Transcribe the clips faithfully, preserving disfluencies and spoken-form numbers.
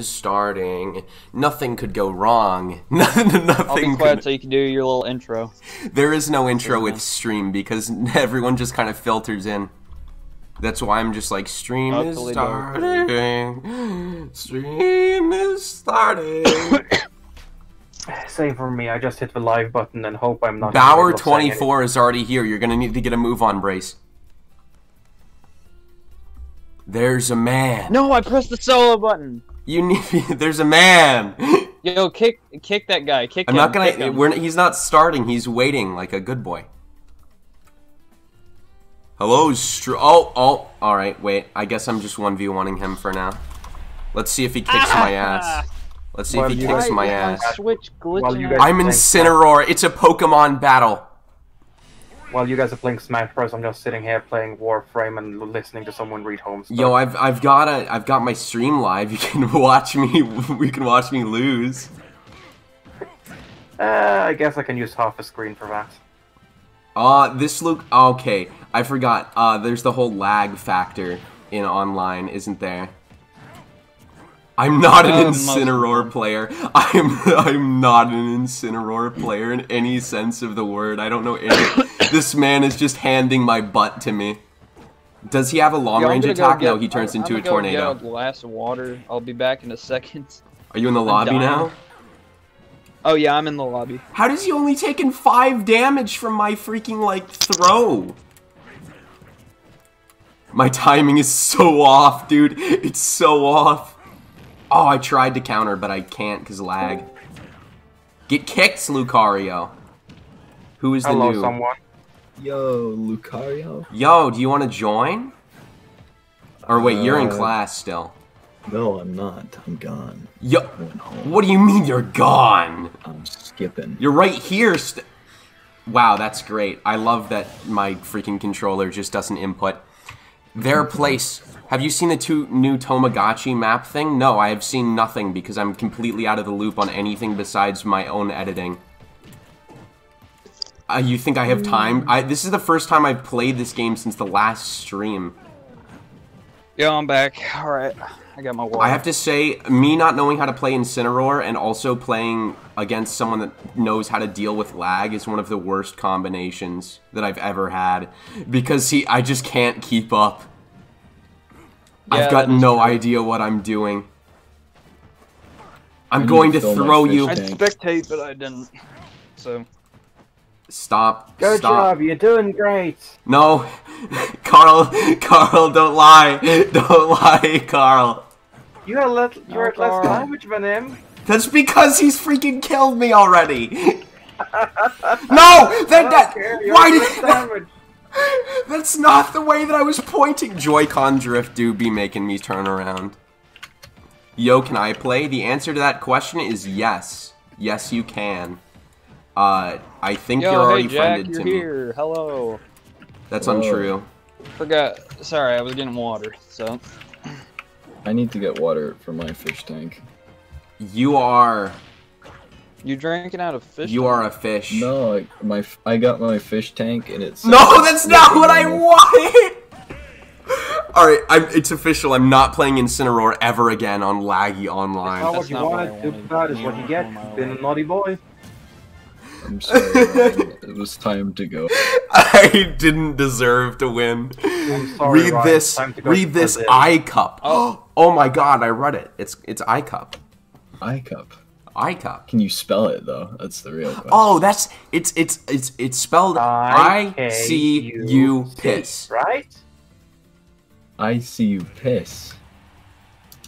is starting. Nothing could go wrong. Nothing. I'll be quiet could... so you can do your little intro. There is no intro yeah. with stream because everyone just kind of filters in. That's why I'm just like, stream oh, is totally starting. Don't. Stream is starting. Save for me, I just hit the live button and hope I'm not. Bauer twenty-four is already here. You're gonna need to get a move on, Brace. There's a man. No, I pressed the solo button. You need. There's a man. Yo, kick, kick that guy. Kick I'm him. I'm not gonna. Kick we're. Him. He's not starting. He's waiting like a good boy. Hello, str. Oh, oh. All right. Wait. I guess I'm just one v one-ing him for now. Let's see if he kicks ah! my ass. Let's see well, if he kicks my ass. Switch well, I'm Incineroar. It's a Pokemon battle. While you guys are playing Smash Bros, I'm just sitting here playing Warframe and listening to someone read home stuff. Yo, I've I've got a I've got my stream live. You can watch me. We can watch me lose. uh, I guess I can use half a screen for that. Uh, this Luke. Okay, I forgot. Uh, there's the whole lag factor in online, isn't there? I'm not an Incineroar player. I'm I'm not an Incineroar player in any sense of the word. I don't know any. This man is just handing my butt to me. Does he have a long Yo, range attack? Get, no, he turns I'm, into I'm a tornado. I'll go get a glass of water. I'll be back in a second. Are you in the I'm lobby dying. now? Oh yeah, I'm in the lobby. How does he only taken five damage from my freaking like throw? My timing is so off, dude. It's so off. Oh, I tried to counter, but I can't because lag. Get kicked, Lucario. Who is the Hello, new? Someone. Yo, Lucario. Yo, do you want to join? Or wait, uh, you're in class still. No, I'm not. I'm gone. Yo, what do you mean you're gone? I'm skipping. You're right here. St wow, that's great. I love that my freaking controller just doesn't input. Their place. Have you seen the two new Tamagotchi map thing? No, I have seen nothing because I'm completely out of the loop on anything besides my own editing. Uh, you think I have time? I, this is the first time I've played this game since the last stream. Yeah, I'm back. Alright, I got my water. I have to say, me not knowing how to play Incineroar and also playing against someone that knows how to deal with lag is one of the worst combinations that I've ever had. Because he, I just can't keep up. Yeah, I've got no idea what I'm doing. I'm going to throw you. I spectate, but I didn't. So. Stop. Good job. You're doing great. No, Carl. Carl, don't lie. Don't lie, Carl. You are less. You are less damage than him. That's because he's freaking killed me already. No, that that. Why did? That's not the way that I was pointing! Joy-Con drift do be making me turn around. Yo, can I play? The answer to that question is yes. Yes, you can. Uh, I think Yo, you're already hey, Jack, friended you're to here. me. Hello. That's Hello. untrue. Forgot. Sorry, I was getting water, so. I need to get water for my fish tank. You are... You're drinking out of fish. You tank? are a fish. No, I, my I got my fish tank and it's. No, that's not what I wanted. All right, I'm, it's official. I'm not playing Incineroar ever again on laggy online. That's that's not what you wanted. That is what you get. Been a naughty boy. I'm sorry. Ryan. It was time to go. I didn't deserve to win. I'm sorry, read Ryan. this. Read this. I cup. Oh. oh my God, I read it. It's it's I cup. I cup. I cup. Can you spell it though? That's the real question. Oh, that's it's it's it's it's spelled I, I C U, U piss, right? I see you piss.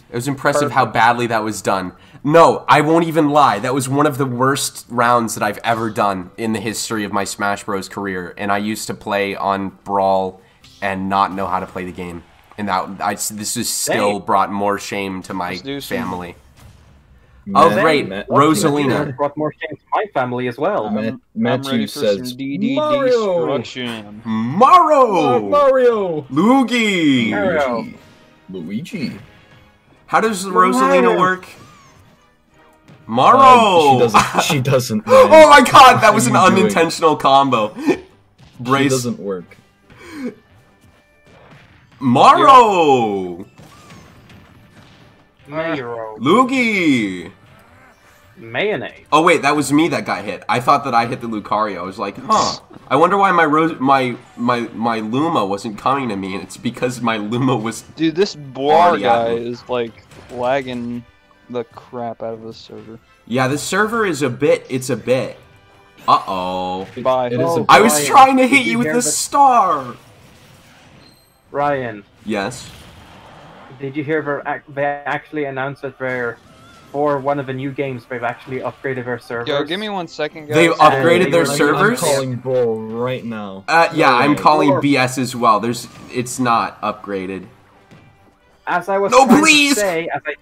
It was impressive Perfect. how badly that was done. No, I won't even lie. That was one of the worst rounds that I've ever done in the history of my Smash Bros career, and I used to play on Brawl and not know how to play the game. And that I, this is still Dang. brought more shame to my family. Oh Matt, great, Matt, Rosalina brought more shame to my family as well. Matt, Matthew says D D Mario, Mario, Mario, Luigi, Mario. Luigi. How does Rosalina work? Maro. Uh, she doesn't. She doesn't oh my God, that was an unintentional doing? combo. Brace she doesn't work. Maro. Mayo. Luigi! Mayonnaise. Oh wait, that was me that got hit. I thought that I hit the Lucario. I was like, huh. I wonder why my Ro my my my Luma wasn't coming to me, and it's because my Luma was. Dude, this Boar guy is like lagging the crap out of the server. Yeah, the server is a bit. It's a bit. Uh oh. Bye. It oh, is a I was trying to hit you, you with the star. Ryan. Yes. Did you hear they actually announced that they're? For one of the new games, they've actually upgraded their servers. Yo, give me one second, guys. They've upgraded and their servers? I'm calling bull right now. Uh, yeah, no, I'm calling or... B S as well. There's, it's not upgraded. As I was no, please! To say, as I,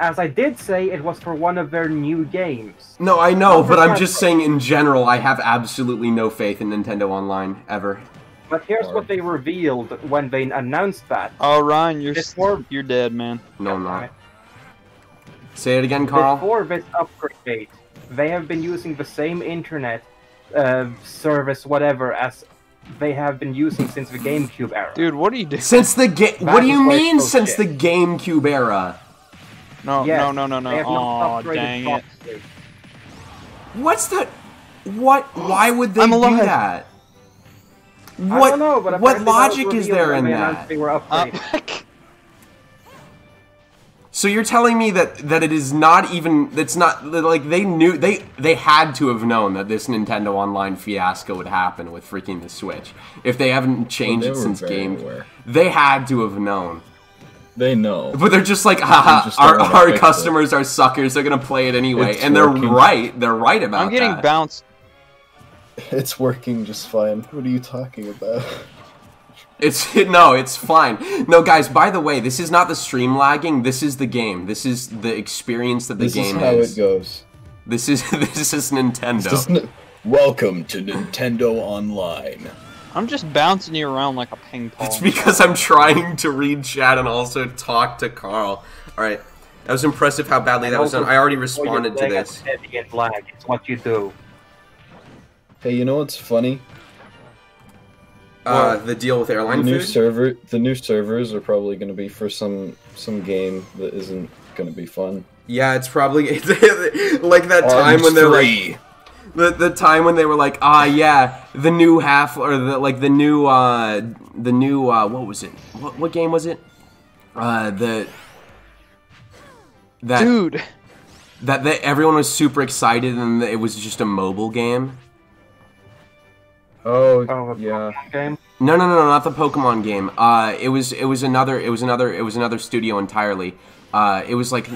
as I did say, it was for one of their new games. No, I know, but I'm just saying in general, I have absolutely no faith in Nintendo Online, ever. But here's what they revealed when they announced that. Oh, Ryan, you're, before... you're dead, man. No, I'm not. Say it again, Carl. Before this upgrade, they have been using the same internet uh, service, whatever, as they have been using since the GameCube era. Dude, what are you doing? Since the game, what do you mean since the GameCube era? No, yes, no, no, no, no. They have not upgraded dang it. Boxes. What's the? What? Why would they I'm do alive. that? What? I don't know, but what logic is there in that? They were upgraded. Uh, So you're telling me that that it is not even that's not like they knew they they had to have known that this Nintendo Online fiasco would happen with freaking the Switch if they haven't changed well, they it since game aware. They had to have known. They know. But they're just like, haha, our, our customers it. are suckers. They're gonna play it anyway, it's and working. they're right. They're right about that. I'm getting that. bounced. It's working just fine. What are you talking about? It's no, it's fine. No, guys. By the way, this is not the stream lagging. This is the game. This is the experience that the this game is. This is how is. it goes. This is this is Nintendo. This is welcome to Nintendo Online. I'm just bouncing you around like a ping pong. It's because I'm trying to read chat and also talk to Carl. All right, that was impressive how badly that was done. I already responded to this. It's lag. It's what you do. Hey, you know what's funny? Uh, the deal with airline the new food? server. The new servers are probably going to be for some some game that isn't going to be fun. Yeah, it's probably it's, like that time Arms when they're three. like the the time when they were like, ah, yeah, the new half or the like the new uh the new uh what was it? What what game was it? Uh, the that dude that that everyone was super excited and it was just a mobile game. Oh, oh yeah. Game? No, no, no, not the Pokemon game. Uh, it was, it was another, it was another, it was another studio entirely. Uh, it was like,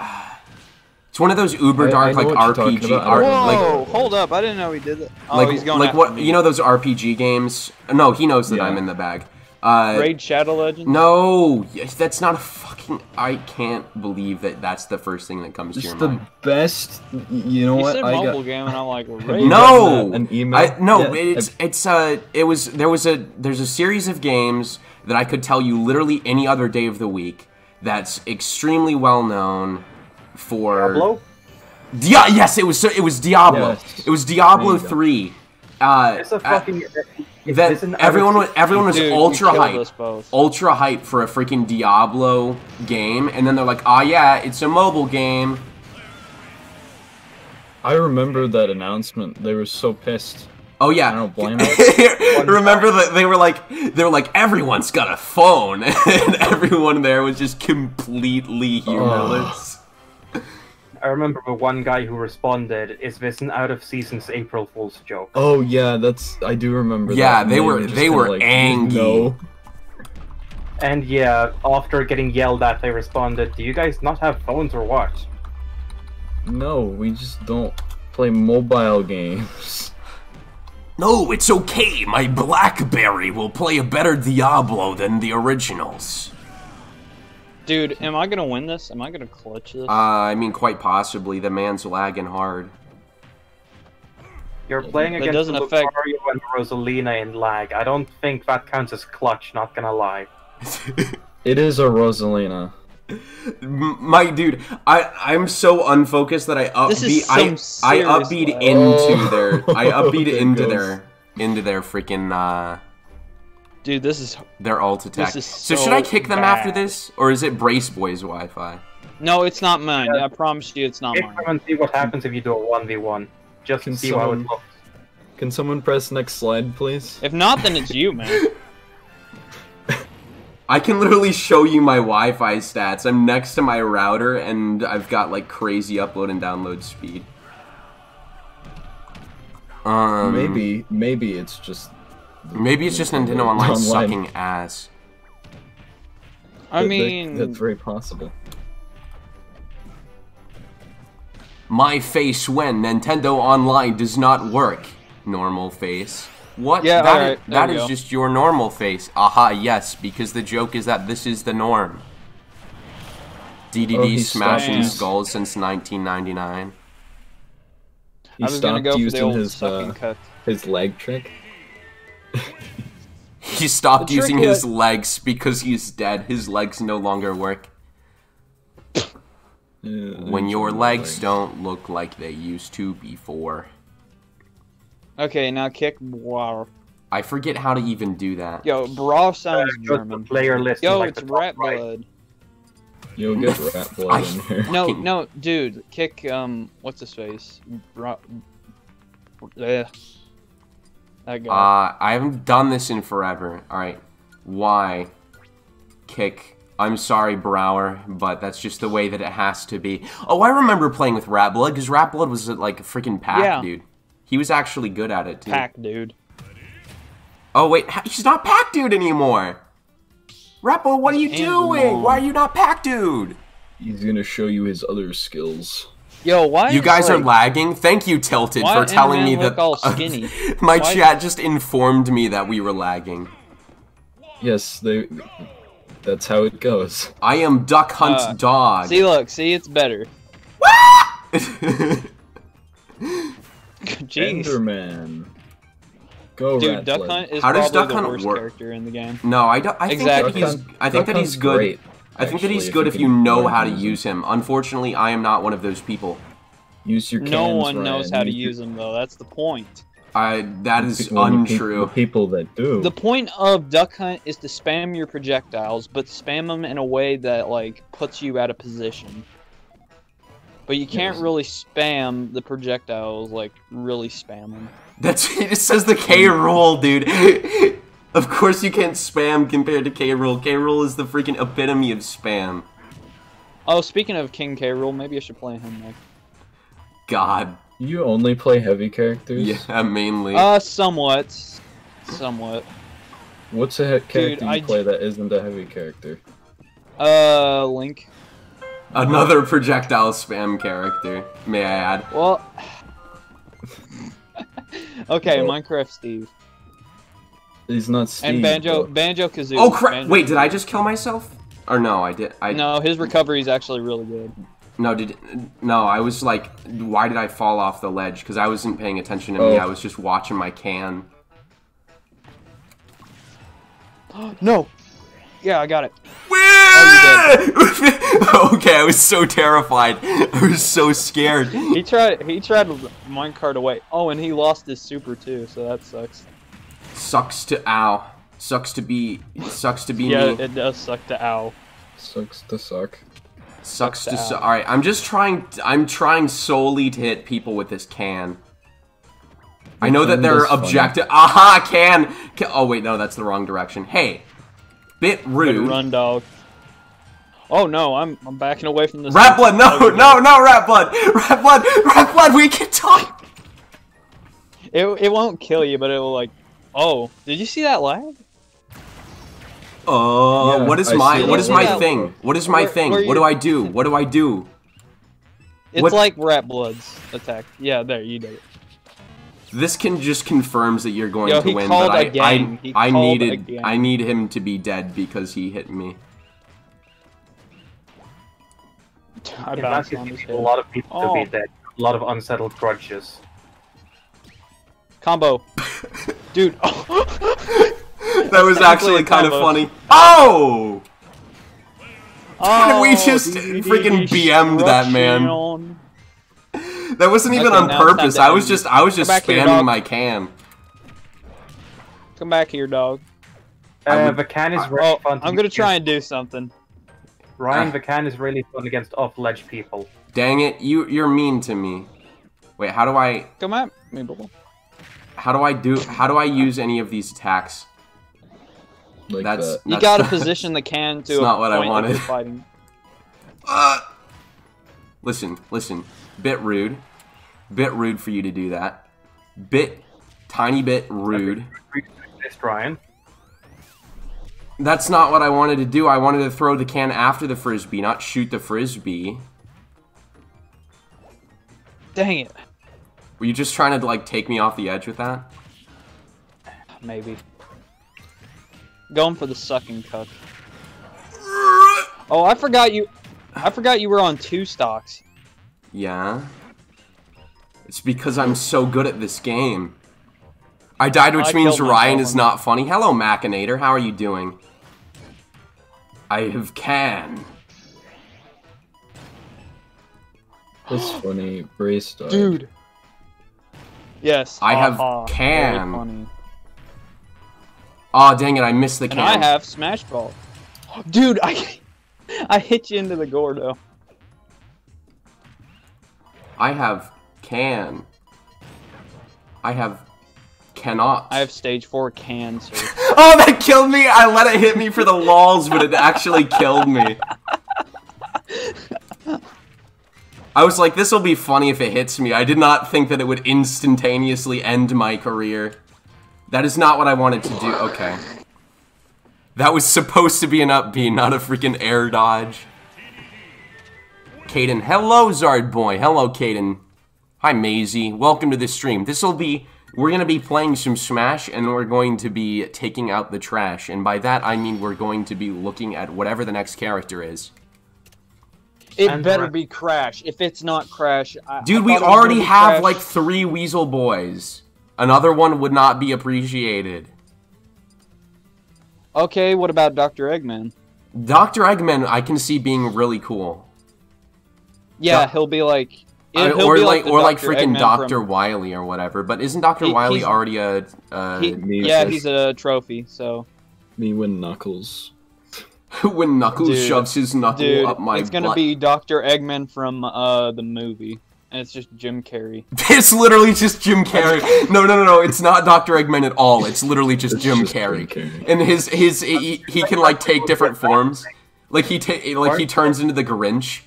uh, it's one of those uber dark I, I like R P G. R Whoa, like, hold up! I didn't know he did that. Oh, like, he's going like what me. you know those R P G games? No, he knows that yeah. I'm in the bag. Uh, Raid Shadow Legends? No, that's not a fucking... I can't believe that that's the first thing that comes it's to your mind. It's the best... You know what? You said mobile game and I'm like, Raid No! An email? I, no, yeah. it's... it's uh, it was... There was a... There's a series of games that I could tell you literally any other day of the week that's extremely well known for... Diablo? Dia yes, it was It was Diablo. Yes. It was Diablo three. Uh, it's a fucking... Uh, That everyone was everyone was Dude, ultra hype, ultra hype for a freaking Diablo game, and then they're like, "Ah, oh, yeah, it's a mobile game." I remember that announcement. They were so pissed. Oh yeah, I don't blame them. Remember that they were like, they were like, everyone's got a phone, and everyone there was just completely humorless. Oh. I remember the one guy who responded, "Is this an out-of-season's April Fool's joke?" Oh yeah, that's I do remember. Yeah, that. they and were they, they were like, angry. No. And yeah, after getting yelled at, they responded, "Do you guys not have phones or what?" No, we just don't play mobile games. No, it's okay. My BlackBerry will play a better Diablo than the originals. Dude, am I gonna win this? Am I gonna clutch this? Uh, I mean, quite possibly. The man's lagging hard. You're playing against Lucario affect... and Rosalina in lag. I don't think that counts as clutch, not gonna lie. It is a Rosalina. My dude, I I'm so unfocused that I upbeat I I upbeat lag. into oh. their I upbeat into goes. their into their freaking uh Dude, this is... They're alt attack. This is so, so should I kick them bad. after this? Or is it Brace Boy's Wi-Fi? No, it's not mine. Yeah. I promise you it's not mine. And see what happens if you do a one v one. Just can see someone, how it looks. Can someone press next slide, please? If not, then it's you, man. I can literally show you my Wi-Fi stats. I'm next to my router, and I've got, like, crazy upload and download speed. Um, maybe, maybe it's just... Maybe it's just Nintendo Online, online sucking ass. I that, mean... That, that's very possible. My face when Nintendo Online does not work. Normal face. What? Yeah, that right, is, that is go. just your normal face. Aha, yes, because the joke is that this is the norm. D D D oh, smashing stopped. skulls since nineteen ninety-nine. He I was stopped go using his, uh, his leg trick. He stopped using his that... legs because he's dead. His legs no longer work. Yeah, when your legs, legs don't look like they used to before. Okay, now kick. Wow. I forget how to even do that. Yo, bra sounds uh, German. Player list Yo, like it's rat right. blood. You'll get rat blood in here. No, no, dude, kick. Um, what's his face? Bra. Uh, that guy. Uh, I haven't done this in forever. All right, why? Kick. I'm sorry, Brower, but that's just the way that it has to be. Oh, I remember playing with rat blood because rat blood was like a freaking pack, yeah. dude. He was actually good at it, too. Pack dude. Oh, wait. He's not pack dude anymore. Rappo, what are you doing? Why are you not pack dude? He's going to show you his other skills. Yo, why? You guys like, are lagging? Thank you, Tilted, for telling me that all skinny? Uh, my why chat just informed me that we were lagging. Yes, they... that's how it goes. I am Duck Hunt's uh, dog. See, look. See, it's better. Enderman. Go Dude, Duck Hunt Hunt is How probably Duck the Hunt worst work? character in the game. No, I don't. I exactly. think that he's. I think Duck that he's good. Great, I think that he's good if you, if you know how to use him. Unfortunately, I am not one of those people. Use your. Cans, no one Ryan. knows how to use him though. That's the point. I. That is well, untrue. The people that do. The point of Duck Hunt is to spam your projectiles, but spam them in a way that like puts you out of position. But you can't really spam the projectiles, like, really spam them. That's, it says the K rule, dude. Of course you can't spam compared to K rule. K rule is the freaking epitome of spam. Oh, speaking of King K rule, maybe I should play him, Nick. God. You only play heavy characters? Yeah, mainly. Uh, somewhat. Somewhat. What's a he character dude, you I play that isn't a heavy character? Uh, Link. Another projectile spam character, may I add. Well... okay, well, Minecraft Steve. He's not Steve. And Banjo, but... Banjo-Kazooie. Oh, crap! Wait, did I just kill myself? Or no, I did. I... No, his recovery is actually really good. No, did no, I was like, why did I fall off the ledge? Because I wasn't paying attention to oh. me, I was just watching my can. No! Yeah, I got it. Oh, okay, I was so terrified. I was so scared. He tried. He tried to minecart away. Oh, and he lost his super too, so that sucks. Sucks to ow. Sucks to be. Sucks to be. Yeah, me. It does suck to ow. Sucks to suck. Sucks, sucks to. to su All right, I'm just trying. I'm trying solely to hit people with this can. I know that they're objective. Aha, can. can. Oh wait, no, that's the wrong direction. Hey. Bit rude. Good run, dog. Oh no, I'm I'm backing away from this. Rat blood, no, no, no, no, rat blood, rat blood, rat blood. We can talk. It it won't kill you, but it will like. Oh, did you see that lag? Oh, uh, yeah, what is I my what is my thing? What is my where, thing? Where what do I do? What do I do? It's what? Like rat blood's attack. Yeah, there you did it. This can just confirms that you're going Yo, to win, but I I, I needed again. I need him to be dead because he hit me. I bounced on his head. A lot of people oh. to be dead. A lot of unsettled grudges. Combo, dude. Oh. That was actually kind of funny. Oh! oh we just freaking B M'd that man. That wasn't even okay, on purpose. I was just I was just spamming here, my cam. Come back here, dog. Uh, would, Vakan is I, really oh, fun. To I'm gonna against. try and do something. Ryan, ah. Vakan is really fun against off-ledge people. Dang it, you, you're mean to me. Wait, how do I... Come at me, bubble. How do I do... How do I use any of these attacks? Like that's, that. that's... You gotta position the can to a not what point I wanted. Fighting. Uh, listen, listen. Bit rude. Bit rude for you to do that. Bit... Tiny bit rude. Ryan. That's not what I wanted to do. I wanted to throw the can after the frisbee, not shoot the frisbee. Dang it. Were you just trying to, like, take me off the edge with that? Maybe. Going for the sucking cup. Oh, I forgot you... I forgot you were on two stocks. Yeah? It's because I'm so good at this game. I died, which I means Ryan is not funny. Hello, Machinator. How are you doing? I have can. That's funny. Brace died. Dude. Yes. I have uh, can. Funny. Oh, dang it. I missed the can. And I have Smash Ball. Dude, I, I hit you into the Gordo. I have can. I have... Cannot. I have stage four cancer. Oh, that killed me! I let it hit me for the lols, but it actually killed me. I was like, this will be funny if it hits me. I did not think that it would instantaneously end my career. That is not what I wanted to do. Okay. That was supposed to be an up B, not a freaking air dodge. Caden. Hello, Zard Boy. Hello, Caden. Hi, Maisie. Welcome to the stream. This will be... We're going to be playing some Smash, and we're going to be taking out the trash. And by that, I mean we're going to be looking at whatever the next character is. It and better be Crash. If it's not Crash... I, Dude, I we already have, Crash. like, three Weasel Boys. Another one would not be appreciated. Okay, what about Doctor Eggman? Doctor Eggman, I can see being really cool. Yeah, Do he'll be like... I mean, or like, like or like freaking Doctor from... Wily or whatever. But isn't Doctor he, Wily already a? a he, yeah, assist? he's a trophy. So. Me when Knuckles. when Knuckles dude, shoves his knuckle dude, up my. It's gonna butt. be Doctor Eggman from uh the movie, and it's just Jim Carrey. It's literally just Jim Carrey. No, no, no, no. It's not Doctor Eggman at all. It's literally just, it's Jim, just Carrey. Jim Carrey. And his his he, he can like take different forms. Like he ta like he turns into the Grinch.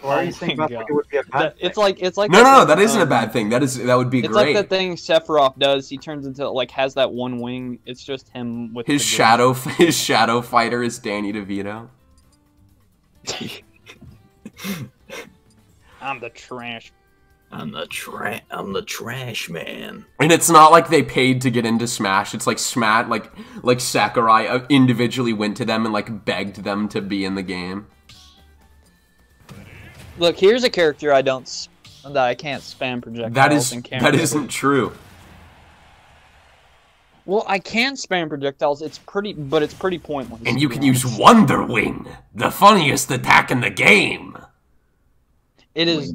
Why are you saying that it would be a bad that, thing? It's like it's like no, no, no. That um, isn't a bad thing. That is that would be it's great. It's like the thing Sephiroth does. He turns into like has that one wing. It's just him with his shadow. His shadow fighter is Danny DeVito. I'm the trash. I'm the trash. I'm the trash man. And it's not like they paid to get into Smash. It's like Smash, like like Sakurai individually went to them and like begged them to be in the game. Look, here's a character I don't that I can't spam projectiles. That is and that isn't true. Well, I can spam projectiles. It's pretty, but it's pretty pointless. And you can use Wonder Wing, the funniest attack in the game. It is.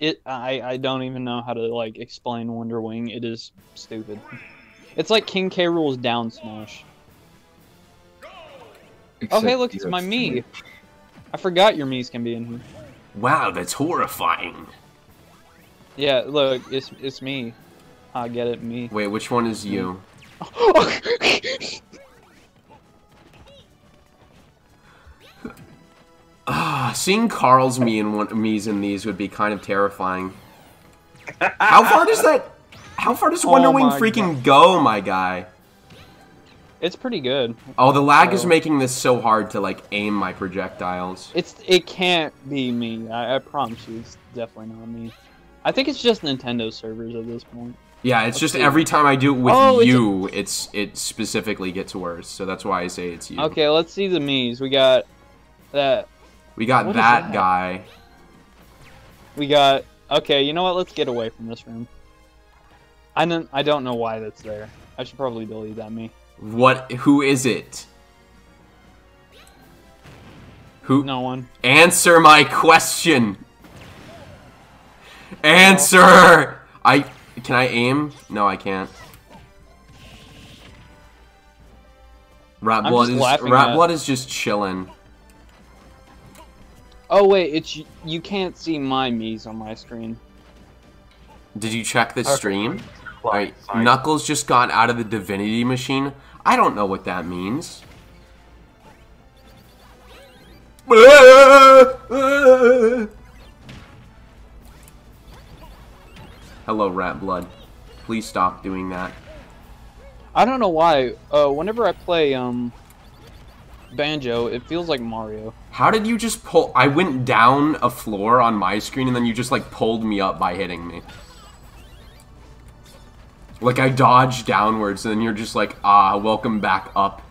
It I I don't even know how to like explain Wonder Wing. It is stupid. It's like King K. Rool's down smash. Except oh hey, look, it's my Mii. I forgot your Miis can be in here. Wow, that's horrifying. Yeah, look, it's it's me. I get it, me. Wait, which one is you? Ah, seeing Carl's me and one me's in these would be kind of terrifying. How far does that? How far does Wonder oh Wing freaking God. go, my guy? It's pretty good. Oh, the lag so. is making this so hard to like aim my projectiles. It's it can't be me. I, I promise you, it's definitely not me. I think it's just Nintendo servers at this point. Yeah, it's Let's just see. every time I do it with oh, you, it's, it's it specifically gets worse. So that's why I say it's you. Okay, let's see the Miis. We got that. We got that, that guy. We got okay. You know what? Let's get away from this room. I don't I don't know why that's there. I should probably delete that Mii. What? Who is it? Who? No one. Answer my question. Answer. I can I aim? No, I can't. Rat One is Rat One is just chilling. Oh wait, it's you can't see my Mii's on my screen. Did you check the okay. stream? Well, Alright, Knuckles just got out of the Divinity Machine. I don't know what that means. Hello, Rat Blood. Please stop doing that. I don't know why. Uh, whenever I play um, Banjo, it feels like Mario. How did you just pull? I went down a floor on my screen, and then you just like pulled me up by hitting me. Like, I dodged downwards, and you're just like, ah, welcome back up.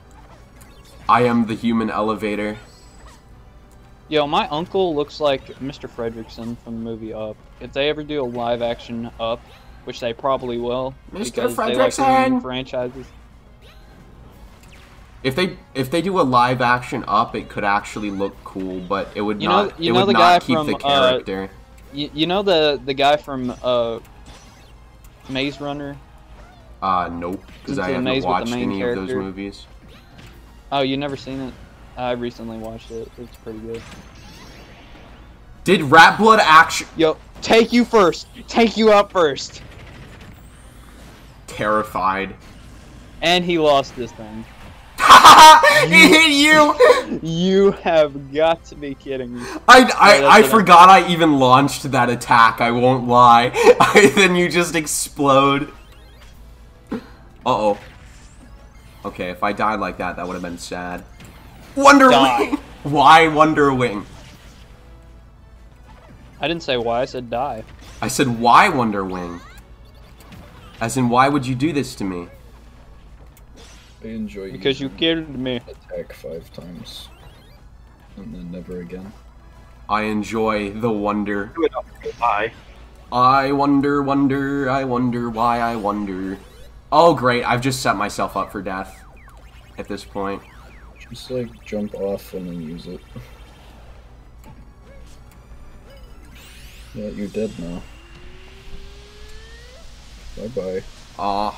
I am the human elevator. Yo, my uncle looks like Mister Fredrickson from the movie Up. If they ever do a live-action Up, which they probably will, Mister Fredrickson like franchises. If they if they do a live-action Up, it could actually look cool, but it would you know, not. You it know would the not guy keep from the character. Uh, you, you know the the guy from uh, Maze Runner. Uh, nope, because I haven't watched any character. of those movies. Oh, you never seen it? I recently watched it. It's pretty good. Did Rat Blood action? Yo, take you first. Take you up first. Terrified. And he lost this thing. He hit you. You have got to be kidding me. I I, no, I forgot I, I even launched that attack. I won't lie. I, then you just explode. Uh oh. Okay, if I died like that, that would have been sad. Wonder die. Wing! Why Wonder Wing? I didn't say why, I said die. I said why Wonder Wing? As in, why would you do this to me? I enjoy because you killed me. Attack five times. And then never again. I enjoy the wonder. Do it up. Bye. I wonder, wonder, I wonder why I wonder. Oh great, I've just set myself up for death at this point. Just like jump off and then use it. Yeah, you're dead now. Bye bye. Aw. Uh,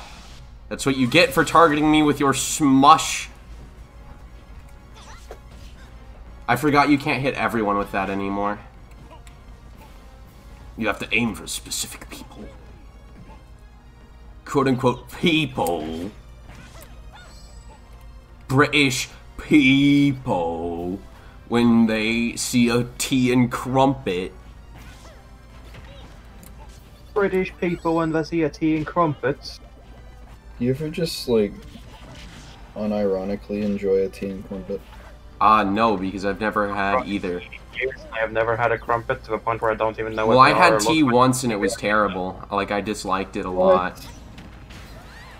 that's what you get for targeting me with your smush. I forgot you can't hit everyone with that anymore. You have to aim for specific people. Quote unquote people. British people, when they see a tea and crumpet. British people when they see a tea and crumpets. You ever just, like, unironically enjoy a tea and crumpet? Ah, uh, no, because I've never had either. I have never had a crumpet to the point where I don't even know what they are. Well, I had tea once and it was terrible. Like, I disliked it a lot.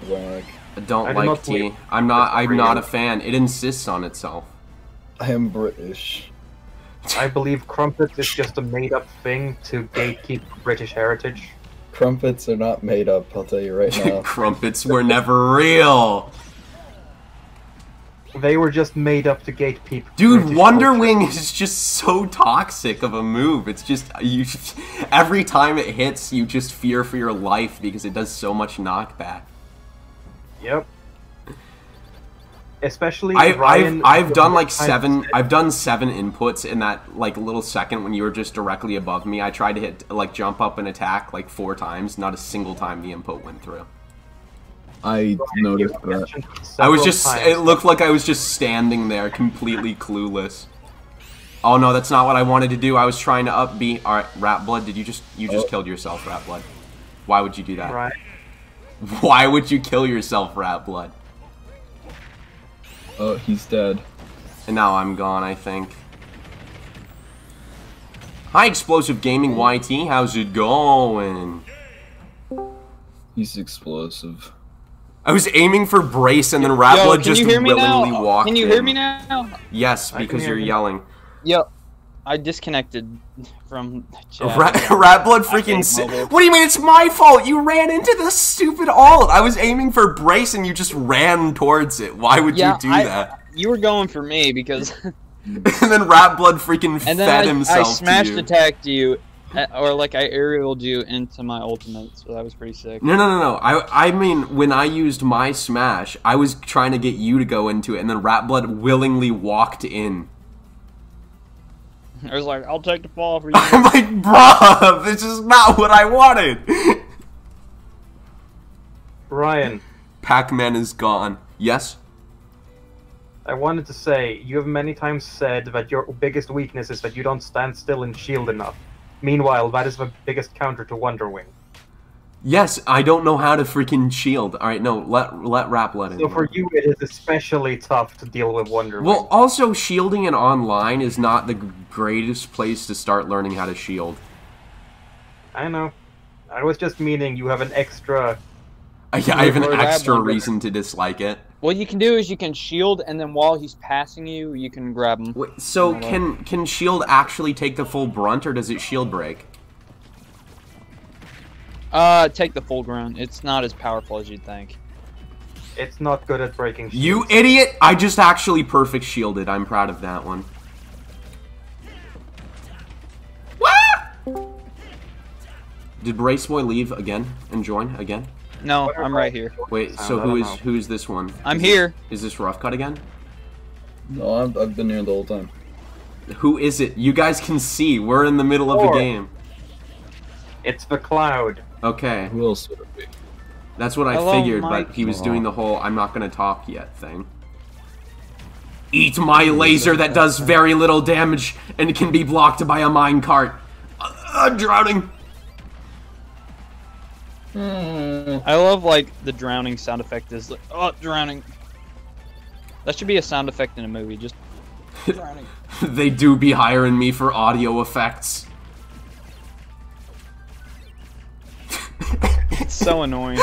Whack. I don't I like tea. I'm not. I'm real. not a fan. It insists on itself. I am British. I believe crumpets is just a made-up thing to gatekeep British heritage. Crumpets are not made up. I'll tell you right now. Crumpets were never real. They were just made up to gatekeep. Dude, British Wonder culture. Wing is just so toxic of a move. It's just you. Every time it hits, you just fear for your life because it does so much knockback. Yep. Especially I've, Ryan, I've, I've done like seven said. I've done seven inputs in that like little second when you were just directly above me. I tried to hit like jump up and attack like four times, not a single time the input went through. I noticed that. I was just times. It looked like I was just standing there completely clueless. Oh no, that's not what I wanted to do. I was trying to up B. Alright, Rat Blood, did you just you just oh. killed yourself, Rat Blood. Why would you do that? Right. Why would you kill yourself, Rat Blood? Oh, he's dead. And now I'm gone, I think. Hi, Explosive Gaming Y T. How's it going? He's explosive. I was aiming for brace, and then Rat Yo, Blood just willingly now? walked in. Can you hear in. me now? Yes, because you're me. yelling. Yep. I disconnected from chat. Rat, Rat Blood freaking si What do you mean it's my fault? You ran into this stupid alt. I was aiming for brace and you just ran towards it. Why would yeah, you do I, that? You were going for me because... and then Rat Blood freaking and fed I, himself I smashed to you. attacked you Or like I aerialed you into my ultimate, so that was pretty sick. No, no, no, no. I I mean, when I used my smash, I was trying to get you to go into it, and then Ratblood willingly walked in. I was like, I'll take the fall for you. I'm like, bruh, this is not what I wanted. Brian. Pac-Man is gone. Yes? I wanted to say, you have many times said that your biggest weakness is that you don't stand still and shield enough. Meanwhile, that is the biggest counter to Wonder Wing. Yes, I don't know how to freaking shield. Alright, no, let let Rap let it. So for you, it is especially tough to deal with Wonder Wing. Well, also, shielding and online is not the greatest place to start learning how to shield. I know. I was just meaning you have an extra... I, I have an extra reason to dislike it. What you can do is you can shield, and then while he's passing you, you can grab him. Wait, so can can shield actually take the full brunt, or does it shield break? Uh, take the full brunt. It's not as powerful as you'd think. It's not good at breaking shields. You idiot! I just actually perfect shielded. I'm proud of that one. What? Did Braceboy leave again and join again? No, I'm right here. Wait, so who is who is this one? I'm here. Is this Rough Cut again? No, I've, I've been here the whole time. Who is it? You guys can see. We're in the middle of the game. It's the Cloud. Okay. Who else would it be? That's what I figured, but he was doing the whole I'm not going to talk yet thing. Eat my laser that does very little damage and can be blocked by a minecart. I'm drowning. I love, like, the drowning sound effect is like, oh, drowning. That should be a sound effect in a movie, just drowning. They do be hiring me for audio effects. It's so annoying.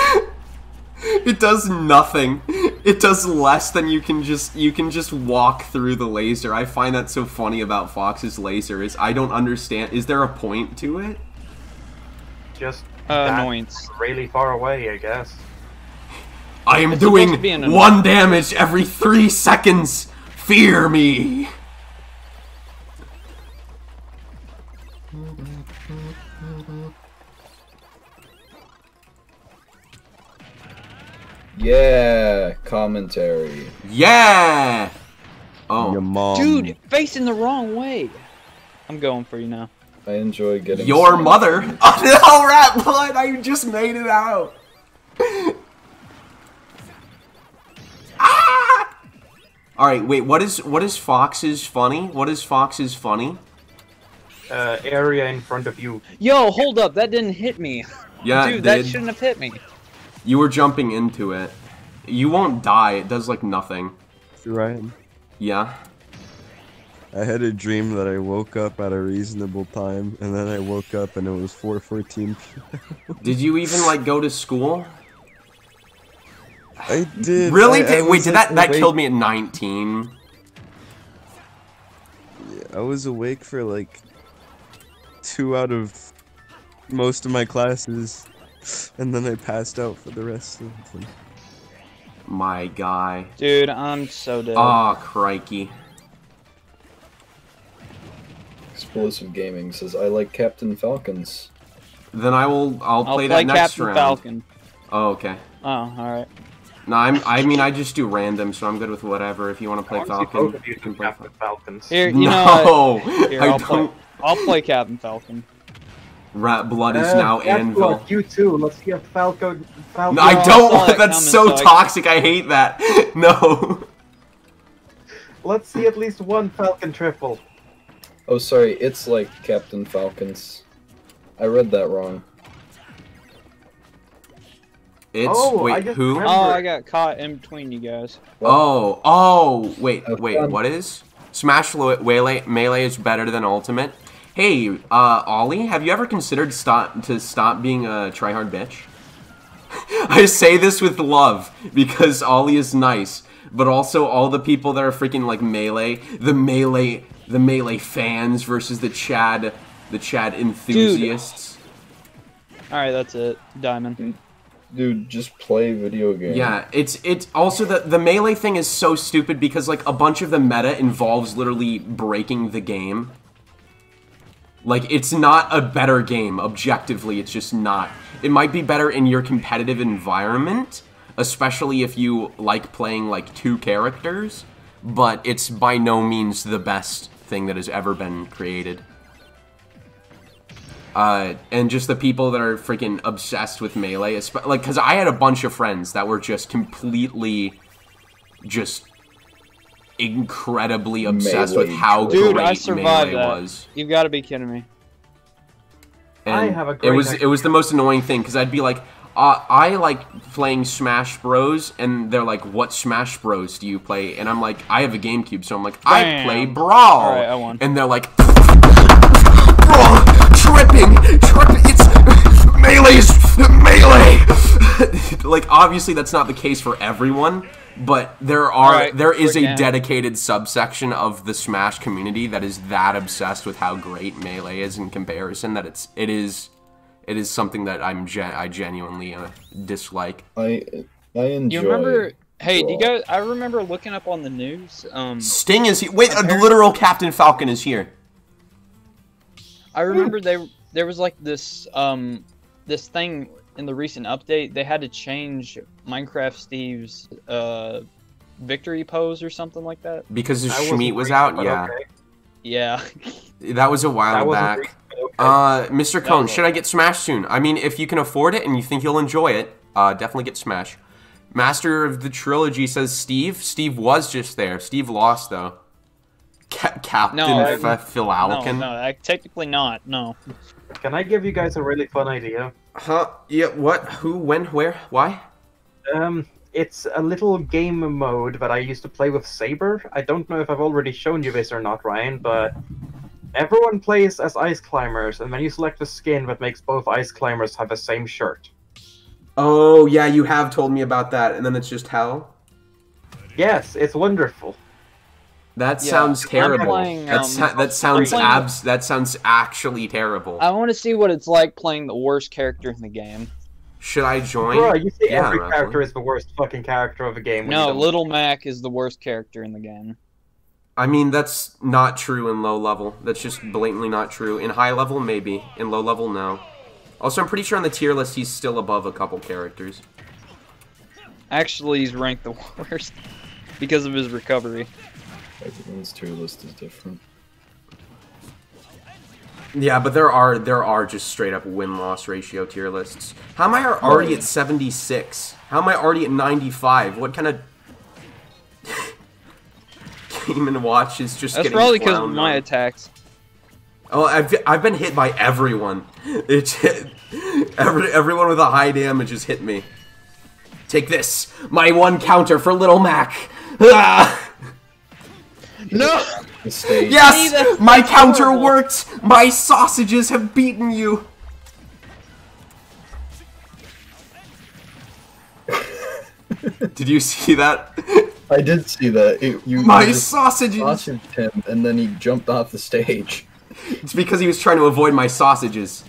It does nothing. It does less than you can just, you can just walk through the laser. I find that so funny about Fox's laser is I don't understand. Is there a point to it? Just... Uh, annoyance. Really far away, I guess. I am it's doing one damage every three seconds. Fear me. Yeah, commentary. Yeah. Oh, your mom. Dude, facing the wrong way. I'm going for you now. I enjoy getting your mother. Oh no, Ratblood! I just made it out. Ah! All right, wait. What is what is Fox's funny? What is Fox's funny? Uh, area in front of you. Yo, hold up! That didn't hit me. Yeah, dude, that shouldn't have hit me. You were jumping into it. You won't die. It does like nothing. You're right. Yeah. I had a dream that I woke up at a reasonable time, and then I woke up and it was four fourteen. Did you even, like, go to school? I did. Really? I, did, I wait, did that, that killed me at nineteen? Yeah, I was awake for, like, two out of most of my classes, and then I passed out for the rest of them. My guy. Dude, I'm so dead. Aw, crikey. Explosive Gaming says, I like Captain Falcons. Then I will, I'll play I'll that play next Captain round. Falcon. Oh, okay. Oh, alright. No, I'm, I mean, I just do random, so I'm good with whatever. If you want to play Falcon, you can play Captain Falcons. Here, you no, know Here, I'll, I play, don't... I'll play Captain Falcon. Ratblood is uh, now Anvil. Blood, you too, let's get Falco. Falco. No, I don't want, that's coming, so like... toxic, I hate that. No. Let's see at least one Falcon triple. Oh, sorry, it's like Captain Falcons. I read that wrong. It's, oh, wait, who? Remembered. Oh, I got caught in between you guys. What? Oh, oh, wait, okay. wait, what is? Smash Melee, Melee is better than Ultimate. Hey, uh, Ollie, have you ever considered stop to stop being a tryhard bitch? I say this with love, because Ollie is nice, but also all the people that are freaking, like, Melee, the Melee... The Melee fans versus the Chad, the Chad enthusiasts. All right, that's it, Diamond. Dude, just play video games. Yeah, it's it's also the the Melee thing is so stupid because like a bunch of the meta involves literally breaking the game. Like, it's not a better game, objectively, it's just not. It might be better in your competitive environment, especially if you like playing, like, two characters, but it's by no means the best thing that has ever been created. Uh, and just the people that are freaking obsessed with Melee, like, because I had a bunch of friends that were just completely, just... incredibly obsessed Melee. with how Dude, great I survived Melee that. was. You've got to be kidding me. And I have a great it was it was the most annoying thing, because I'd be like, uh, I like playing Smash Bros, and they're like, what Smash Bros do you play? And I'm like, I have a GameCube, so I'm like, Bam. I play Brawl. All right, I won. And they're like, Brawl, tripping, tripping, it's Melee's Melee. Like, obviously that's not the case for everyone. But there are right, there is a down. dedicated subsection of the Smash community that is that obsessed with how great Melee is in comparison that it's it is it is something that I'm gen I genuinely uh, dislike. I I enjoy. You remember? Hey, do you guys? I remember looking up on the news. Um, Sting is here. Wait, a literal Captain Falcon is here. I remember they there was like this um this thing. In the recent update, they had to change Minecraft Steve's uh, victory pose or something like that. Because his Shmeet was out, yeah. Okay. Yeah. That was a while back. Reason, okay. uh, Mister Cone, should I get Smash soon? I mean, if you can afford it and you think you'll enjoy it, uh, definitely get Smash. Master of the Trilogy says Steve. Steve was just there. Steve lost, though. Ca Captain no, Philalican? No, no I, technically not, no. Can I give you guys a really fun idea? Huh? Yeah, what? Who? When? Where? Why? Um, it's a little game mode that I used to play with Saber. I don't know if I've already shown you this or not, Ryan, but everyone plays as ice climbers, and then you select the skin that makes both ice climbers have the same shirt. Oh, yeah, you have told me about that, and then it's just hell? Yes, it's wonderful. That yeah. sounds terrible. Playing, um, that, that sounds abs. The... That sounds actually terrible. I want to see what it's like playing the worst character in the game. Should I join? Bro, you see yeah, every I'm character actually. is the worst fucking character of a game. No, Little Mac is the worst character in the game. I mean, that's not true in low level. That's just blatantly not true. In high level, maybe. In low level, no. Also, I'm pretty sure on the tier list, he's still above a couple characters. Actually, he's ranked the worst because of his recovery. Everyone's tier list is different. Yeah, but there are there are just straight up win loss ratio tier lists. How am I already oh, yeah. at seventy-six? How am I already at ninety-five? What kind of Game and Watch is just That's getting probably because of my attacks. Oh, I've I've been hit by everyone. It's hit, every everyone with a high damage has hit me. Take this, my one counter for Little Mac. Ah! No! Mistake. Yes! My counter horrible. worked! My sausages have beaten you! Did you see that? I did see that. It, you My sausages! Sausaged him, and then he jumped off the stage. It's because he was trying to avoid my sausages.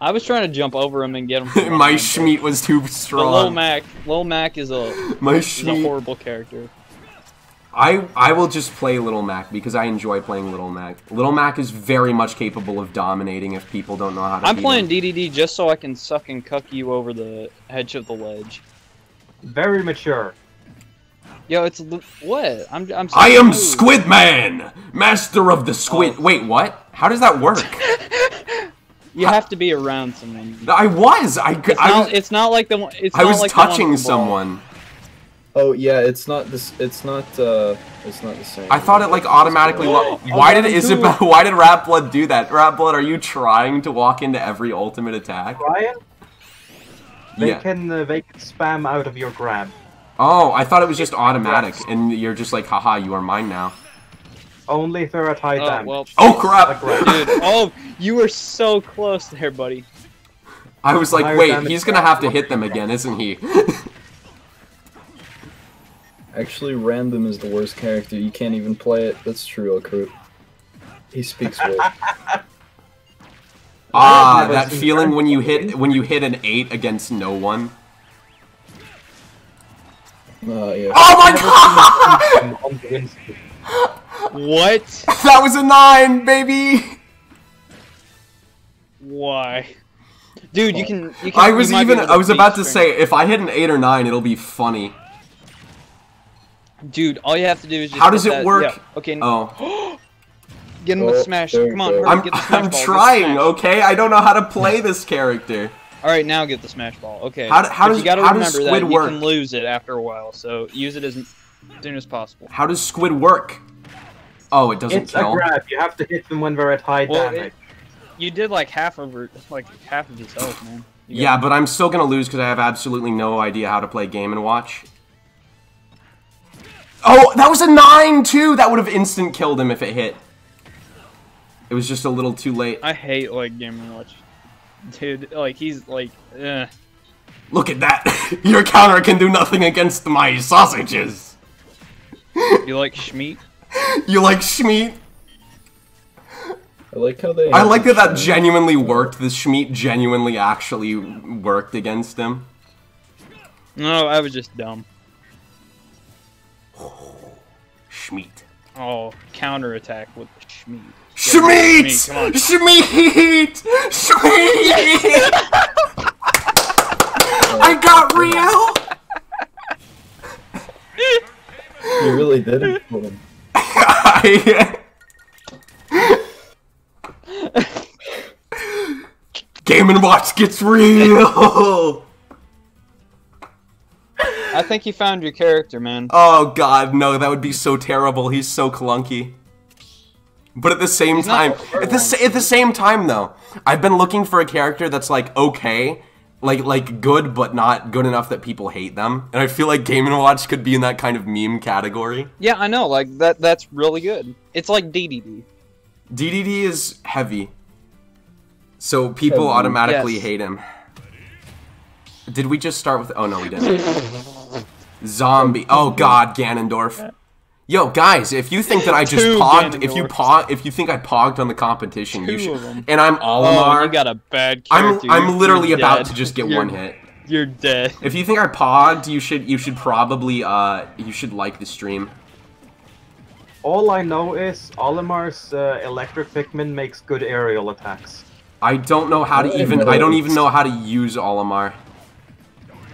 I was trying to jump over him and get him. My Schmeat was too strong. But Lil Mac, Lil Mac is a, my is a horrible character. I, I will just play Little Mac because I enjoy playing Little Mac. Little Mac is very much capable of dominating if people don't know how to I'm beat playing him. D D D just so I can suck and cuck you over the edge of the ledge. Very mature. Yo, it's... What? I'm, I'm I am Squid Man! Master of the Squid... Oh. Wait, what? How does that work? You I, have to be around someone. I was! I, it's, I, not, it's not like the one... It's I not was like touching someone. Oh yeah, it's not this. It's not. Uh, it's not the same. I thought it like automatically. Why did Isabel? Why did Ratblood do that? Ratblood, are you trying to walk into every ultimate attack? Ryan, they yeah. can. Uh, they can spam out of your grab. Oh, I thought it was just automatic, and you're just like, haha, you are mine now. Only if they're at high damage. Oh, well, oh crap, dude! Oh, you were so close there, buddy. I was like, wait, he's gonna have to hit them again, isn't he? Actually, random is the worst character. You can't even play it. That's true, Okru. He speaks well. Ah, that feeling when you hit when you hit an eight against no one. Uh, yeah. Oh my god! What? That was a nine, baby. why. Dude, you can, you can. I was even. I was about to say, if I hit an eight or nine, it'll be funny. Dude, all you have to do is just. How does it work? Yeah. Okay. Oh. Get him with smash. Come on. Hurry, I'm, get the smash I'm ball. trying. Okay. I don't know how to play this character. All right, now get the smash ball. Okay. How, do, how does you gotta how remember does squid that work? You can lose it after a while, so use it as soon as possible. How does squid work? Oh, it doesn't. It's kill. a grab. You have to hit them when they're at high well, damage. It, You did like half of like half of his health, man. Yeah, but I'm still gonna lose because I have absolutely no idea how to play Game and Watch. Oh, that was a nine too. That would have instant killed him if it hit. It was just a little too late. I hate like Game and Watch, dude. Like he's like, eh. Look at that. Your counter can do nothing against my sausages. You like Schmeat? You like Schmeat? I like how they. I like that that genuinely worked. The Schmeat genuinely actually worked against him. No, I was just dumb. Oh, Schmeat. Oh, counterattack with the Schmeat. Schmeat! Schmeat! Schmeat! I got real. You really did it for him. I. Game and Watch gets real. I think you found your character, man. Oh god, no! That would be so terrible. He's so clunky. But at the same He's time, at the at the same time though, I've been looking for a character that's like okay, like like good, but not good enough that people hate them. And I feel like Game and Watch could be in that kind of meme category. Yeah, I know. Like that. That's really good. It's like D D D. D D D is heavy. So people automatically yes. hate him. Did we just start with? Oh no, we didn't. Zombie. Oh God, Ganondorf. Yo guys, if you think that I just Two pogged, Ganondorfs. if you pog, if you think I pogged on the competition, Two you should. Of them. And I'm Olimar. Oh, you got a bad character. I'm I'm literally You're about dead. to just get You're, one hit. You're dead. If you think I pogged, you should you should probably uh you should like the stream. All I know is Olimar's uh, electric Pikmin makes good aerial attacks. I don't know how to even. I don't even know how to use Olimar.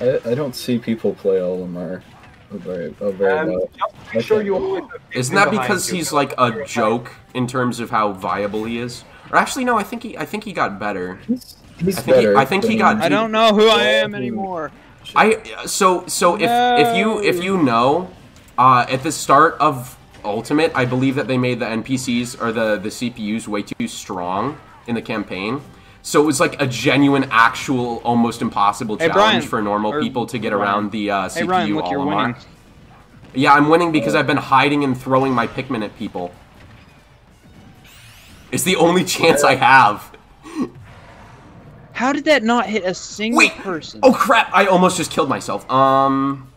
I, I don't see people play Olimar very, very um, well. I'm sure you always have Isn't that because he's like a joke in terms of how viable he is? Or actually, no. I think he. I think he got better. He's, he's I think better. He, I think he got. I don't know who I am anymore. I so so no. if if you if you know, uh, at the start of Ultimate, I believe that they made the N P Cs or the the C P Us way too strong in the campaign, so it was like a genuine, actual, almost impossible challenge hey Brian, for normal or, people to get Brian. around the uh, C P U. Hey Brian, look, you're winning. Yeah, I'm winning because I've been hiding and throwing my Pikmin at people. It's the only chance I have. How did that not hit a single Wait. person? Oh crap! I almost just killed myself. Um,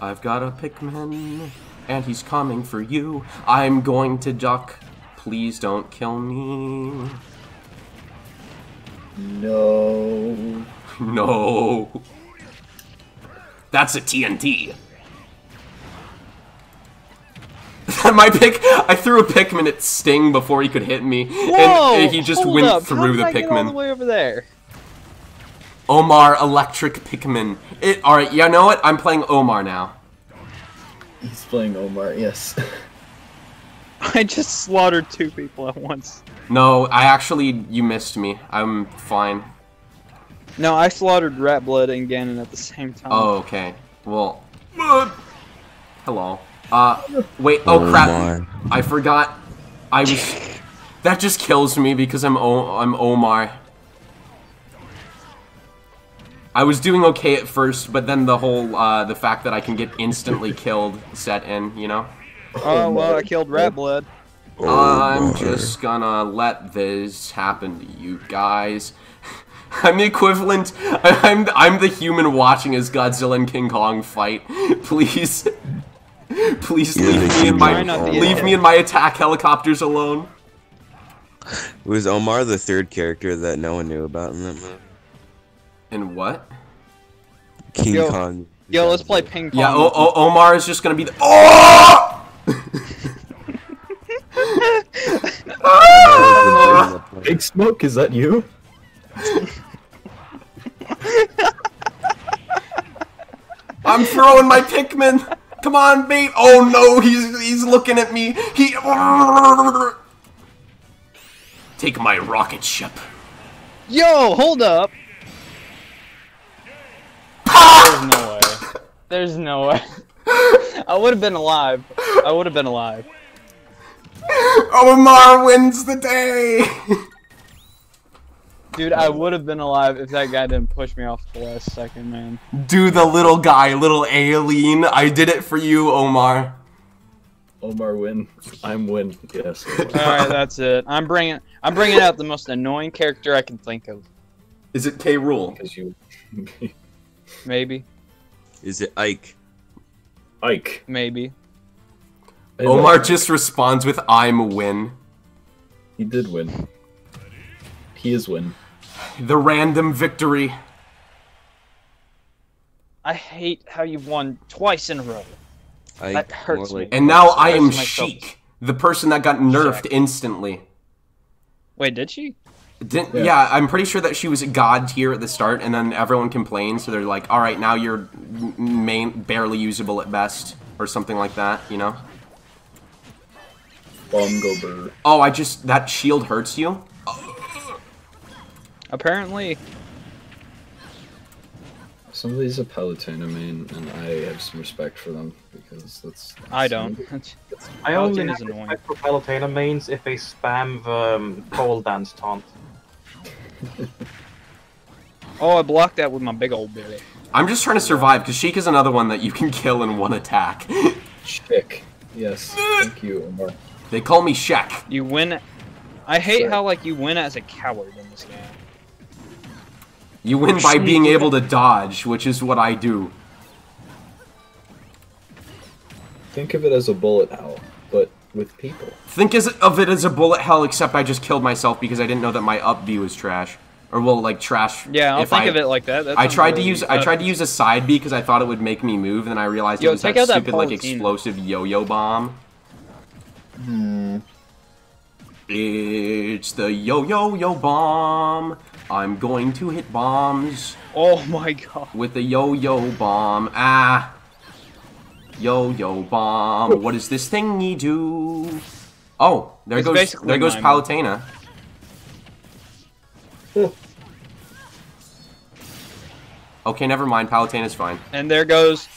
I've got a Pikmin, and he's coming for you. I'm going to duck. Please don't kill me. No. No. That's a T N T. My pick. I threw a Pikmin at Sting before he could hit me, Whoa, and he just went up. through How the I Pikmin. Get all the way over there? Olimar electric Pikmin. It. All right. You know what? I'm playing Olimar now. He's playing Olimar. Yes. I just slaughtered two people at once. No, I actually, you missed me. I'm fine. No, I slaughtered Ratblood and Ganon at the same time. Oh, okay. Well, uh, hello. Uh, wait, oh, oh crap. My. I forgot. I was, that just kills me because I'm, o I'm Olimar. I was doing okay at first, but then the whole, uh, the fact that I can get instantly killed set in, you know? Oh, well, I killed Ratblood. Oh, I'm just gonna let this happen to you guys. I'm the equivalent. I'm I'm the human watching as Godzilla and King Kong fight. Please, please leave me in my leave me in my attack helicopters alone. Was Olimar the third character that no one knew about in that movie? In what? King Yo. Kong. Yo, let's play ping pong. Yeah, o o Olimar is just gonna be the. Oh! Big Smoke, is that you? I'm throwing my Pikmin! Come on, babe! Oh no, he's he's looking at me! He... Take my rocket ship. Yo, hold up! There's no way. There's no way. I would have been alive. I would have been alive. Olimar wins the day! Dude, I would have been alive if that guy didn't push me off the last second, man. Do the little guy, little alien. I did it for you, Olimar. Olimar win. I'm win. Yes. All right, that's it. I'm bringing. I'm bringing out the most annoying character I can think of. Is it K. Rool? Because you. Maybe. Is it Ike? Ike. Maybe. Olimar just responds with "I'm win." He did win. He is win. The random victory. I hate how you've won twice in a row. I that hurts me. And now I am Sheik, the person that got nerfed Sheik. instantly. Wait, did she? Didn't, yeah. yeah, I'm pretty sure that she was god tier at the start, and then everyone complained, so they're like, all right, now you're main, barely usable at best, or something like that, you know? Bomb go bird. Oh, I just... that shield hurts you? Apparently. Somebody's a Palutena main, and I have some respect for them, because that's... that's I don't. That's, that's, I only have respect for Palutena mains if they spam the um, pole dance taunt. Oh, I blocked that with my big old belly. I'm just trying to survive, because Sheik is another one that you can kill in one attack. Sheik. Yes. Thank you, Olimar. They call me Sheik. You win... I hate Sorry. how, like, you win as a coward in this game. You win by being able to dodge, which is what I do. Think of it as a bullet hell, but with people. Think as, of it as a bullet hell, except I just killed myself because I didn't know that my up B was trash, or well, like trash. Yeah, I'll if think I, of it like that. that I tried really to use tough. I tried to use a side B because I thought it would make me move, and then I realized Yo, it was that stupid that like explosive yo-yo bomb. Hmm. It's the yo-yo-yo bomb. I'm going to hit bombs. Oh my god. With the yo-yo bomb. Ah. Yo-yo bomb. What does this thingy do? Oh, there it's goes there goes Palutena. Oh. Okay, never mind. Palutena's fine. And there goes...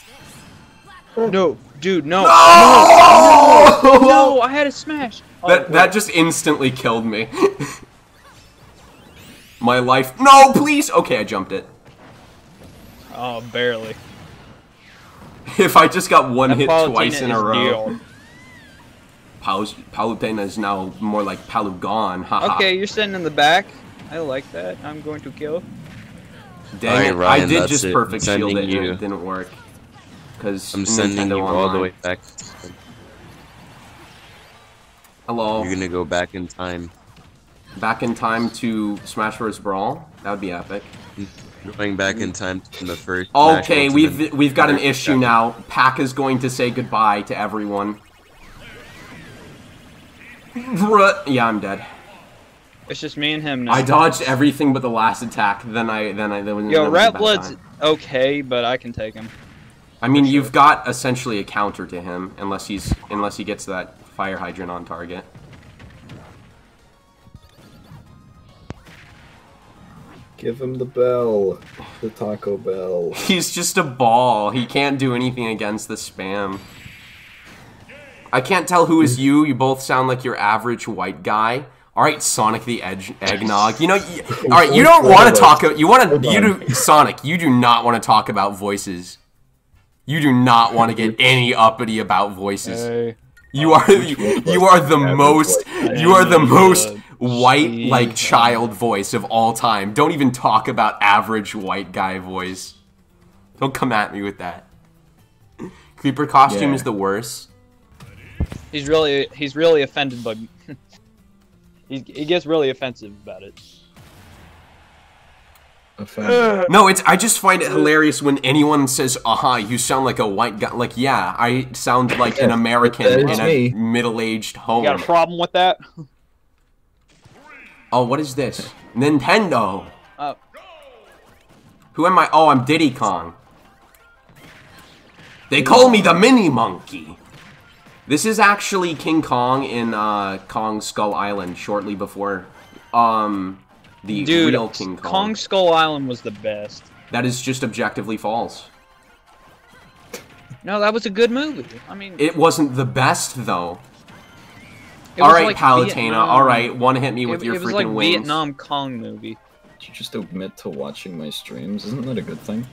Oh. No, dude, no. No! No, no, no, I had a smash. That, oh, that just instantly killed me. My life. No, please! Okay, I jumped it. Oh, barely. If I just got one that hit Palutena twice in a row. Palutena is now more like Palugon. Haha. Okay, you're sitting in the back. I like that. I'm going to kill. Dang right, it. Ryan, I did just it. perfect shield it, and it didn't work. Because I'm sending Nintendo you all online. the way back. Hello. You're gonna go back in time. Back in time to Smash Bros. Brawl? That would be epic. Going back in time to the first. Okay, we've we've got an issue now. Pac is going to say goodbye to everyone. Yeah, I'm dead. It's just me and him now. I dodged everything but the last attack. Then I then I then was. Yo, Ratblood's okay, but I can take him. I mean, sure. You've got essentially a counter to him, unless he's unless he gets that fire hydrant on target. Give him the bell. The Taco Bell. He's just a ball. He can't do anything against the spam. I can't tell who is you. You both sound like your average white guy. All right, Sonic the Edge Eggnog. You know, you, all right, you don't want to talk about... You want to... You do, Sonic, you do not want to talk about voices. You do not want to get any uppity about voices. Hey. You are the, you are the most you are the most white like child voice of all time. Don't even talk about average white guy voice. Don't come at me with that. Creeper costume yeah. is the worst. He's really he's really offended by. he he gets really offensive about it. No, it's. I just find it hilarious when anyone says, "Aha, uh -huh, you sound like a white guy." Like, yeah, I sound like an American in a middle-aged home. You got a problem with that? Oh, what is this? Nintendo! Oh. Who am I? Oh, I'm Diddy Kong. They call me the Mini Monkey! This is actually King Kong in uh, Kong Skull Island shortly before um, the Dude, real King Kong. Kong Skull Island was the best. That is just objectively false. No, that was a good movie. I mean, it wasn't the best though. All right, like Palutena. All right, one hit me with it, your it was freaking like wings. Vietnam Kong movie. Did you just admit to watching my streams? Isn't that a good thing?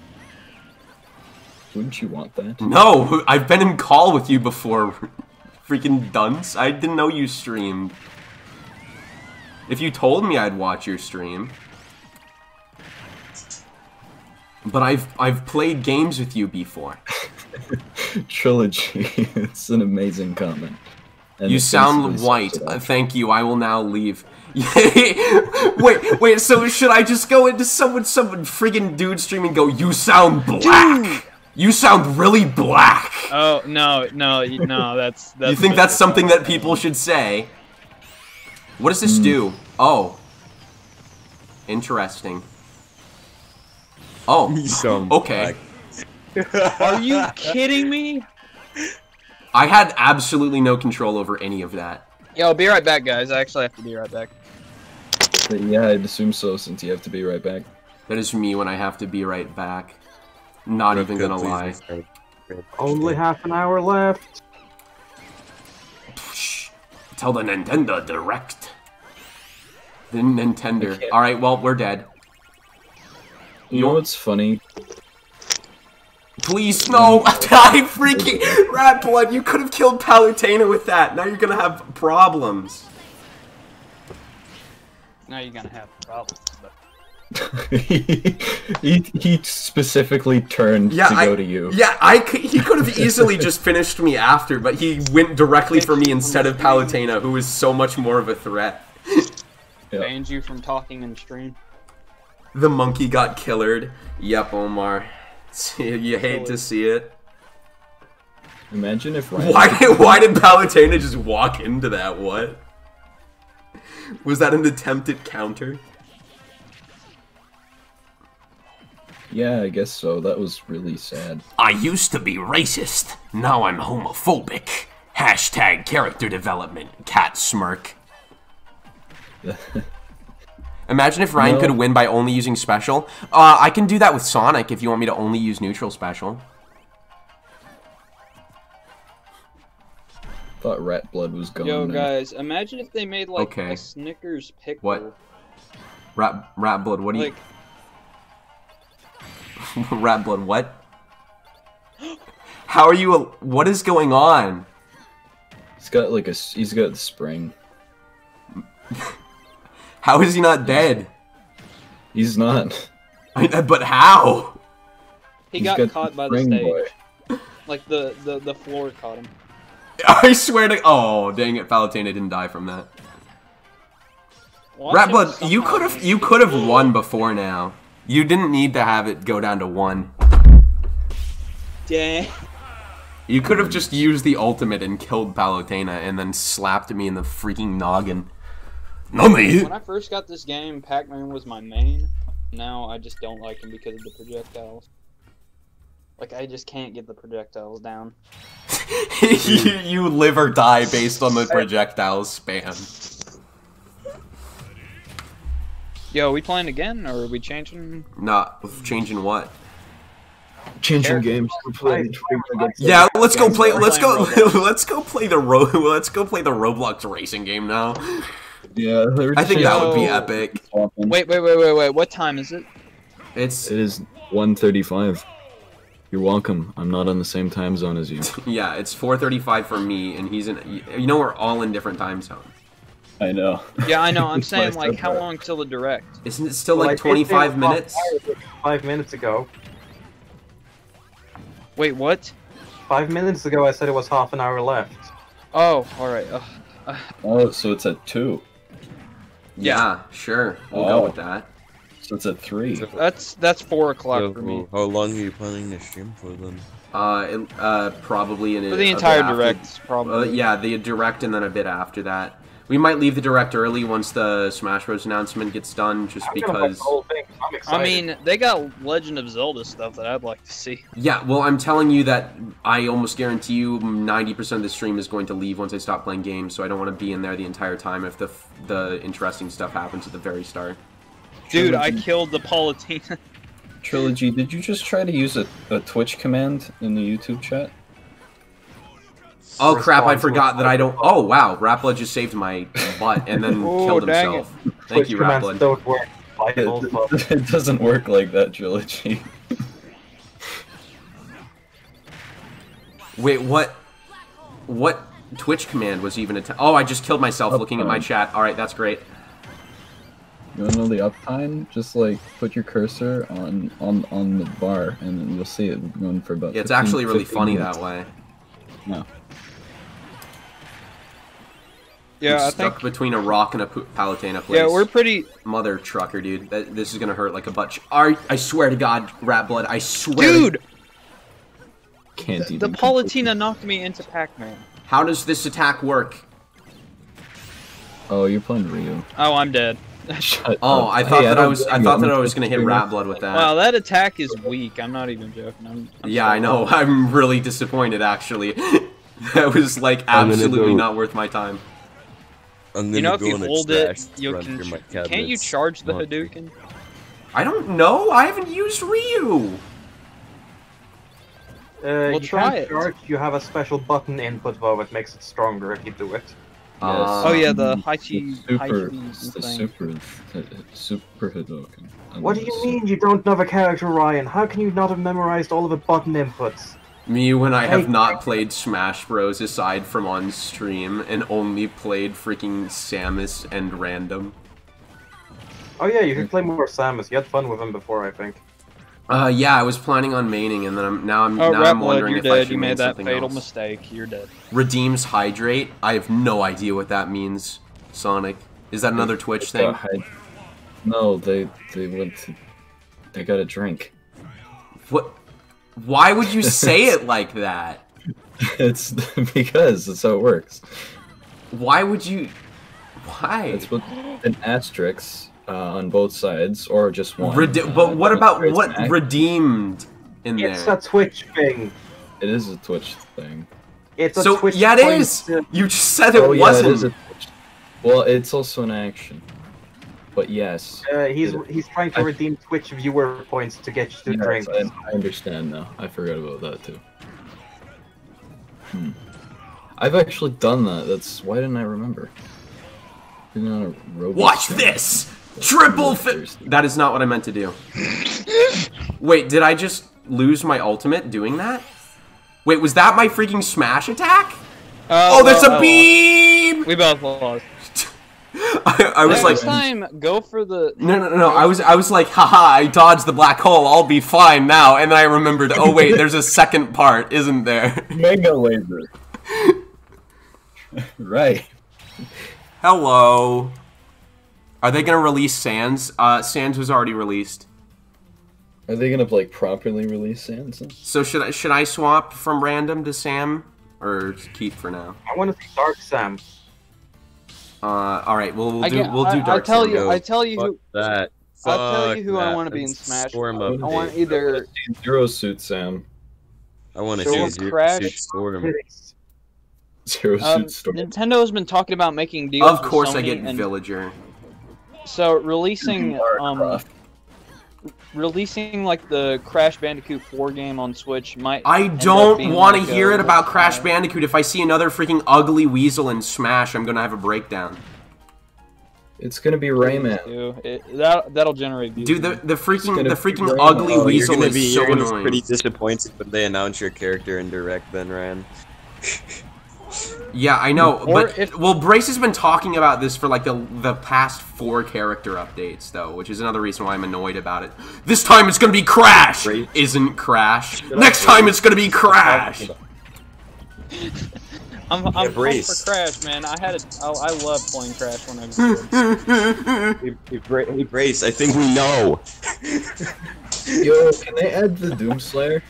Wouldn't you want that? No, I've been in call with you before, freaking dunce. I didn't know you streamed. If you told me, I'd watch your stream. But I've I've played games with you before. Trilogy. It's an amazing comment. And you sound white. Uh, thank you. I will now leave. wait, wait. So should I just go into someone, someone friggin' dude stream and go? You sound black. Dude! You sound really black. Oh no, no, no. That's. that's you think that's something that people should say? What does this mm. do? Oh, interesting. Oh, so okay. Are you kidding me? I had absolutely no control over any of that. Yo, I'll be right back, guys. I actually have to be right back. But yeah, I'd assume so, since you have to be right back. That is me when I have to be right back. Not Rick, even gonna lie. Only half an hour left. Psh, tell the Nintendo Direct. The Nintendo. All right, well, we're dead. You know what's funny? Please, no! I freaking... Rat Blood, you could have killed Palutena with that! Now you're gonna have problems. Now you're gonna have problems, but... he, he specifically turned yeah, to I, go to you. Yeah, I could, he could have easily just finished me after, but he went directly for me instead of Palutena, who is so much more of a threat. Yeah. Banned you from talking in stream. The monkey got killered. Yep, Olimar. You hate to see it. Imagine if Ryan why did why did Palutena just walk into that? What was that, an attempted counter? Yeah, I guess so. That was really sad. I used to be racist. Now I'm homophobic. Hashtag character development. Cat smirk. Imagine if Ryan no. could win by only using special. Uh, I can do that with Sonic if you want me to only use neutral special. Thought Rat Blood was gone. Yo, now. Guys, imagine if they made like okay. a Snickers pickle. What? Rat Rat Blood, what do like... you? Rat Blood, what? How are you? What is going on? He's got like a. He's got the spring. How is he not dead? He's not. I, but how? He got, got caught by the stage. Boy. Like the, the the floor caught him. I swear to. Oh dang it! Palutena didn't die from that. Watch Rat Blood, you could have you could have won before now. You didn't need to have it go down to one. Dang. You could have just used the ultimate and killed Palutena, and then slapped me in the freaking noggin. Not me. When I first got this game, Pac-Man was my main. Now I just don't like him because of the projectiles. Like, I just can't get the projectiles down. you, you live or die based on the projectiles spam. Yo, are we playing again, or are we changing? Nah, changing what? Changing games. Yeah, let's go play. Let's go. Let's go play the ro. Let's go play the Roblox racing game now. Yeah, I think that would be epic. Wait, wait, wait, wait, wait. What time is it? It's it is one thirty-five. You're welcome. I'm not on the same time zone as you. Yeah, it's four thirty-five for me, and he's in. You know, we're all in different time zones. I know. Yeah, I know. I'm saying like, how long till the direct? Isn't it still like twenty-five minutes? Five minutes ago. Wait, what? Five minutes ago, I said it was half an hour left. Oh, all right. Ugh. Oh, so it's at two. Yeah, sure. We'll oh. go with that. So it's at three. That's that's four o'clock so, for me. How long are you planning to stream for then? Uh, it, uh, probably in for the entire direct. After, probably. Uh, yeah, the direct and then a bit after that. We might leave the Direct early once the Smash Bros. Announcement gets done, just I'm because... The whole thing, I'm I mean, they got Legend of Zelda stuff that I'd like to see. Yeah, well, I'm telling you that I almost guarantee you ninety percent of the stream is going to leave once I stop playing games, so I don't want to be in there the entire time if the the interesting stuff happens at the very start. Dude, Trilogy. I killed the Palutena. Trilogy, did you just try to use a, a Twitch command in the YouTube chat? Oh crap, I forgot that I don't... Oh wow, Rapla just saved my butt and then oh, killed himself. It. Thank Twitch you, Rapla. Don't work. It, it doesn't work like that, Trilogy. Wait, what... What Twitch command was even... Att oh, I just killed myself uptime. Looking at my chat. Alright, that's great. You wanna know the uptime? Just like, put your cursor on, on, on the bar and then you'll see it going for about... Yeah, it's fifteen, actually really funny minutes. That way. No. Yeah, I'm I stuck think... between a rock and a Palutena place. Yeah, we're pretty... Mother trucker, dude. That, this is gonna hurt like a bunch. I, I swear to God, Rat Blood, I swear... Dude! To... Can't the, even... The Palutena knocked me into Pac-Man. How does this attack work? Oh, you're playing Ryu. Oh, I'm dead. Shut oh, up. I thought hey, that I, I was I thought that I was gonna hit Rat Blood with that. Wow, that attack is weak. I'm not even joking. I'm, I'm yeah, I know. Old. I'm really disappointed, actually. That was like absolutely not worth my time. You know, if you hold it, you can. Can't you charge the Hadouken? I don't know. I haven't used Ryu. Uh, we'll you try it. Charge, you have a special button input though that makes it stronger if you do it. Yes. Um, oh yeah, the Haichi super, the super, super Hadouken. What do you mean you don't know the character, Ryan? How can you not have memorized all of the button inputs? Me when I have not played Smash Bros. Aside from on stream and only played freaking Samus and random. Oh yeah, you should play more Samus. You had fun with him before, I think. Uh, yeah, I was planning on maining, and then I'm now I'm oh, now I'm wondering if dead. I should you main made that something fatal else. Mistake. You're dead. Redeems hydrate. I have no idea what that means. Sonic, is that another Twitch it's thing? No, they they went. To, they got a drink. What? Why would you say it like that? It's because that's how it works. Why would you? Why? It's with an asterisk uh, on both sides, or just one. Rede uh, but what about what back. Redeemed in it's there? It's a Twitch thing. It is a Twitch thing. It's a so, Twitch yeah, it is. To... You just said it oh, wasn't. Yeah, it is a Twitch. Well, it's also an action. But yes. Uh, he's he's trying to I, redeem Twitch viewer points to get you to yes, drinks. I, I understand now. I forgot about that too. Hmm. I've actually done that. That's why didn't I remember? You're not a robot. Watch this! Triple fit. That is not what I meant to do. Wait, did I just lose my ultimate doing that? Wait, was that my freaking smash attack? Uh, oh, there's well, a beam! We both lost. I, I was Next like, time, go for the. No, no, no, no. I was, I was like, haha! I dodged the black hole. I'll be fine now. And then I remembered. Oh wait, there's a second part, isn't there? Mega laser. Right. Hello. Are they gonna release Sans? Uh, Sans was already released. Are they gonna like properly release Sans? So should I should I swap from random to Sam or keep for now? I want to start Sam. Uh, all right, we'll, we'll do get, we'll do Dark I tell you, I tell you who that. I tell you who that. I want to be in Smash. I want either Zero Suit Sam. I want to see Zero Crash. Suit Storm. Zero um, Suit Storm. Nintendo has been talking about making deals. Of course, with Sony I get Villager. So releasing um, releasing like the Crash Bandicoot four game on Switch might. I don't want to like hear it about Crash Smash. Bandicoot. If I see another freaking ugly weasel in Smash, I'm gonna have a breakdown. It's gonna be Rayman. It, that that'll generate views. Dude, the the freaking the freaking ugly oh, weasel you're gonna be, is so you're gonna annoying. Be pretty disappointed when they announce your character in Direct, then Ran. Yeah, I know, or but if, well, Brace has been talking about this for like the the past four character updates, though, which is another reason why I'm annoyed about it. This time it's gonna be Crash, Brace. Isn't Crash? Should Next I, time Brace. It's gonna be Crash. I'm I'm yeah, Brace. For Crash, man. I had a, I, I love playing Crash when I was a kid. Hey, Bra hey, Brace, I think we know. Yo, can they add the Doomslayer?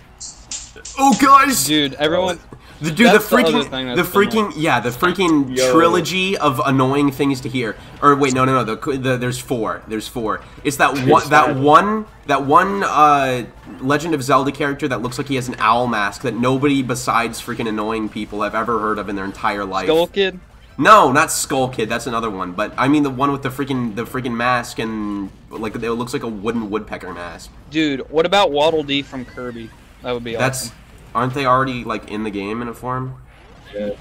Oh, guys, dude, everyone. The, dude, that's the freaking, the, thing that's the freaking, annoying. yeah, the freaking Yo. trilogy of annoying things to hear. Or wait, no, no, no. The, the, there's four. There's four. It's that one, it's that one, that one uh, Legend of Zelda character that looks like he has an owl mask that nobody besides freaking annoying people have ever heard of in their entire life. Skull Kid? No, not Skull Kid. That's another one. But I mean the one with the freaking, the freaking mask and like it looks like a wooden woodpecker mask. Dude, what about Waddle Dee from Kirby? That would be awesome. That's. Aren't they already like in the game in a form? Yes.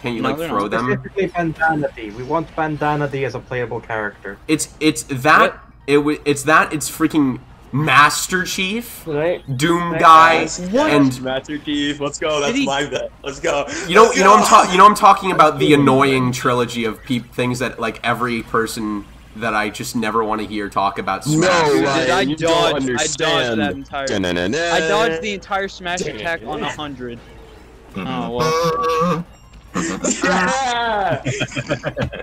Can you no, like throw them? Specifically Bandana D. We want Bandana D as a playable character. It's it's that what? it it's that it's freaking Master Chief, right? Doom Thank guy, what? and Master Chief. Let's go. That's he... my bet. Let's go. You know Let's you go. know I'm talking you know I'm talking about the annoying trilogy of peep things that like every person that I just never want to hear talk about Smash. No, Dude, I you dodged. I dodged that entire. Da -na -na -na. I dodged the entire Smash da -na -na. attack on a hundred. Oh well. Yeah!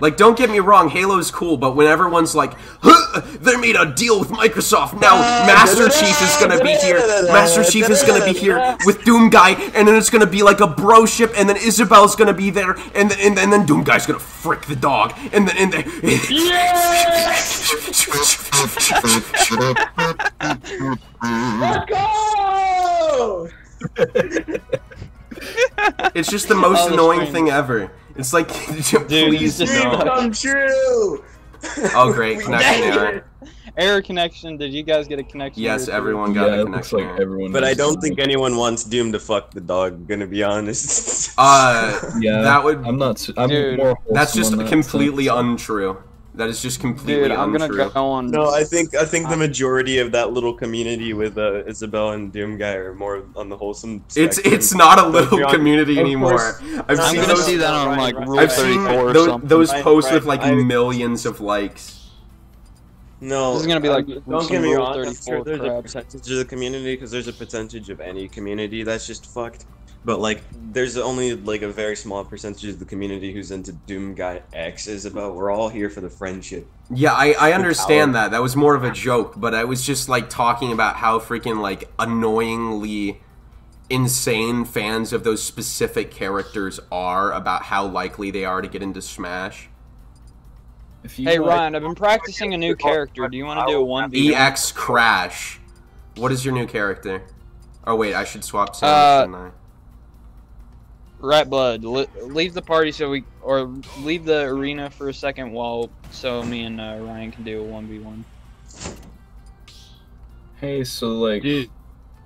Like, don't get me wrong, Halo's cool, but when everyone's like, huh, they made a deal with Microsoft. Now Master Chief is gonna be here. Master Chief is gonna be here with Doom Guy, and then it's gonna be like a bro ship, and then Isabelle's gonna be there, and then and, and then Doom Guy's gonna frick the dog, and then and then. Yeah! Let's go! It's just the most oh, annoying strange. thing ever. It's like, Dude, please don't. come true. Oh great, connection error. Error connection. Did you guys get a connection? Yes, everyone got yeah, a connection. Like everyone but I don't think anyone wants Doom to fuck the dog. Gonna be honest. Uh, yeah. That would. I'm not. I'm Dude, more that's just that completely sense. untrue. That is just completely Dude, I'm untrue. Gonna go on. No, I think I think the majority of that little community with uh, Isabelle and Doom Guy are more on the wholesome. It's spectrum. It's not a little community anymore. Course. I've I'm seen gonna those, see that on like Rule thirty-four or something. Those posts right, with like I, millions of likes. No, this is gonna be like um, don't get me wrong. thirty-four there's crap. a percentage of the community because there's a percentage of any community that's just fucked. But, like, there's only, like, a very small percentage of the community who's into Doom Guy X is about. We're all here for the friendship. Yeah, I, I understand that. That was more of a joke, but I was just, like, talking about how freaking, like, annoyingly insane fans of those specific characters are about how likely they are to get into Smash. If you hey, like, Ryan, I've been practicing a new character. Do you want to do a one v one? E X Crash. What is your new character? Oh, wait, I should swap Samus, shouldn't I? Right, Blood. Le leave the party so we, or leave the arena for a second while so me and uh, Ryan can do a one v one. Hey, so like, dude,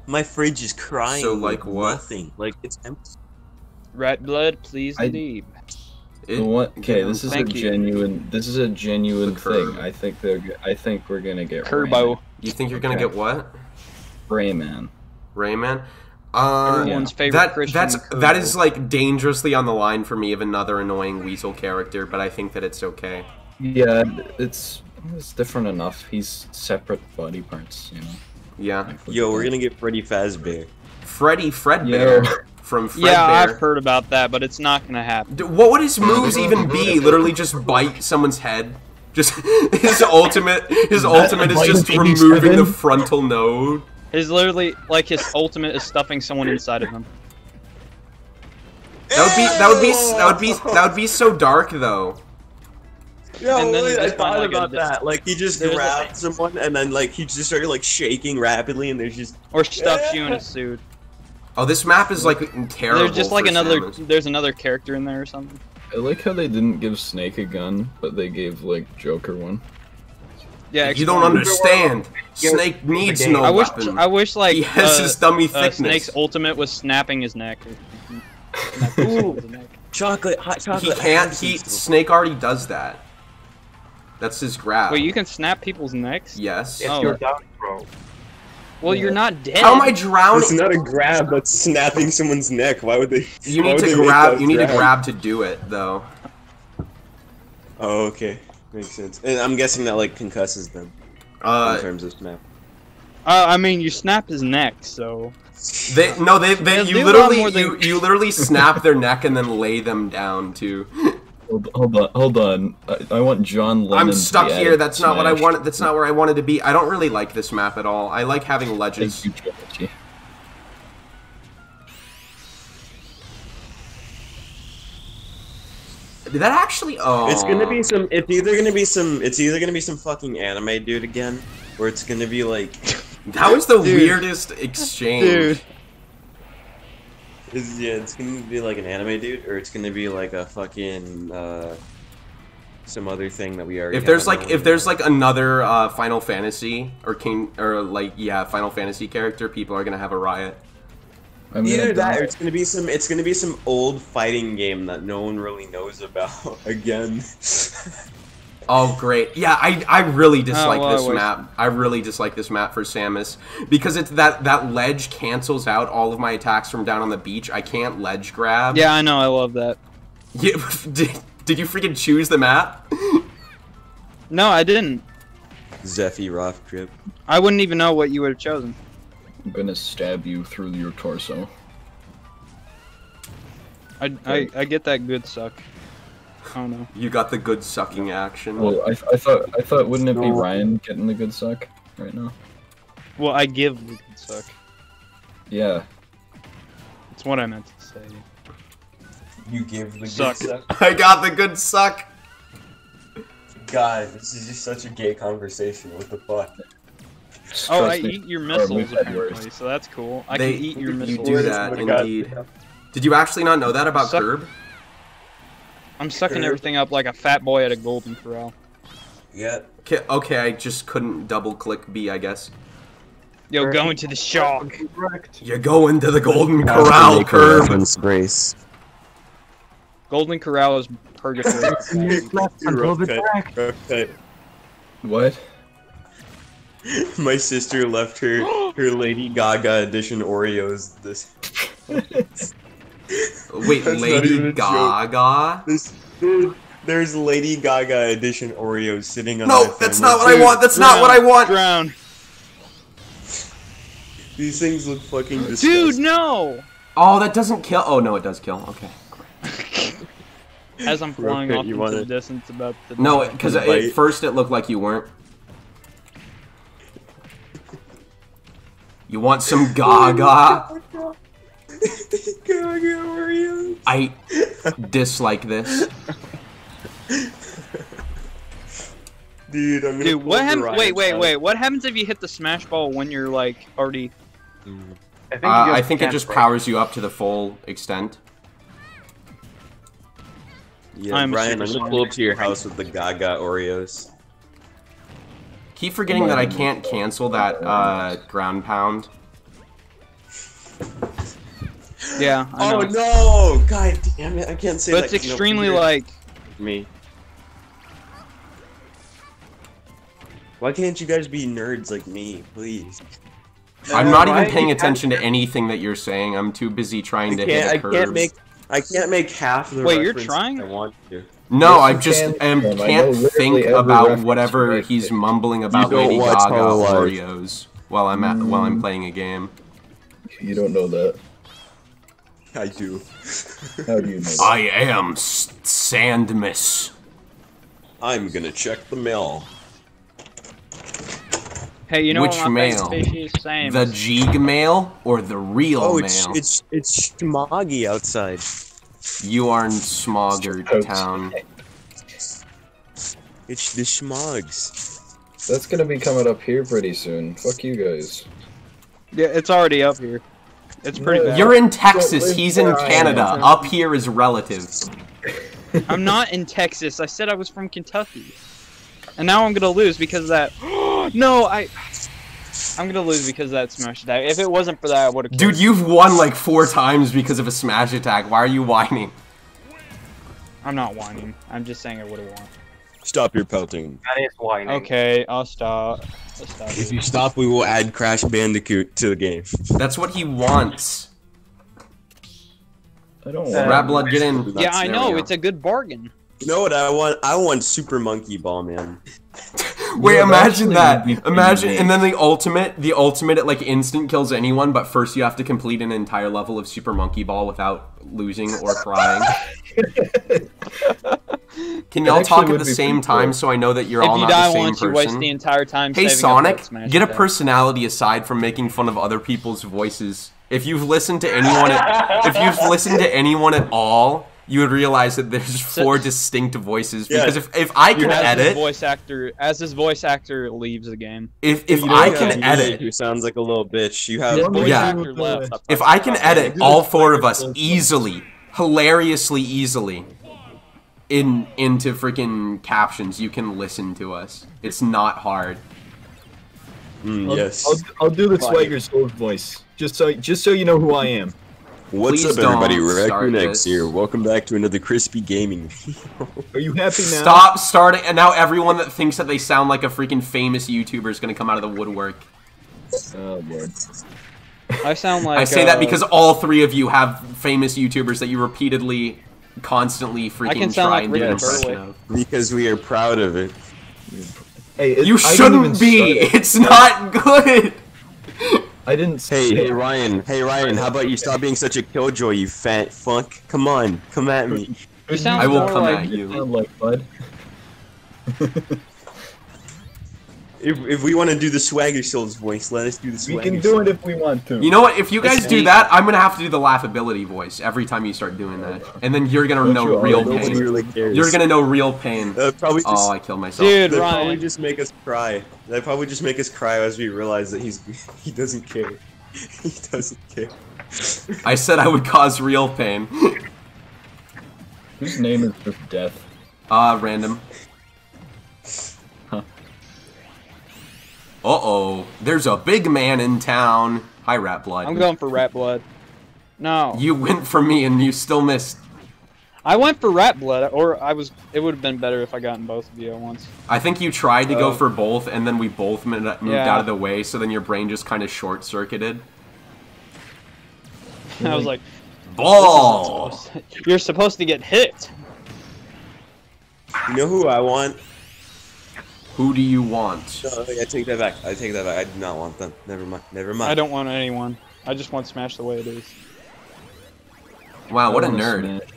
my fridge is crying. So like what? Nothing. Like it's empty. Right, Blood. Please I, leave. It, what? Okay, this is Thank a genuine. You. This is a genuine thing. I think they're. I think we're gonna get. Curbo. Rayman. You think you're gonna okay. get what? Rayman. Rayman. Uh, Everyone's favorite that, Christian that's Curbo. That is like dangerously on the line for me of another annoying weasel character, but I think that it's okay. Yeah, it's it's different enough. He's separate body parts, you know. Yeah. Like, Yo, we're gonna get Freddy Fazbear. Freddy Fredbear yeah. from Fredbear. Yeah, I've heard about that, but it's not gonna happen. Dude, what would his moves even be? Literally just bite someone's head. Just his ultimate. His ultimate is just removing the frontal node. Is literally like his ultimate is stuffing someone inside of him. That would be that would be that would be that would be, that would be so dark though. Yeah, and then I thought like about that. Like he just grabbed someone and then like he just started like shaking rapidly and there's just or stuffs yeah. you in a suit. Oh, this map is like terrible. There's just like another Samus. There's another character in there or something. I like how they didn't give Snake a gun, but they gave like Joker one. Yeah, you don't understand. Snake needs no I wish, weapon. I wish, like, he has uh, his dummy uh, thickness. Snake's ultimate was snapping his neck. Ooh, chocolate, hot chocolate. He can't. He Snake already does that. That's his grab. Wait, you can snap people's necks? Yes. If oh. you're down, bro. Well, yeah. you're not dead. How am I drowning? It's not a grab. That's snapping someone's neck. Why would they? You need to grab. You need grab? a grab to do it, though. Oh, okay. Makes sense. And I'm guessing that like concusses them uh, in terms of snap. Uh, I mean, you snap his neck, so they no they, they you literally you, than... you literally snap their neck and then lay them down too. Hold, hold on, hold on. I, I want John Lennon. I'm stuck here. That's not smashed. what I wanted. That's not where I wanted to be. I don't really like this map at all. I like having legends. Thank you, Georgie. Did that actually? Oh. It's gonna be some. It's either gonna be some. It's either gonna be some fucking anime dude again, or it's gonna be like. That was the dude. weirdest exchange. Dude. It's, yeah, it's gonna be like an anime dude, or it's gonna be like a fucking uh, some other thing that we already. If there's like, if there. there's like another uh, Final Fantasy or King or like yeah Final Fantasy character, people are gonna have a riot. I'm Either that, or it's gonna be some. It's gonna be some old fighting game that no one really knows about again. Oh great! Yeah, I I really dislike oh, well, this I map. I really dislike this map for Samus because it's that that ledge cancels out all of my attacks from down on the beach. I can't ledge grab. Yeah, I know. I love that. Yeah, did, did you freaking choose the map? No, I didn't. Zephy Roth trip. I wouldn't even know what you would have chosen. I'm gonna stab you through your torso. I, I, I get that good suck. I don't know. You got the good sucking action. Well, I, I thought, I thought, wouldn't it be Ryan getting the good suck right now? Well, I give the good suck. Yeah. That's what I meant to say. You give the good suck. suck. I got the good suck. God, this is just such a gay conversation. What the fuck? Trust oh, I me. eat your missiles apparently, so that's cool. I they, can eat your missiles. You do that, indeed. God. Did you actually not know that about Suck Curb? I'm sucking Curb. everything up like a fat boy at a Golden Corral. Yeah. Okay, okay, I just couldn't double-click B, I guess. Yo, going to the shock. You're going to the Golden Corral, Curb. Brace. Golden Corral is purgatory. Okay. What? My sister left her her Lady Gaga edition Oreos. This. Wait, That's Lady Gaga? This, dude, there's Lady Gaga edition Oreos sitting on. No, my that's not what dude, I want. That's drown, not what I want. Drown. These things look fucking disgusting. Dude, no. Oh, that doesn't kill. Oh no, it does kill. Okay. As I'm flying okay, off into wanted... the distance, about the. No, because at first it looked like you weren't. You want some Gaga? Gaga Oreos. I dislike this. Dude, I'm gonna. Dude, what happens? Wait, wait, out. wait. What happens if you hit the smash ball when you're like already? I think, uh, I think it just break. powers you up to the full extent. Yeah, I'm Ryan, I'm gonna pull up to your house with the Gaga Oreos. Keep forgetting that I can't cancel that uh, ground pound. Yeah. I know. Oh no! God damn it! I can't say but that. But it's extremely no like me. Why can't you guys be nerds like me, please? I'm not even paying attention to anything that you're saying. I'm too busy trying to hit a curve. I can't make. I can't make half the. Wait, you're trying? I want to. No, I just am, can't think about whatever he's mumbling about Lady Gaga Oreos while I'm at, while I'm playing a game. You don't know that. I do. How do you know that? I am Sandmas. I'm gonna check the mail. Hey, you know which what mail? The Jig mail or the real oh, it's, mail? It's it's smoggy outside. You are in Smogger Town. It's the Smogs. That's gonna be coming up here pretty soon. Fuck you guys. Yeah, it's already up here. It's pretty bad. You're in Texas, he's in Canada. Up here is relative. I'm not in Texas. I said I was from Kentucky. And now I'm gonna lose because of that. No, I... I'm gonna lose because of that smash attack. If it wasn't for that, I would've. Dude, you've won like four times because of a smash attack. Why are you whining? I'm not whining. I'm just saying I would've won. Stop your pelting. That is whining. Okay, I'll stop. I'll stop if you stop, we will add Crash Bandicoot to the game. That's what he wants. I don't want. Rat Blood, get in. Yeah, I scenario. know. It's a good bargain. You know what I want? I want Super Monkey Ball, man. Wait, yeah, imagine that. Imagine, and then the ultimate, the ultimate, it like instant kills anyone, but first you have to complete an entire level of Super Monkey Ball without losing or crying. Can y'all talk at the same time cool. so I know that you're if all you not die the same once, person? You waste the entire time hey Sonic, get a personality aside from making fun of other people's voices. If you've listened to anyone, at, if you've listened to anyone at all, you would realize that there's four distinct voices. Because yeah. if, if I can as edit, this voice actor as this voice actor leaves the game. If if you know, I can edit, who sounds like a little bitch, you have voice yeah. actor left. If I can edit all four of us easily, hilariously easily, in into freaking captions, you can listen to us. It's not hard. Mm, I'll, yes, I'll, I'll do the Swagger Sword voice, just so just so you know who I am. What's Please up, everybody? Recunex here. Welcome back to another Crispy Gaming. Are you happy now? Stop starting, and now everyone that thinks that they sound like a freaking famous YouTuber is gonna come out of the woodwork. Oh Lord. I sound like I say uh, that because all three of you have famous YouTubers that you repeatedly, constantly freaking try and do an impression of. Because we are proud of it. Hey, it, you shouldn't be! It's not good! I didn't say Hey, hey Ryan, hey Ryan, how about you stop being such a killjoy, you fat funk? Come on, come at me. I will come like at you. you. Like, bud. if, if we want to do the Swagger Souls voice, let us do the Swagger We can do Souls. it if we want to. You know what, if you guys do that, I'm going to have to do the laughability voice every time you start doing that. And then you're going to know real pain. Really you're going to know real pain. Uh, probably just, oh, I killed myself. Dude, They'll Ryan. probably just make us cry. They probably just make us cry as we realize that he's he doesn't care. He doesn't care. I said I would cause real pain. Whose name is for death? Ah, uh, random. Huh. Uh oh, there's a big man in town. Hi, Rat Blood. I'm going for Rat Blood. No. You went for me and you still missed. I went for Rat Blood, or I was. It would have been better if I gotten both of you at once. I think you tried to uh, go for both, and then we both moved yeah. out of the way. So then your brain just kind of short-circuited. I was like, "Ball! Supposed to, you're supposed to get hit." You know who I want? Who do you want? No, I take that back. I take that back. I do not want them. Never mind. Never mind. I don't want anyone. I just want Smash the way it is. Wow, what a nerd! Smash.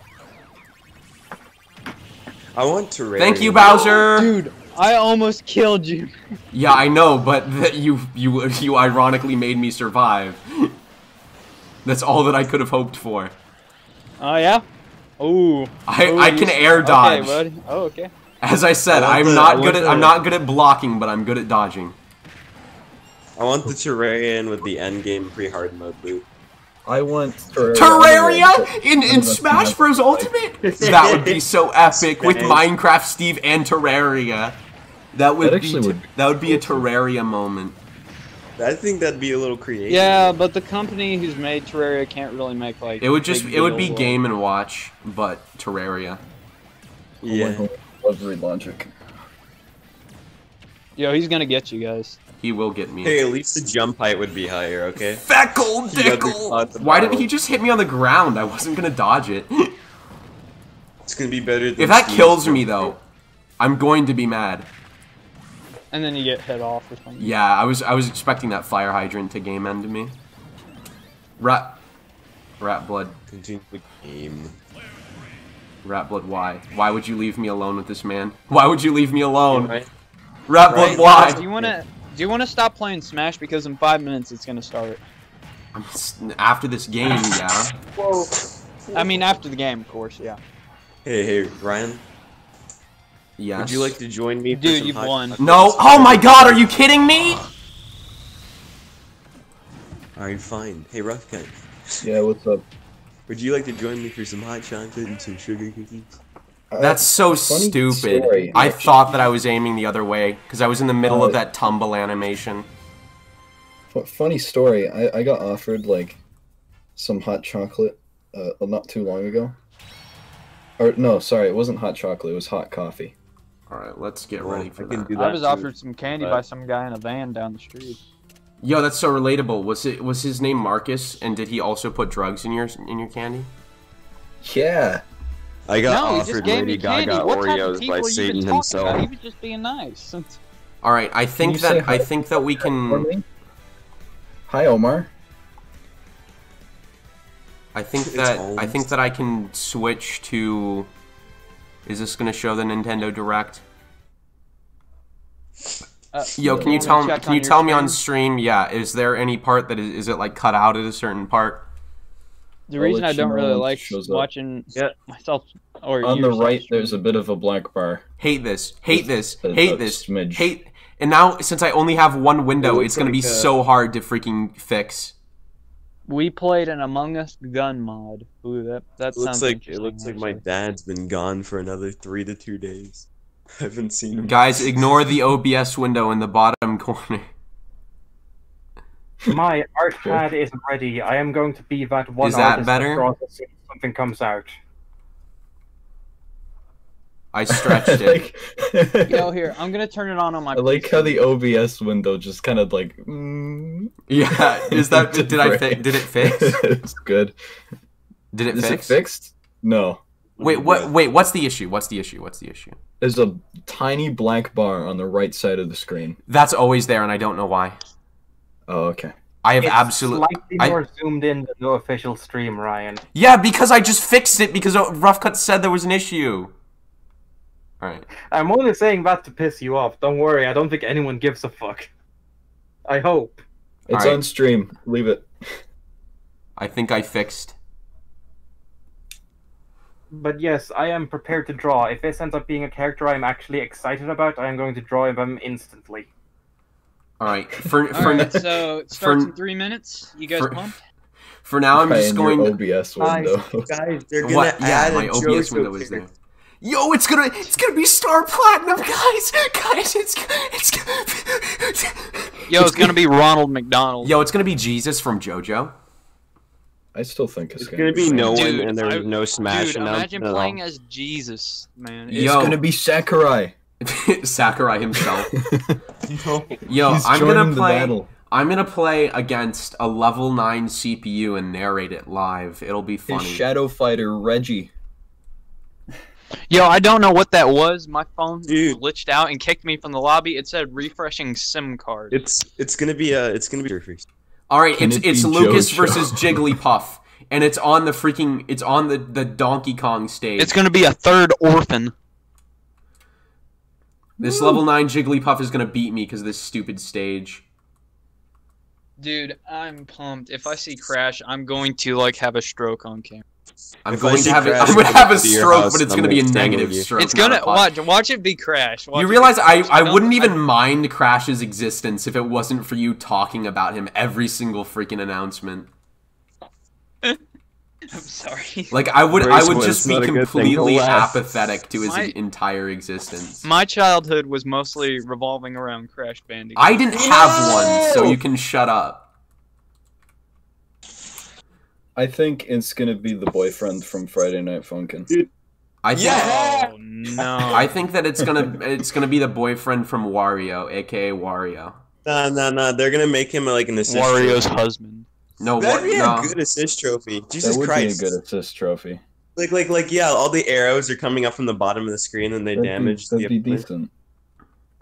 I want Terraria. Thank you, Bowser. Dude, I almost killed you. Yeah, I know, but that you you you ironically made me survive. That's all that I could have hoped for. Oh uh, yeah. Ooh. I Ooh, I can air dodge. Okay, buddy. Oh okay. As I said, I I'm the, not I good at the... I'm not good at blocking, but I'm good at dodging. I want the Terraria in with the end game pre-hard mode loot. I want Terraria, Terraria in, in Smash Bros. Ultimate? That would be so epic with Minecraft Steve and Terraria. That would that be would that would be a Terraria moment. I think that'd be a little creative. Yeah, but the company who's made Terraria can't really make like It would just it would be Game and Watch, but Terraria. Yeah. Lovely logic. Yo, he's gonna get you guys. He will get me. Hey, at least the jump height would be higher, okay? Feckle Dickle! Why didn't he just hit me on the ground? I wasn't gonna dodge it. It's gonna be better than... If that kills me, though, I'm going to be mad. And then you get hit off or something. Yeah, I was I was expecting that fire hydrant to game end me. Rat... Rat Blood. Continue the game. Rat Blood, why? Why would you leave me alone with this man? Why would you leave me alone? Right. Rat Blood, right. why? Do you wanna... Do you want to stop playing Smash? Because in five minutes it's gonna start. After this game, yeah. Whoa. I mean, after the game, of course, yeah. Hey, hey, Ryan. Yes. Would you like to join me? Dude, you've won. No. Oh my God, are you kidding me? Are you fine? Hey, Roughcut. Yeah, what's up? Would you like to join me for some hot chocolate and some sugar cookies? That's so stupid. Story. I thought that I was aiming the other way, because I was in the middle uh, of that tumble animation. Funny story, I, I got offered, like, some hot chocolate uh, not too long ago. Or, no, sorry, it wasn't hot chocolate, it was hot coffee. Alright, let's get well, ready for I that. that. I was offered too, some candy but... by some guy in a van down the street. Yo, that's so relatable. Was it was his name Marcus, and did he also put drugs in your in your candy? Yeah. I got no, offered Lady Gaga Oreos by Satan himself. About? He was just being nice. All right, I think that hi? I think that we can. Hi, Omar. I think it's that old. I think that I can switch to. Is this going to show the Nintendo Direct? Uh, Yo, can you tell me? Can you tell me on stream? Yeah, is there any part that is? Is it like cut out at a certain part? The I'll reason I don't really like watching yeah. myself or on the right, there's a bit of a black bar. Hate this. Hate this. Hate this. Smidge. Hate. And now, since I only have one window, it's going to be good. so hard to freaking fix. We played an Among Us gun mod. Ooh, that that it sounds looks like it looks actually. like my dad's been gone for another three to two days. I haven't seen him. Guys, ignore the O B S window in the bottom corner. My art pad is ready. I am going to be that one. Is that better? If something comes out. I stretched it. like... Yo, here, I'm gonna turn it on on my. I like P C. How the O B S window just kind of like. Mm, yeah, is that did, did I fi did it fix? It's good. Did it is fix? Is it fixed? No. Wait, what? Wait, what's the issue? What's the issue? What's the issue? There's a tiny black bar on the right side of the screen. That's always there, and I don't know why. Oh, okay. I have absolutely. Slightly more I, zoomed in than no official stream, Ryan. Yeah, because I just fixed it because Rough Cut said there was an issue. All right. I'm only saying that to piss you off. Don't worry. I don't think anyone gives a fuck. I hope. It's right. on stream. Leave it. I think I fixed. But yes, I am prepared to draw. If this ends up being a character I'm actually excited about, I am going to draw them instantly. All right. For, All for right, so it starts for, in three minutes. You guys pumped? For now, I'm just going O B S window. Guys, guys, they're gonna what? add yeah, my O B S window is there. Yo, it's gonna it's gonna be Star Platinum, guys. Guys, it's it's. it's Yo, it's, it's gonna be Ronald McDonald. Yo, it's gonna be Jesus from JoJo. I still think it's, it's gonna, gonna be no dude, one, and there's no smash. Dude, imagine no. playing as Jesus, man. It's Yo. gonna be Sakurai. Sakurai himself. No. Yo, He's I'm gonna play. I'm gonna play against a level nine C P U and narrate it live. It'll be funny. His shadow fighter Reggie. Yo, I don't know what that was. My phone Dude. glitched out and kicked me from the lobby. It said refreshing SIM card. It's it's gonna be uh it's gonna be. All right, Can it's it it's Lucas Joe versus Jigglypuff, and it's on the freaking it's on the the Donkey Kong stage. It's gonna be a third orphan. This level nine Jigglypuff is gonna beat me because of this stupid stage. Dude, I'm pumped. If I see Crash, I'm going to like have a stroke on camera. I'm if going to have Crash, it. I'm gonna have a stroke, but it's gonna be a negative stroke. It's gonna watch. Watch it be Crash. Watch you realize I I wouldn't even I, mind Crash's existence if it wasn't for you talking about him every single freaking announcement. I'm sorry. Like I would, Grace I would just be completely apathetic to his my, entire existence. My childhood was mostly revolving around Crash Bandicoot. I didn't have one, so you can shut up. I think it's gonna be the boyfriend from Friday Night Funkin'. Dude. I think. Yeah! Oh, no. I think that it's gonna it's gonna be the boyfriend from Wario, aka Wario. Nah, nah, nah. They're gonna make him like an assist. Wario's trophy. husband. No, that'd be no. a good assist trophy. Jesus that would Christ. Be a good assist trophy. Like, like, like, yeah. All the arrows are coming up from the bottom of the screen, and they that'd damage. Be, that'd the be decent.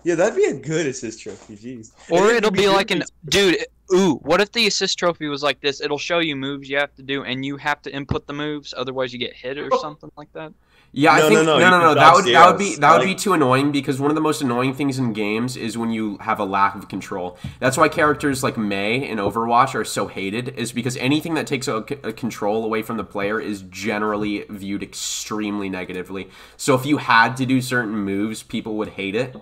Yeah, that'd be a good assist trophy. Jeez. Or it'll be, be like an dude. Ooh, what if the assist trophy was like this? It'll show you moves you have to do, and you have to input the moves, otherwise you get hit or something like that. Yeah, I no, think no, no, no, no. That would that would be that like, would be too annoying because one of the most annoying things in games is when you have a lack of control. That's why characters like Mei in Overwatch are so hated, is because anything that takes a, a control away from the player is generally viewed extremely negatively. So if you had to do certain moves, people would hate it.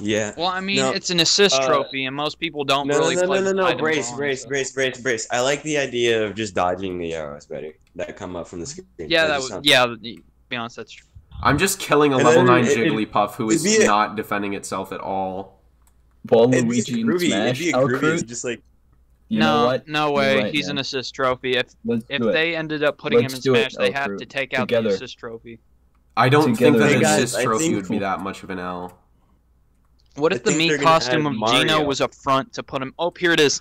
Yeah. Well, I mean, no, it's an assist uh, trophy, and most people don't no, really no, no, play. No, no, no, no, brace, long, brace, so. brace, brace, brace. I like the idea of just dodging the arrows better that come up from the screen. Yeah, that would. Yeah, to be honest, that's true. I'm just killing a and level nine Jigglypuff who is a, not defending itself at all. Ball Luigi and Smash. It'd be a groovy, just like. You no, know what? no way. Right, He's man. an assist trophy. If Let's if they ended up putting Let's him in Smash, it, they have to take out the assist trophy. I don't think that an assist trophy would be that much of an L. What if I the meat costume of Mario. Gino was a front to put him? Oh, here it is.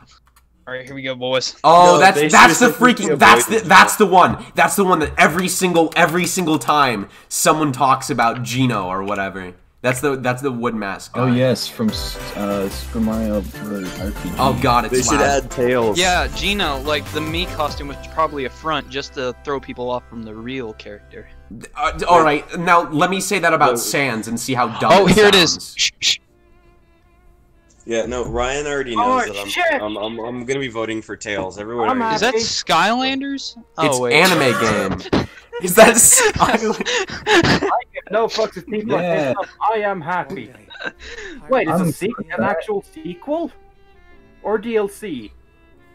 All right, here we go, boys. Oh, no, that's that's the freaking that's the that's the one that's the one that every single every single time someone talks about Gino or whatever. That's the that's the wood mask guy. Oh yes, from uh, Super Mario R P G. Oh god, it's they should loud. add tails. Yeah, Gino, like the meat costume was probably a front just to throw people off from the real character. Uh, all right, now let me say that about Sans and see how dumb. Oh, it here sounds. it is. Shh, shh. Yeah, no, Ryan already knows oh, that shit. I'm, I'm, I'm, I'm gonna be voting for Tails. Everyone is that Skylanders? Oh, it's wait. Anime game. Is that Skylanders? No fucks if people yeah. like this. I am happy. Wait, is a se an actual sequel? Or D L C?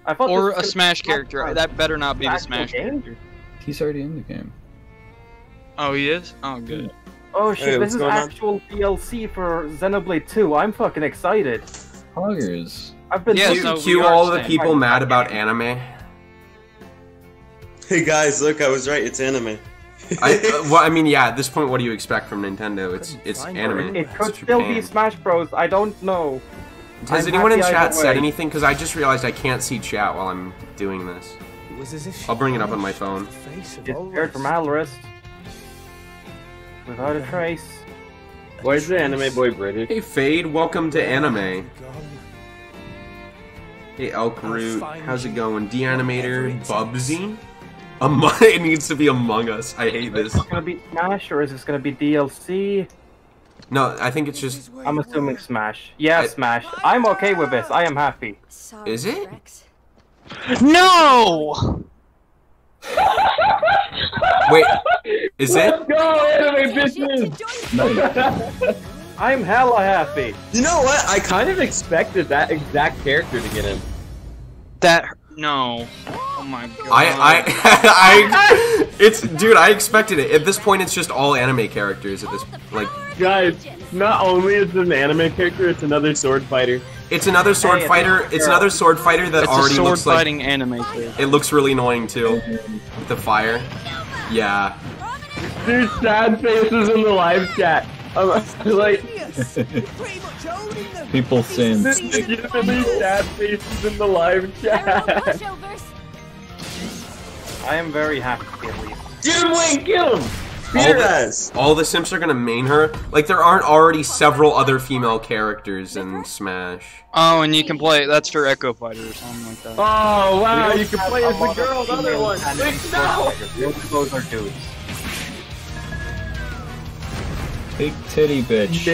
I thought or a Smash character. Fun. That better not be the Smash game? character. He's already in the game. Oh, he is? Oh, good. Oh shit, hey, this is actual on? D L C for Xenoblade two. I'm fucking excited. Huggers. I've been yeah, so cue all the people mad about anime. Hey guys, look, I was right, it's anime. I, uh, well, I mean, yeah, at this point, what do you expect from Nintendo? It's it's anime. It, it could still be Smash Bros, I don't know. Has I'm anyone in chat said anything? Because I just realized I can't see chat while I'm doing this. It was as if I'll bring it up on my phone. It's aired from Alrest. Without a trace. Why is the anime boy British? Hey Fade, welcome to anime. Hey Elkroot, how's it going? Deanimator, Bubsy? Among it needs to be Among Us. I hate this. Is this gonna be Smash or is this gonna be D L C? No, I think it's just. I'm assuming Smash. Yeah, I... Smash. I'm okay with this. I am happy. Is it? No! Wait, is it? Let's go, anime bitches! I'm hella happy. You know what? I kind of expected that exact character to get him. That no. Oh my god. I I I. It's dude. I expected it. At this point, it's just all anime characters. At this like. Guys, not only is it an anime character, it's another sword fighter. It's another sword hey, fighter. It's another sword fighter that it's already a sword looks like fighting anime. Too. It looks really annoying too. With the fire. Yeah. There's sad faces in the live chat. I'm like people saying there's sad faces in the live chat. I am very happy at least. Dude, Wayne, kill him! All the, all the simps are gonna main her. Like there aren't already several other female characters in Smash. Oh, and you can play. That's for Echo Fighter or something like that. Oh wow, you can play as the girl. The other one. No. Those are dudes. Big titty bitch.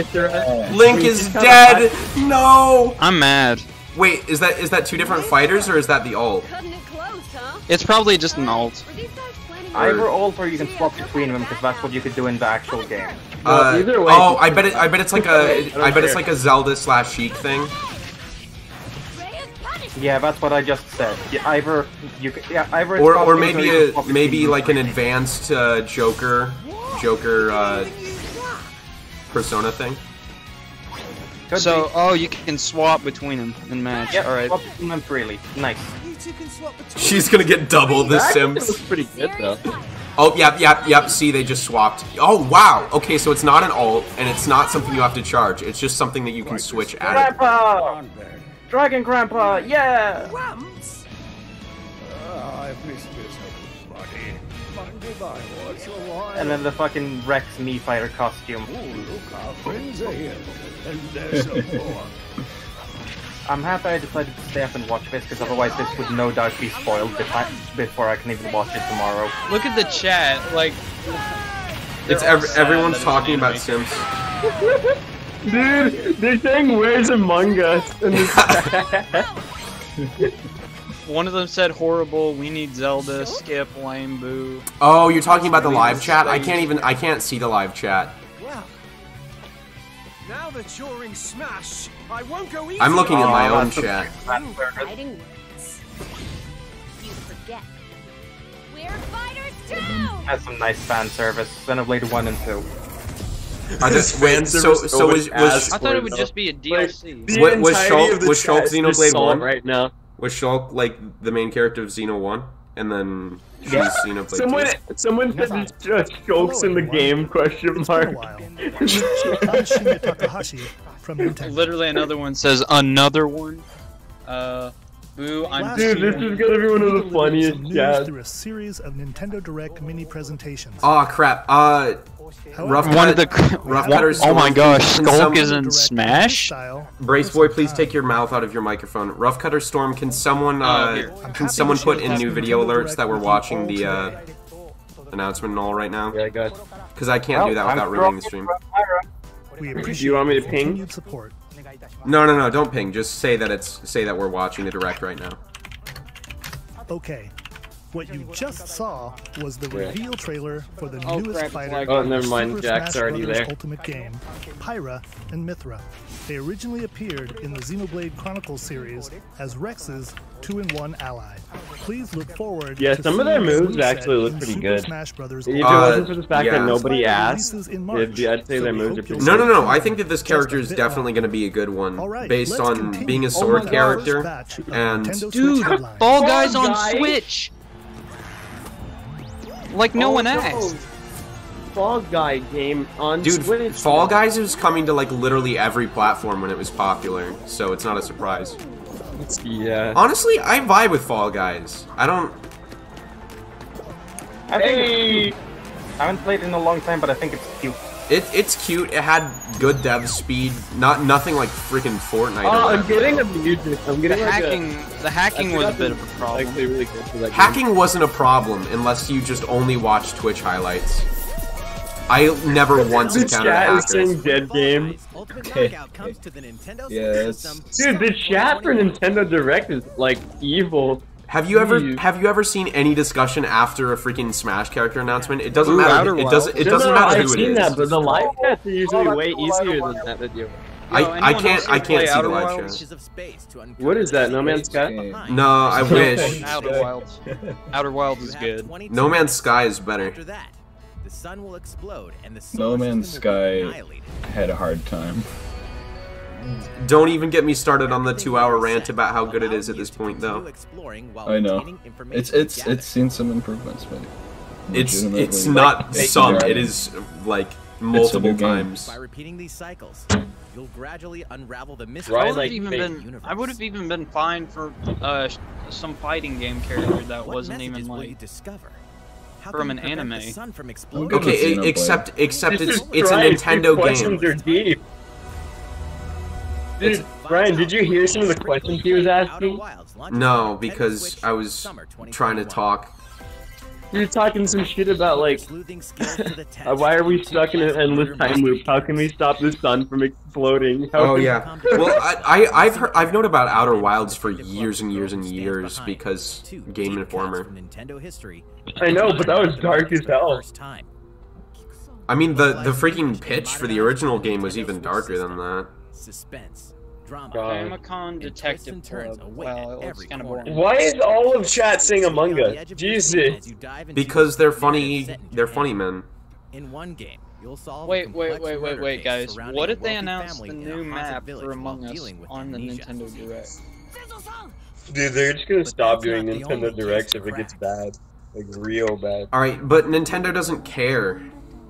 Link is dead. No. I'm mad. Wait, is that is that two different fighters or is that the ult? It's probably just an ult. Either ult or you can swap between them because that's what you could do in the actual game. Uh, well, either way. Oh, I bet it. I bet it's like a. I, I bet care. it's like a Zelda slash Sheik thing. Yeah, that's what I just said. Yeah, either you. Could, yeah, either. Or or maybe or a, maybe like an advanced uh, Joker, Joker uh, persona thing. Could so be. oh, you can swap between them and match. Yep, all right. Swap between them freely. Nice. She's gonna get double this sim. That's pretty good though. Oh, yep, yep, yep. See, they just swapped. Oh, wow. Okay, so it's not an ult, and it's not something you have to charge. It's just something that you can switch at. Grandpa! Dragon Grandpa, yeah! And then the fucking Rex Mii Fighter costume. I'm happy I decided to stay up and watch this, because otherwise this would no doubt be spoiled I, before I can even watch it tomorrow. Look at the chat, like... It's ev everyone's talking about Sims. Dude, they're saying, where's Among Us? In the One of them said, horrible, we need Zelda, skip, lame, boo. Oh, you're talking about the live chat? I can't even, I can't see the live chat. Now that you're in Smash, I won't go easy. I'm looking at my oh, own chat. That's some nice fan service. Xenoblade one and two. Are this fan so, service so was, was, I thought it would just be a D L C. Like, the was Shulk, was Shulk Xenoblade one right now? Was Shulk like the main character of Xeno one? And then she's yeah. Xenoblade someone, two. Someone said there's just jokes in the game, question mark. Literally another one says, another one? Uh, boo, I'm Dude, this is gonna be one of the funniest chats. Through a series of Nintendo Direct mini presentations. Aw, oh, crap. Uh, rough one of the rough cutters. Oh my gosh, Skulk is in Smash. Brace boy, please take your mouth out of your microphone. Rough cutter storm. Can someone uh, can someone put in new video alerts that we're watching the uh, announcement and all right now? Yeah, good. Because I can't do that without ruining the stream. Do you want me to ping? No, no, no, don't ping. Just say that it's say that we're watching the direct right now. Okay. What you just saw was the reveal trailer for the oh, newest crap. fighter oh, never mind. Super Jack's Smash already Brothers there. Ultimate game, Pyra and Mithra. They originally appeared in the Xenoblade Chronicles series as Rex's two in one ally. Please look forward yeah, to some of their moves actually look pretty good. If it wasn't for the fact yeah. that nobody asked, March, I'd say so their moves are pretty good. No, no, no. I think that this character is definitely going to be a good one right, based on continue. being a sword oh character. Gosh, and Dude, Fall Guys on Switch! Like no oh, one asked. No. Fall Guy game on Dude, Switch. Fall Guys was coming to like literally every platform when it was popular, so it's not a surprise. Yeah. Honestly, I vibe with Fall Guys. I don't. I think. Hey. I haven't played it in a long time, but I think it's cute. It it's cute. It had good dev speed. Not nothing like freaking Fortnite. Oh, I'm getting a music. I'm getting the like hacking. A, the hacking was a bit of a problem. Really good for that hacking game. wasn't a problem unless you just only watch Twitch highlights. I never once encountered hackers. This chat is saying dead game. Okay. Yes. Dude, the chat for Nintendo Direct is like evil. Have you ever have you ever seen any discussion after a freaking Smash character announcement? It doesn't Ooh, matter. It doesn't. It doesn't no, no, matter I've who it is. I've seen that, but the live chats are usually oh, way easier than that video. I, Yo, I can't I can't see the live chat. What is that? No Man's Sky? No, I wish. Outer Wilds. Outer Wilds is good. No Man's Sky is better. The sun will explode and the No Man's Sky had a hard time. Don't even get me started on the two-hour rant about how good it is at this point, though. I know. It's it's it's seen some improvements, but it's it's not some. It is like multiple times. By repeating these cycles, you'll gradually unravel the mystery. I would even been I would have even been fine for uh, some fighting game character that wasn't even like. From an anime. From okay, it, except except it's it's a Nintendo game. Are deep. Dude, Brian, did you hear some of the questions he was asking? No, because I was trying to talk. You're talking some shit about like, why are we stuck in an endless time loop? How can we stop the sun from exploding? How oh yeah. Well, I, I I've heard I've known about Outer Wilds for years and years and years because Game Informer. I know, but that was dark as hell. I mean, the the freaking pitch for the original game was even darker than that. Suspense. Famicom Detective Turns. Wow, why is all of chat saying Among Us? Jesus. Because they're funny. They're funny men. In one game, you'll solve. Wait, wait, wait, wait, wait, guys. What did they announce the new map for Among Us on the Nintendo Direct? Dude, they're just gonna stop doing Nintendo Directs if it gets bad, like real bad. All right, but Nintendo doesn't care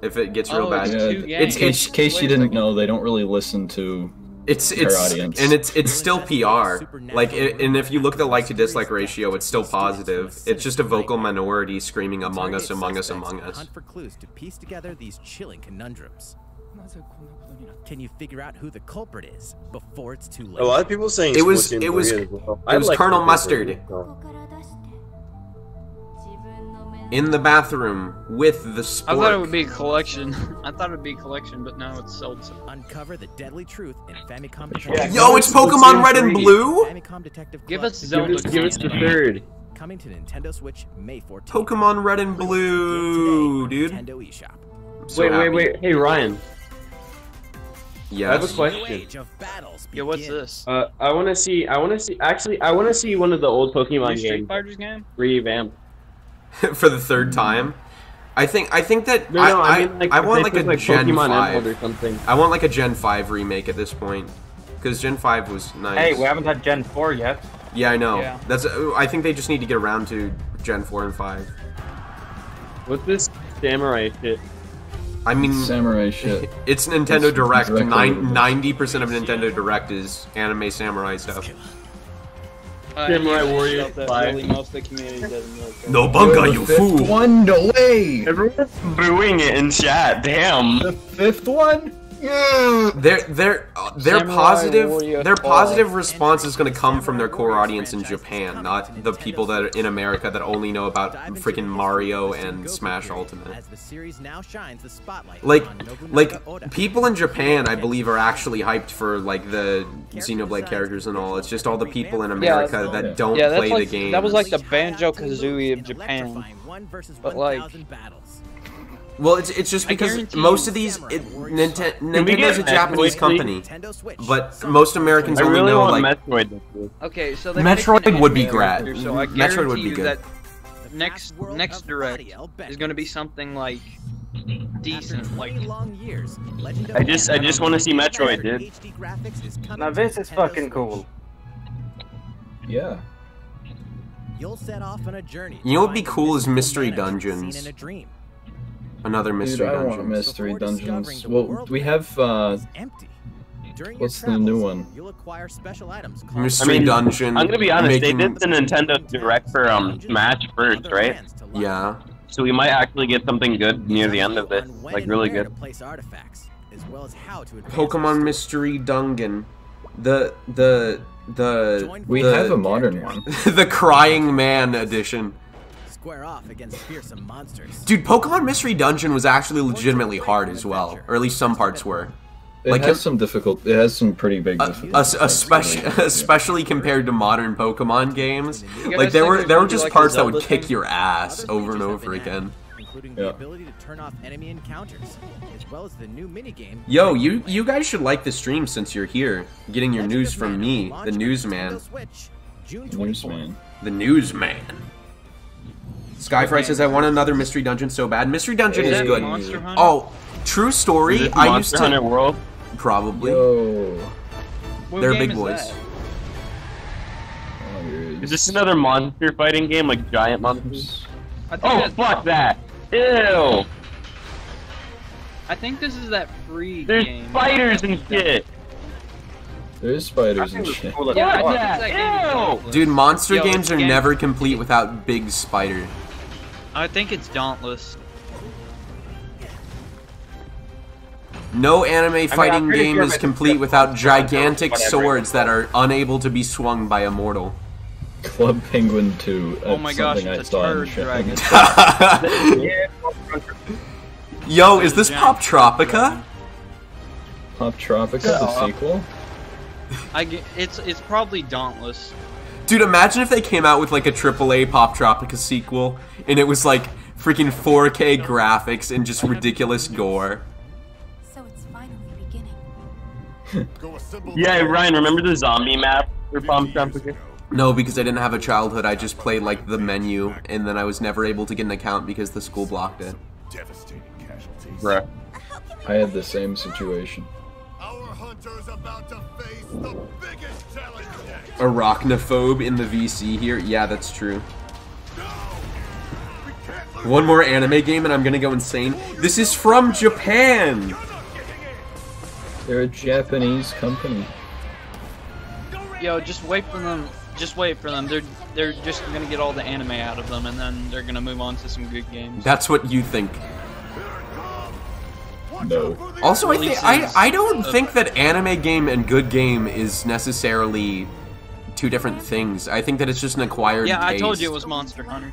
if it gets real bad. It's in case you didn't know, they don't really listen to. It's it's and it's it's still P R. Like, it, and if you look at the like to dislike ratio, it's still positive. It's just a vocal minority screaming Among Us, Among Us, Among Us. Hunt for clues to piece together these chilling conundrums. Can you figure out who the culprit is before it's too late? A lot of people saying it was it was it was Colonel Mustard in the bathroom with the spork. I thought it would be a collection. I thought it would be a collection, but now it's Zelda. Uncover the deadly truth in Famicom Detective. Yo, it's Pokemon Red and Blue? Famicom Detective Club. Give us Zelda. Give us, give us the third. Coming to Nintendo Switch May fourteenth. Pokemon Red and Blue, dude. Nintendo eShop. So wait, happy. wait, wait. Hey, Ryan. Yes. I have a question. Yeah, what's this? Uh, I want to see, I want to see, actually, I want to see one of the old Pokemon games. Street Fighters game? Revamped. For the third time, I think I think that no, I, no, I, mean, like, I want like a like Gen Pokemon five or something. I want like a Gen five remake at this point, because Gen five was nice. Hey, we haven't had Gen four yet. Yeah, I know. Yeah. That's I think they just need to get around to Gen four and five. What's this samurai shit? I mean, samurai shit. It's Nintendo it's Direct. ninety percent of Nintendo Direct is anime samurai stuff. Uh, Samurai Warrior. Really most of the community doesn't know. No bunga, you fool! One, no way! Everyone's booing it in chat, damn! The fifth one? Mm, their their uh, their Samurai positive their positive response is going to come from their core audience in Japan, not the people that are in America that only know about freaking Mario and Smash Ultimate. Like, like people in Japan, I believe, are actually hyped for like the Xenoblade characters and all. It's just all the people in America yeah, that don't yeah, play like, the game. That was like the Banjo-Kazooie of Japan, but like. Well, it's it's just because most of these it, Nintendo Nintendo's a Japanese company, but most Americans only know like. Metroid. Okay, so Metroid would be great. Metroid would be good. Next next direct is going to be something like decent. Like I just I just want to see Metroid, dude. Now this is fucking cool. Yeah. You'll set off on a journey. You know what'd be cool is Mystery Dungeons. Another mystery Dude, I dungeons. want mystery dungeons. Well, we have, uh... what's the new one? Mystery I mean, Dungeon. I'm gonna be honest, making... they did the Nintendo Direct for, um, Smash first, right? Yeah. So we might actually get something good near the end of this. Like, really good. Pokemon Mystery Dungeon. The... the... the... We the, have a modern one. The Crying Man edition. Square off against fearsome monsters. Dude, Pokemon Mystery Dungeon was actually legitimately hard as well, or at least some parts were. It like, has some difficult. It has some pretty big. Uh, especially, especially compared to modern Pokemon games, like there were there were just parts that would kick your ass over and over again. Including the ability to turn off enemy encounters, as well as the new minigame. Yo, you you guys should like the stream since you're here, getting your news from me, the newsman. Newsman. The newsman. Skyfry says, I want another Mystery Dungeon so bad. Mystery Dungeon is, is good. Oh, true story. Is I used to. Hunter World? Probably. Yo. They're big boys. Is, is this another monster fighting game, like giant monsters? I think oh, fuck that. Ew. I think this is that free There's game. There's spiders and shit. There's spiders and shit. Cool yeah, yeah. Ew. Dude, monster Yo, games are game. never complete without big spider. I think it's Dauntless. No anime fighting I mean, game sure is complete without gigantic swords that are unable to be swung by a mortal. Club Penguin two. Oh my gosh, it's I a turd dragon. Yo, is this Pop Tropica? Pop Tropica, the oh. sequel? I get, it's it's probably Dauntless. Dude, imagine if they came out with like a triple A Pop Tropica sequel, and it was like freaking four K graphics and just ridiculous gore. So it's finally beginning. Yeah, Ryan, remember the zombie map for Pop Tropica? No, because I didn't have a childhood. I just played like the menu, and then I was never able to get an account because the school blocked it. Devastating casualties. Bruh. I had the same situation. About to face the biggest challenge yet. Arachnophobe in the V C here. Yeah, that's true. No, one more anime game and I'm gonna go insane. This is from Japan. They're a Japanese company. Yo, just wait for them. Just wait for them. They're they're just gonna get all the anime out of them, and then they're gonna move on to some good games. That's what you think. No. Also, I think I I don't think that anime game and good game is necessarily two different things. I think that it's just an acquired. Yeah, I taste. told you it was Monster Hunter.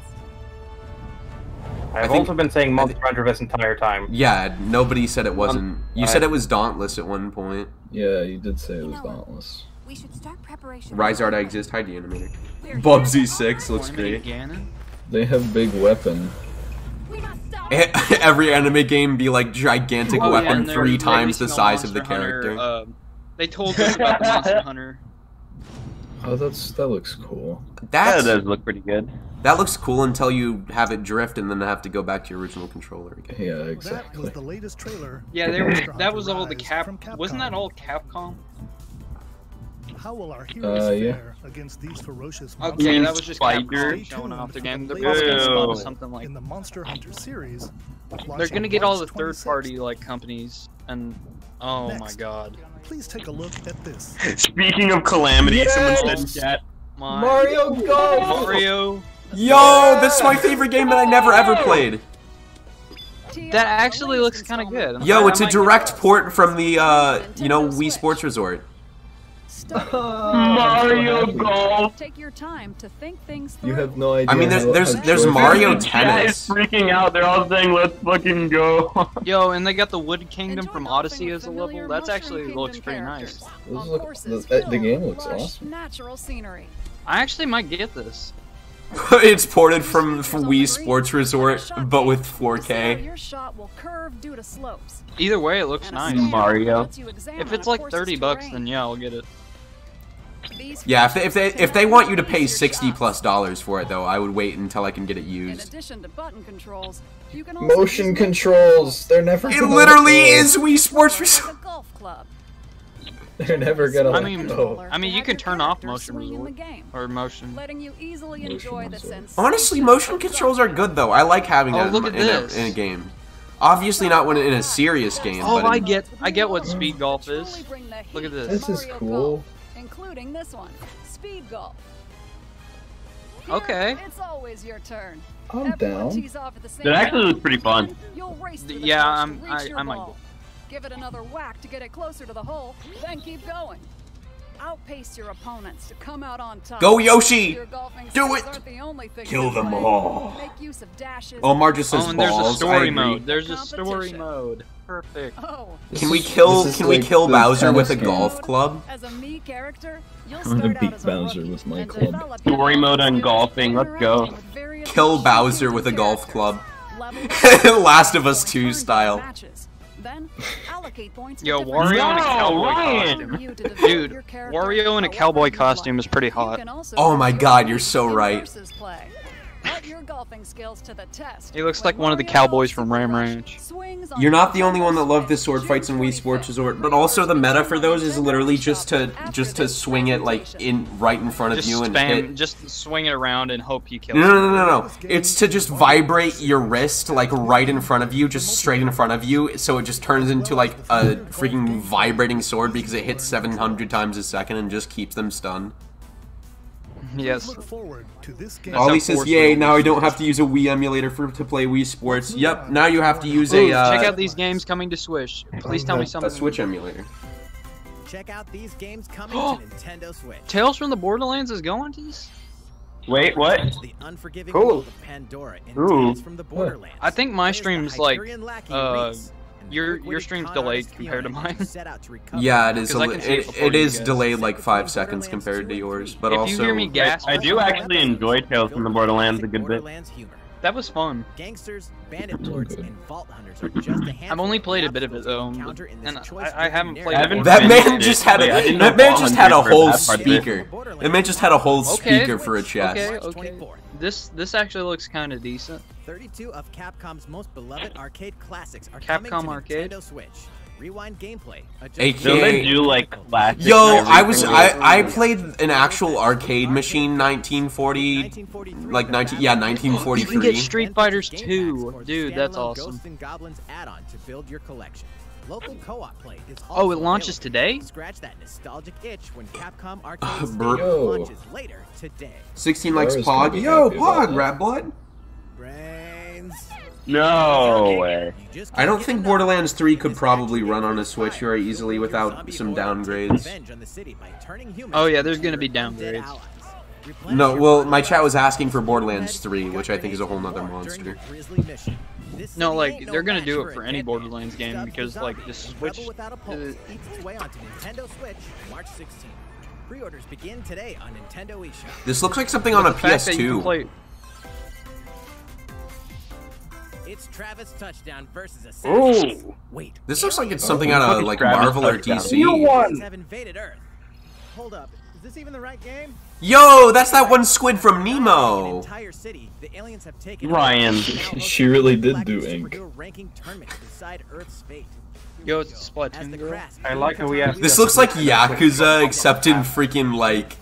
I've think, also been saying Monster Hunter this entire time. Yeah, nobody said it wasn't. Um, you I, said it was Dauntless at one point. Yeah, you did say it was Dauntless. We should start preparation. Rise Art I Exist. Hi, the animator. Bubsy six looks great. They have big weapon. Every anime game be like gigantic oh, weapon yeah, three times the size Monster of the character. Hunter, uh, they told us about the Monster Hunter. Oh, that's that looks cool. That's, that does look pretty good. That looks cool until you have it drift and then have to go back to your original controller again. Yeah, exactly. Well, that was the latest trailer. Yeah, there was, that was all the Cap. Wasn't that all Capcom? How will our heroes uh, yeah. fare against these ferocious monsters? Okay, that was just Capcom showing off their game. They're probably gonna spot something like in the Monster Hunter series. They're gonna get all the third-party like companies, and oh Next, my god! Please take a look at this. Speaking of calamity, yes! someone said chat. My Mario Go! Mario! Yo, this is my favorite game that I never ever played. That actually looks kind of good. Yo, it's a direct port from the, uh, you know, Wii Sports Resort. Mario Golf. Take your time to think things through. You have no idea. I mean, there's there's there's Mario Tennis. They're freaking out. They're all saying, "Let's fucking go." Yo, and they got the Wood Kingdom from Odyssey as a level. That's actually looks pretty nice. The, the game looks awesome. Natural scenery. I actually might get this. It's ported from, from Wii Sports Resort, but with four K. Either way, it looks nice. Mario. If it's like thirty bucks, then yeah, I'll get it. Yeah, if they if they if they want you to pay sixty plus dollars for it, though, I would wait until I can get it used. In addition to button controls, you can also motion controls. They're never. It literally is Wii Sports Resort. They're never gonna. I mean, go. I mean, you can turn off motion resort or motion. Letting you easily motion enjoy the Honestly, motion controls are good though. I like having oh, them in a, in a game. Obviously, not when in a serious game. Oh, but I get, I get what speed golf is. Look at this. This is cool. Including this one, speed golf. Here, okay. It's always your turn. I'm Everyone down. That actually was pretty fun. Yeah, I'm. I, I might. Ball. Give it another whack to get it closer to the hole, then keep going. Outpace your opponents to come out on top. Go Yoshi! Do it! The Kill them play. all. Make use of dashes. Omar just says oh, and balls. There's a story mode. There's a story mode. Perfect. Oh. Can we kill? Can like we kill Bowser with a golf club? As a me character, you'll I'm gonna beat Bowser with my club. Story mode on golfing. Let's go. Kill Bowser with a golf club. Last of Us two style. Then allocate points. Yo, Wario no, in a cowboy Ryan. costume. Dude, Wario in a cowboy costume is pretty hot. Oh my god, you're so right. He looks like one of the cowboys from Ram Ranch. You're not the only one that loved the sword fights in Wii Sports Resort, but also the meta for those is literally just to just to swing it like in right in front of you and hit. Just swing it around and hope you kill it. No, no, no, no, no. It's to just vibrate your wrist like right in front of you, just straight in front of you, so it just turns into like a freaking vibrating sword because it hits seven hundred times a second and just keeps them stunned. Yes. Ollie says, "Yay! Now I don't have to use a Wii emulator for to play Wii Sports." Yep. Now you have to use Ooh, a. Uh, check out these games coming to Switch. Please tell me something. A Switch emulator. Check out these games coming to Nintendo Switch. Tales from the Borderlands is going to this. Wait, what? Cool. Ooh. I think my stream's like. Uh, Your your stream's delayed compared to mine. Yeah, it is. It, it is delayed like five seconds compared to yours, but if also. You hear me gasp, I, I do actually enjoy Tales from the Borderlands a good bit. That was fun. Gangsters, bandit lords, and vault hunters are just a I've only played a bit of it though, but, and I, I haven't played. Haven't that man just had a that man just had a whole speaker. That man just had a whole speaker for a chat. Okay, okay. This this actually looks kind of decent. thirty-two of Capcom's most beloved arcade classics are Capcom coming to Arcade. Nintendo Switch. Rewind gameplay. A K A do like classics. Yo, I was I I played an actual arcade machine nineteen forty like nineteen yeah nineteen forty-three. You can get Street Fighters two, dude. That's awesome. Ghosts and Goblins add-on to build your collection. Local co-op play is oh, it launches today? Scratch that nostalgic itch when Capcom Arcade launches later today. sixteen likes Pog. Yo, Pog, Rat Blood. No way. I don't think Borderlands three could probably run on a Switch very easily without some downgrades. Oh yeah, there's gonna be downgrades. No, well, my chat was asking for Borderlands three, which I think is a whole nother monster. No, like, they're gonna do it for any Borderlands game, because, like, the Switch... Uh... This looks like something on a P S two. It's Travis Touchdown versus a oh. Wait. This looks like it's something out of like Marvel or D C. You won. Hold up. Is this even the right game? Yo, that's that one squid from Nemo. Ryan, she really did do Ink. Yo, it's Splatoon girl. I like how we have. This looks like Yakuza, except in freaking like.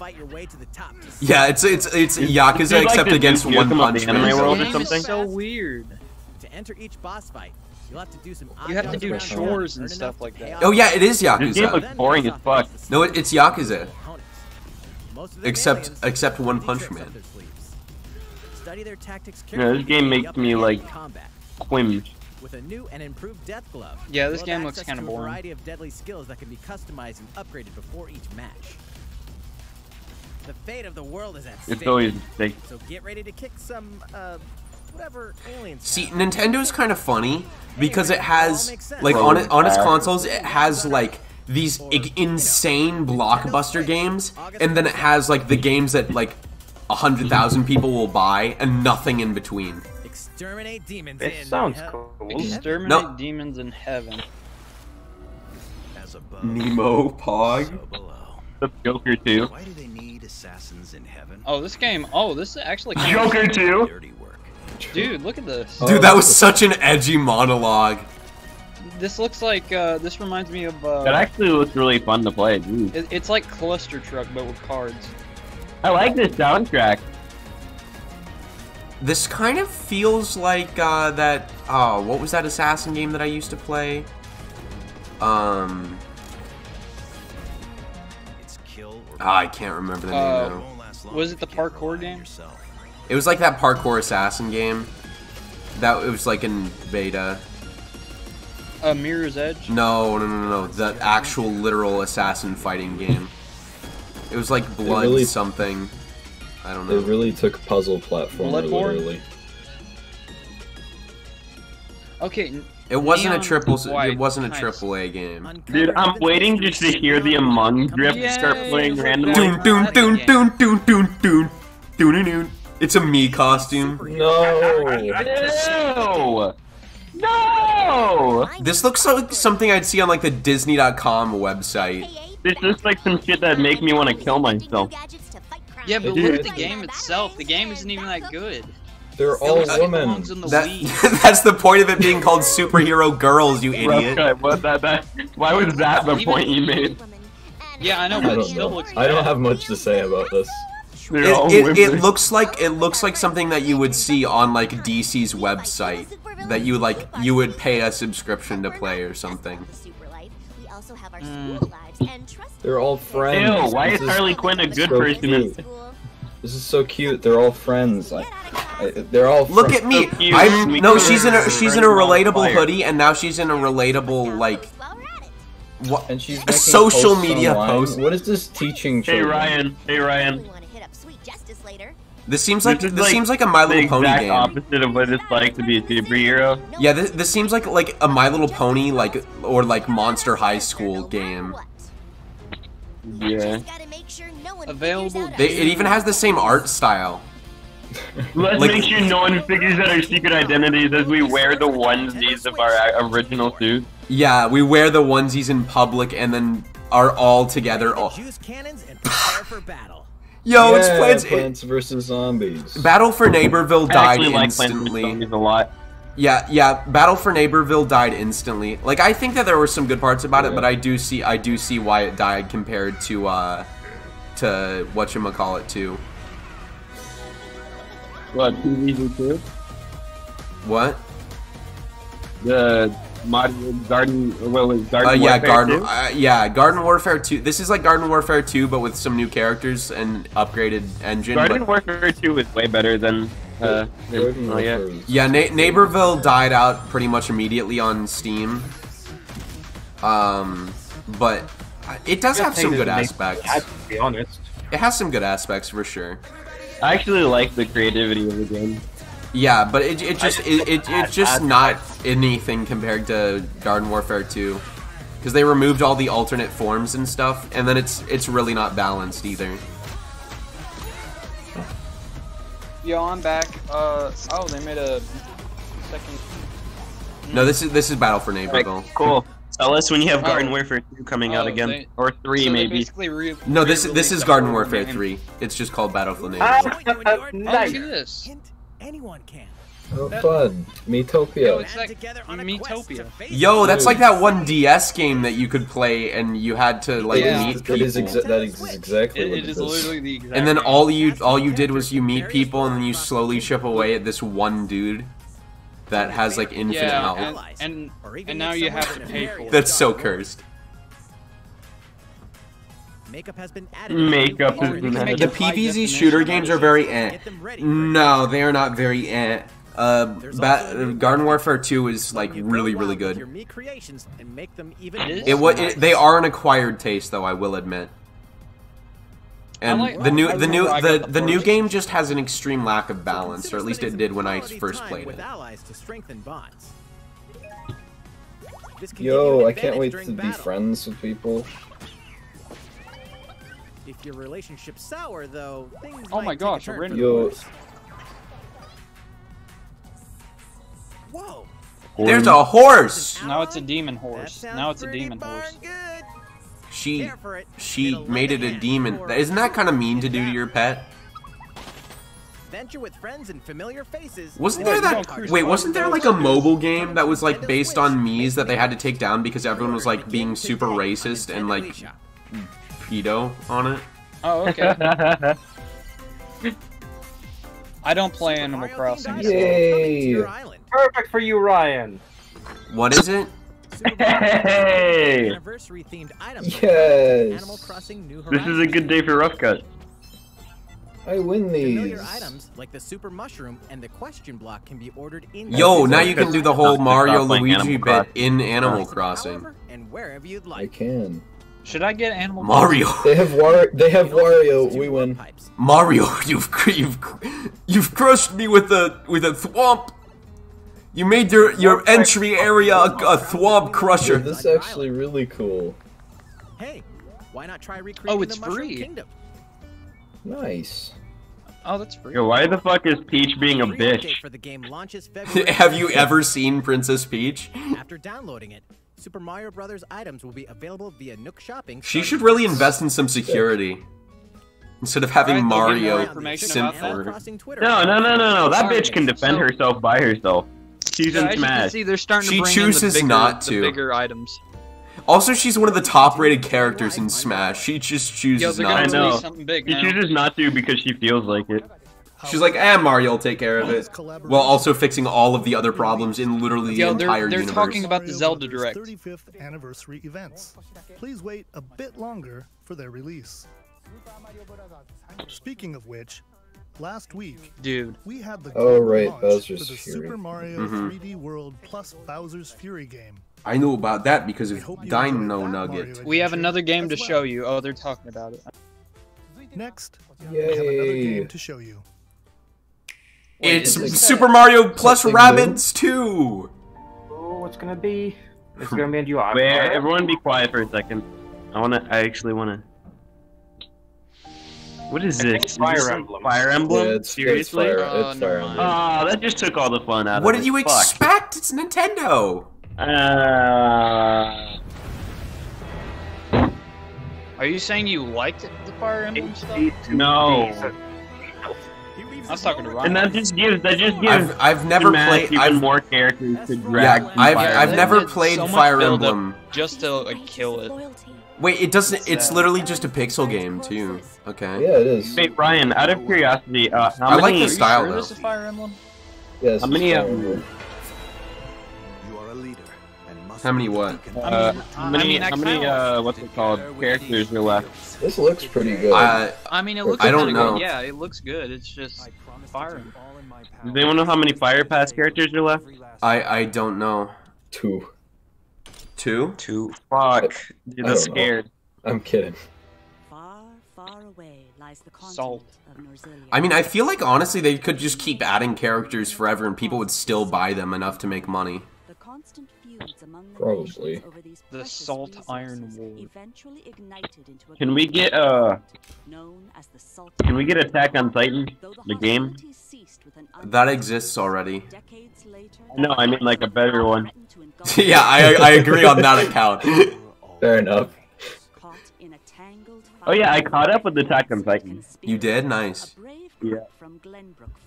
Yeah, it's it's it's Yakuza except against One Punch Man. This game is so weird. Enter each boss fight. You'll have to do some You have to do chores and stuff like that. Oh yeah, it is Yakuza. This game looks boring as fuck. No, it, it's Yakuza. Except except One Punch Man. Yeah, this game makes me like quim. with a new and improved death glove. Yeah, this game looks kind of boring. A variety of deadly skills that can be customized and upgraded before each match. The fate of the world is at stake. It's always at stake. So get ready to kick some uh whatever aliens. See, Nintendo's kind of funny because it has like on it, on its consoles it has like these insane blockbuster games, and then it has like the games that like a hundred thousand people will buy and nothing in between. Exterminate demons in heaven. It sounds cool. Exterminate no. demons in heaven. As above, Nemo Pog. So below. The Joker too. Why do they need assassins in heaven? Oh, this game. Oh, this is actually kind Joker of too. Dirty work. Dude, look at this. Dude, that was such an edgy monologue. This looks like, uh, this reminds me of, uh... That actually looks really fun to play, dude. It, it's like Cluster Truck, but with cards. I like this soundtrack. This kind of feels like, uh, that, uh, what was that assassin game that I used to play? Um... It's kill or oh, I can't remember the uh, name, though. Was it the parkour game? Yourself. It was like that parkour assassin game. That, it was like in beta. Uh, Mirror's Edge? No, no, no, no, the actual literal assassin fighting game. It was like Blood really, something. I don't know. It really took puzzle platformer, literally. Okay. It wasn't a triple. It wasn't a triple A game. Dude, I'm waiting just to hear the Among drip start playing randomly. It's a me costume. No. No! This looks like something I'd see on like the Disney dot com website. This looks like some shit that'd make me want to kill myself. Yeah, but look at the game itself. The game isn't even that good. They're all women. That, that's the point of it being called Superhero Girls, you idiot. Why was that the point you made? Yeah, I know, but it still looks bad. I don't have much to say about this. It, it, it looks like it looks like something that you would see on like D C's website that you like you would pay a subscription to play or something. Mm. They're all friends. Ew, why is Harley Quinn a good person? This is so cute. They're all friends. I, I, they're all. Look at me. I'm no. She's in a she's in a relatable hoodie, and now she's in a relatable like. What? And she's making social media posts. What is this teaching children? Hey Ryan. Hey Ryan. This seems like this, this like seems like a My Little Pony game. The exact opposite of what it's like to be a superhero. Yeah, this this seems like like a My Little Pony like or like Monster High School game. Yeah. Available. They, it even has the same art style. Let's like, make sure no one figures out our secret identities as we wear the onesies of our original suits. Yeah, we wear the onesies in public and then are all together. All. Use cannons and prepare for battle. Yo, yeah, it's Plants, Plants it, versus Zombies. Battle for Neighborville died I like instantly. Plants versus Zombies a lot. Yeah, yeah. Battle for Neighborville died instantly. Like I think that there were some good parts about yeah. it, but I do see I do see why it died compared to uh to whatchamacallit too. What? What? The Modern Garden, well, is Garden uh, yeah, Warfare Garden, two? Uh, yeah, Garden Warfare two. This is like Garden Warfare two, but with some new characters and upgraded engine. Garden but... Warfare two is way better than. Uh, oh, yeah, yeah Na Neighborville died out pretty much immediately on Steam. Um, but it does have some good aspects. I have to be honest. It has some good aspects for sure. I actually like the creativity of the game. Yeah, but it, it just it, it it's just not anything compared to Garden Warfare two, because they removed all the alternate forms and stuff, and then it's it's really not balanced either. Yo, I'm back. Uh oh, they made a second. No, this is this is Battle for Neighborville. Right, cool. Tell us when you have Garden oh. Warfare two coming oh, out again, they, or three so maybe. Re no, this this is Garden Warfare game. three. It's just called Battle for Neighborville. Uh, nice. Anyone can. Oh, fun. Miitopia. Miitopia. Yo, that's like that one D S game that you could play and you had to like yeah. meet people. It is exa that is exactly it, what it, it is. Literally the exact and then all you all you did was you meet people and then you slowly chip away at this one dude that has like infinite health. Yeah, and, and and now you have to pay for it. That's so cursed. Makeup has been added. Makeup has been added. The P V Z shooter games are very eh. No, they are not very eh. Uh, ba Garden Warfare two is like really, really good. And make them even it it, nice. it, they are an acquired taste, though, I will admit. And like, the new, the new, the the, the new game just has an extreme lack of balance, so or at least it did when I first played it. Yo, I can't wait to battle. be friends with people. If your relationship's sour, though, things oh my gosh, a Yo. Whoa. There's a horse. Now it's a demon horse. Now it's a demon horse. She she made it a demon. Isn't that kind of mean to do to your pet? Venture with friends and familiar faces. Wasn't there that wait? Wasn't there like a mobile game that was like based on Mii's that they had to take down because everyone was like being super racist and like pedo on it? Oh okay. I don't play Animal Crossing. Yay! Perfect for you, Ryan. What is it? Hey! Yes! This is a good day for Rough Cut. I win these. Yo, now you can do the whole Mario Luigi bit in Animal Crossing. I can. Should I get Animal Mario? They have War they have Wario. We win. Mario, you've you've you've crushed me with a with a thwomp. You made your your entry area a, a thwomp crusher. Dude, this is actually really cool. Hey, why not try recreating? Oh, it's the free. Kingdom? Nice. Oh, that's free. Yo, why the fuck is Peach being a bitch? For the game launches February. Have you ever seen Princess Peach? After downloading it. Super Mario Brothers items will be available via Nook Shopping. She should really invest in some security instead of having right, Mario simp for her. No, no, no, no, no. That Sorry. bitch can defend so, herself by herself. She's yeah, in Smash. See, they're starting she to bring chooses in the bigger, not to. The bigger items. Also, she's one of the top-rated characters in Smash. She just chooses Yo, not to. I know. Big, she chooses not to because she feels like it. She's like, eh, Mario will take care of it, while also fixing all of the other problems in literally the entire universe. They're, they're talking about the Zelda Direct. thirty-fifth anniversary events. Please wait a bit longer for their release. Speaking of which, last week, dude, we had the oh right, Bowser's Fury. Super Mario three D World plus Bowser's Fury game. I knew about that because of Dino Nugget. We have another game to show you. Oh, they're talking about it. Next, we have another game to show you. It's Super Mario plus Rabbids two! Oh, it's gonna be... It's gonna be in July. Wait, everyone be quiet for a second. I wanna... I actually wanna... What is this? Fire Emblem. Fire Emblem? Yeah, it's, Seriously? It's fire, it's fire Emblem. Oh, that just took all the fun out of it. What did you Fuck. expect? It's Nintendo! Uh... Are you saying you liked the Fire Emblem stuff? No. I was talking to Ryan. And that just gives that just gives. I've, I've never played. Even I've more characters to drag. Yeah, I've Fire I've never played so Fire Emblem just to like kill it. Wait, it doesn't. It's literally just a pixel game too. Okay. Yeah, it is. Wait, Ryan. Out of curiosity, uh, how I many? I like the style though. Is this a Fire Emblem? Yes. How many? Um, How many what? Uh, how many, how many, uh, what's it called, characters are left? This looks pretty good. Uh, I mean, it looks I don't know. Good. Yeah, it looks good. It's just fire. Does anyone know how many Fire Pass characters are left? I, I don't know. Two. Two? Two. Fuck. Dude, that's scared. Know. I'm kidding. Far, far away lies the Salt. Of I mean, I feel like, honestly, they could just keep adding characters forever and people would still buy them enough to make money. The constant Probably. The Salt Iron War. Can we get uh? Can we get Attack on Titan? The game. That exists already. No, I mean like a better one. Yeah, I I agree on that account. Fair enough. Oh yeah, I caught up with Attack on Titan. You did? Nice. Yeah.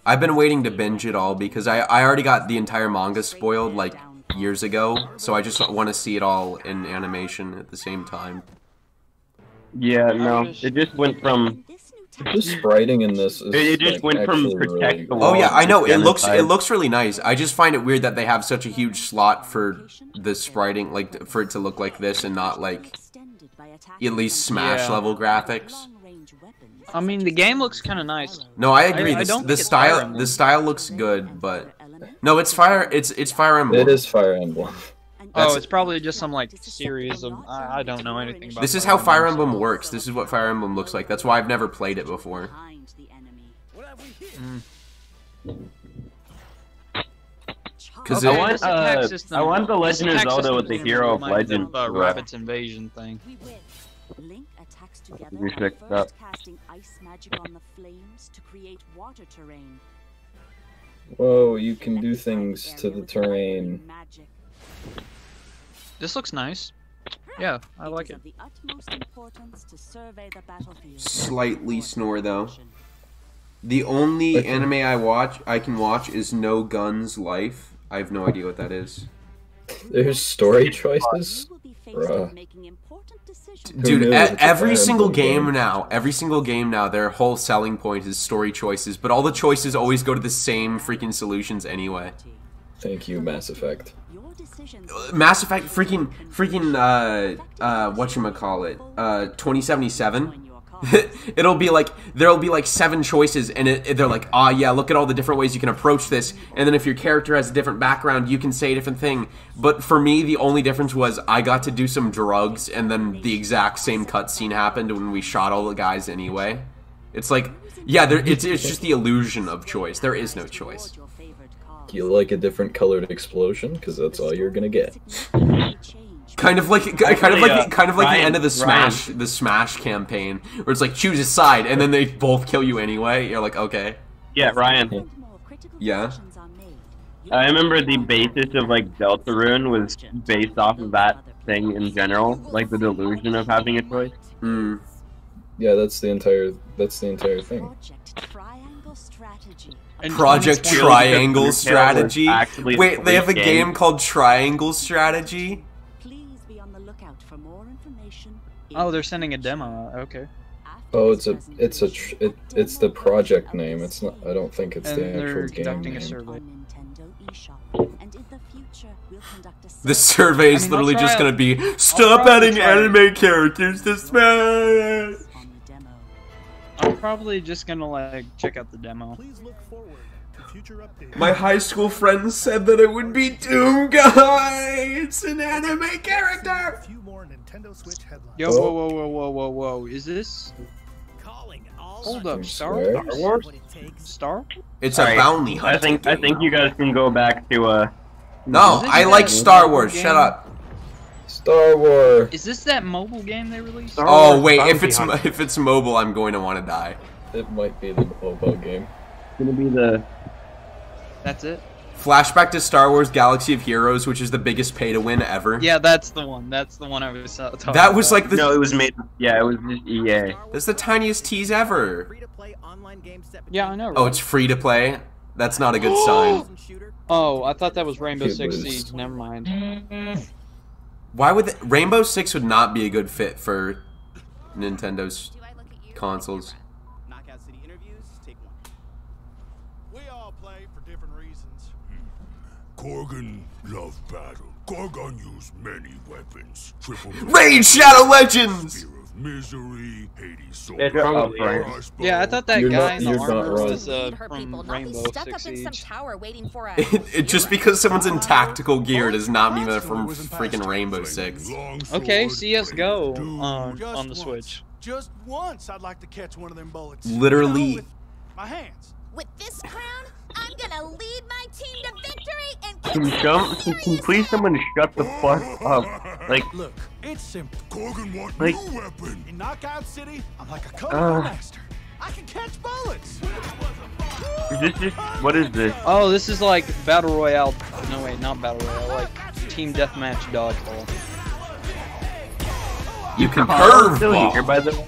I've been waiting to binge it all because I I already got the entire manga spoiled like. years ago, so I just want to see it all in animation at the same time. Yeah, no, it just went from just spriting in this. Is it just like went from protect really... the wall. Oh yeah, I know it looks it looks really nice. I just find it weird that they have such a huge slot for the spriting, like for it to look like this and not like at least Smash yeah. level graphics. I mean, the game looks kind of nice. No, I agree. I, the, I don't the style the style looks good, but. No, it's Fire. It's it's Fire Emblem. It is Fire Emblem. That's oh, it's probably just some like series of I, I don't know anything about. This is how Fire Emblem works. This is what Fire Emblem looks like. That's why I've never played it before. Mm. Cause okay, I want, uh, I want the Legend of Zelda with the hero of Legend. Uh, Rabbit's Invasion thing. Link attacks together first up. Casting ice magic on the flames to create water terrain. Whoa, you can do things to the terrain. This looks nice. Yeah, I like it. Slightly snore though. The only anime I watch I can watch is No Gun's Life. I have no idea what that is. There's story choices. Dude, every single game now, every single game now, their whole selling point is story choices, but all the choices always go to the same freaking solutions anyway. Thank you, Mass Effect. Mass Effect, freaking, freaking, uh, uh, whatchamacallit, uh, twenty seventy-seven? It'll be like, there'll be like seven choices, and it, they're like, ah, oh, yeah, look at all the different ways you can approach this, and then if your character has a different background, you can say a different thing. But for me, the only difference was I got to do some drugs, and then the exact same cutscene happened when we shot all the guys anyway. It's like, yeah, there, it's, it's just the illusion of choice. There is no choice. Do you like a different colored explosion? Because that's all you're gonna get. Kind of like, Actually, kind of like, uh, kind of like Ryan, the end of the Smash, Ryan. the Smash campaign, where it's like choose a side, and then they both kill you anyway. You're like, okay. Yeah, Ryan. Yeah. I remember the basis of like Deltarune was based off of that thing in general, like the delusion of having a choice. Mm. Yeah, that's the entire. That's the entire thing. And Project Triangle Strategy. Wait, they have a game. game called Triangle Strategy? Please be on the lookout for more information. Oh, they're sending a demo. Okay. Oh, it's a it's a tr it, it's the project name. It's not. I don't think it's and the actual game name. A survey. The survey is I mean, literally just going to be stop adding anime characters to Smash. I'm probably just gonna like check out the demo. Please look forward to future updates. My high school friends said that it would be Doom Guy. It's an anime character. Few more Nintendo Switch headlines. Yo, whoa, whoa, whoa, whoa, whoa, whoa! Is this? Hold up, Star Wars? Star? It's a bounty hunt. I think I think you guys can go back to uh. No, I like Star Wars. Shut up. Star Wars. Is this that mobile game they released? Oh wait, if it's if it's mobile, I'm going to want to die. It might be the mobile game. It's gonna be the. That's it. Flashback to Star Wars: Galaxy of Heroes, which is the biggest pay to win ever. Yeah, that's the one. That's the one I was talking about. That was like the. No, it was made. Yeah, it was just E A. That's the tiniest tease ever. Free to play online game set. Yeah, I know. Right? Oh, it's free to play. That's not a good sign. Oh, I thought that was Rainbow Six Siege. Never mind. Why would the, Rainbow Six would not be a good fit for Nintendo's consoles? Knockout City interviews, take one. We all play for different reasons. Corgan loves battle. Corgan used many weapons. Triple Raid Shadow Legends. Misery, Hades, yeah, I thought that you're guy not, in the armor was uh, from Rainbow Six Siege. it, it, just because someone's in tactical gear does not mean they're from freaking Rainbow Six. Okay, C S G O on, on the Switch. Just once, I'd like to catch one of them bullets. Literally. My hands. With this crown, I'm gonna lead my team to victory and can, can please someone shut the fuck up? Like, look, it's simple. Corgan wants like, new weapon. In Knockout City, I'm like a combat master. I can catch bullets. Is this just what is this? Oh, this is like battle royale. No wait, not battle royale. Like team deathmatch dodgeball. You can curve ball. Here by the.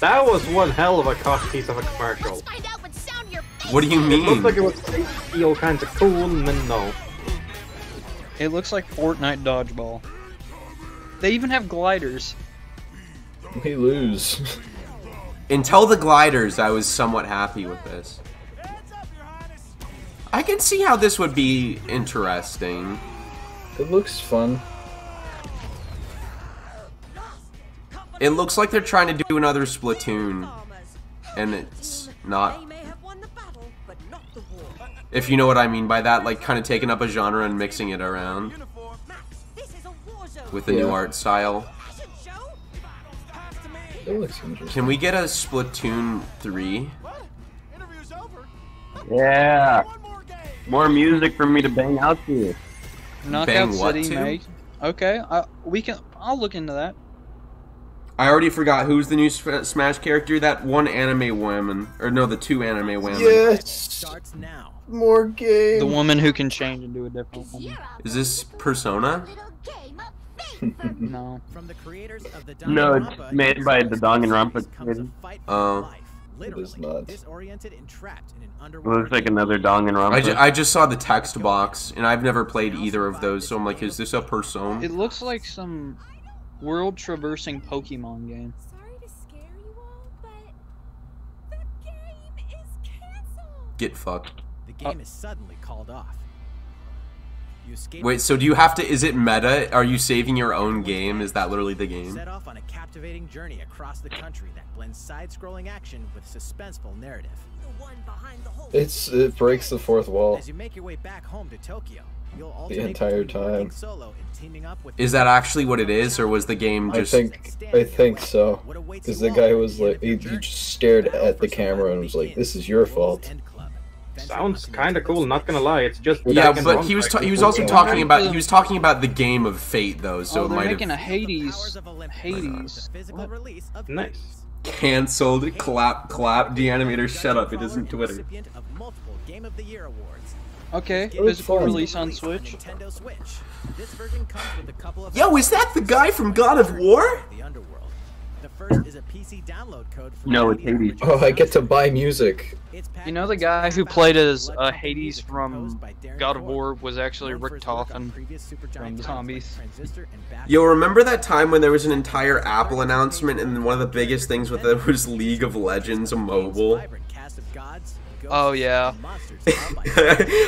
That was one hell of a cost piece of a commercial. Let's find out what sound your face. What do you mean? It looks like it was all kinds of cool, and then no. It looks like Fortnite dodgeball. They even have gliders. We lose. Until the gliders, I was somewhat happy with this. I can see how this would be interesting. It looks fun. It looks like they're trying to do another Splatoon, and it's not. If you know what I mean by that, like kind of taking up a genre and mixing it around with a yeah. new art style. It looks interesting. Can we get a Splatoon three? Yeah. More music for me to bang out to you. Knockout City, mate. Okay, I, we can. I'll look into that. I already forgot who's the new Smash character. That one anime woman, or no, the two anime women. Yes. Starts now. More game. The woman who can change into a different woman. Is this Persona? No. From the creators of the no, it's made by the Danganronpa. Oh. It is not. It looks like another Danganronpa. I, ju I just saw the text box, and I've never played either of those, so I'm like, is this a Persona? It looks like some world-traversing Pokemon game. Sorry to scare you all, but the game is canceled. Get fucked. The game uh, is suddenly called off. You escape. Wait, so do you have to? Is it meta? Are you saving your own game? Is that literally the game? Set off on a captivating journey across the country that blends side-scrolling action with suspenseful narrative. The one behind the whole it's it breaks the fourth wall. As you make your way back home to Tokyo. The entire time. Is that actually what it is, or was the game just? I think, I think so. Because the guy was like, he, he just stared at the camera and was like, "This is your fault." Sounds kind of cool. Not gonna lie, it's just yeah. But he was he was also talking about he was talking about the game of Fate though, so it might have. Making a Hades. Hades. Nice. Cancelled. Clap, clap. The animator, shut up. It isn't Twitter. Okay, physical release on Switch. Yo, is that the guy from God of War? No, it's Hades. Oh, I get to buy music. You know the guy who played as uh, Hades from God of War was actually Rick Toffin from Zombies. Yo, remember that time when there was an entire Apple announcement and one of the biggest things with it was League of Legends Mobile? Oh yeah.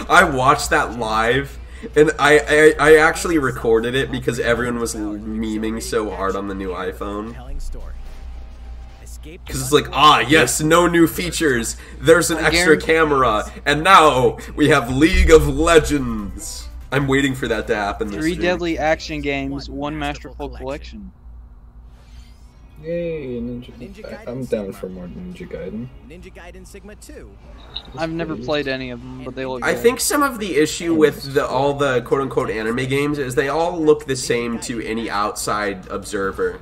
I watched that live and I, I I actually recorded it because everyone was memeing so hard on the new iPhone. Because it's like, ah yes, no new features, there's an extra camera, and now we have League of Legends. I'm waiting for that to happen this Three week. Deadly action games, one masterful collection. Yay, Ninja, Ninja I'm down for more Ninja Gaiden. Ninja Gaiden Sigma two. I've never played any of them, but they look I good. Think some of the issue with the, all the quote-unquote anime games is they all look the same to any outside observer.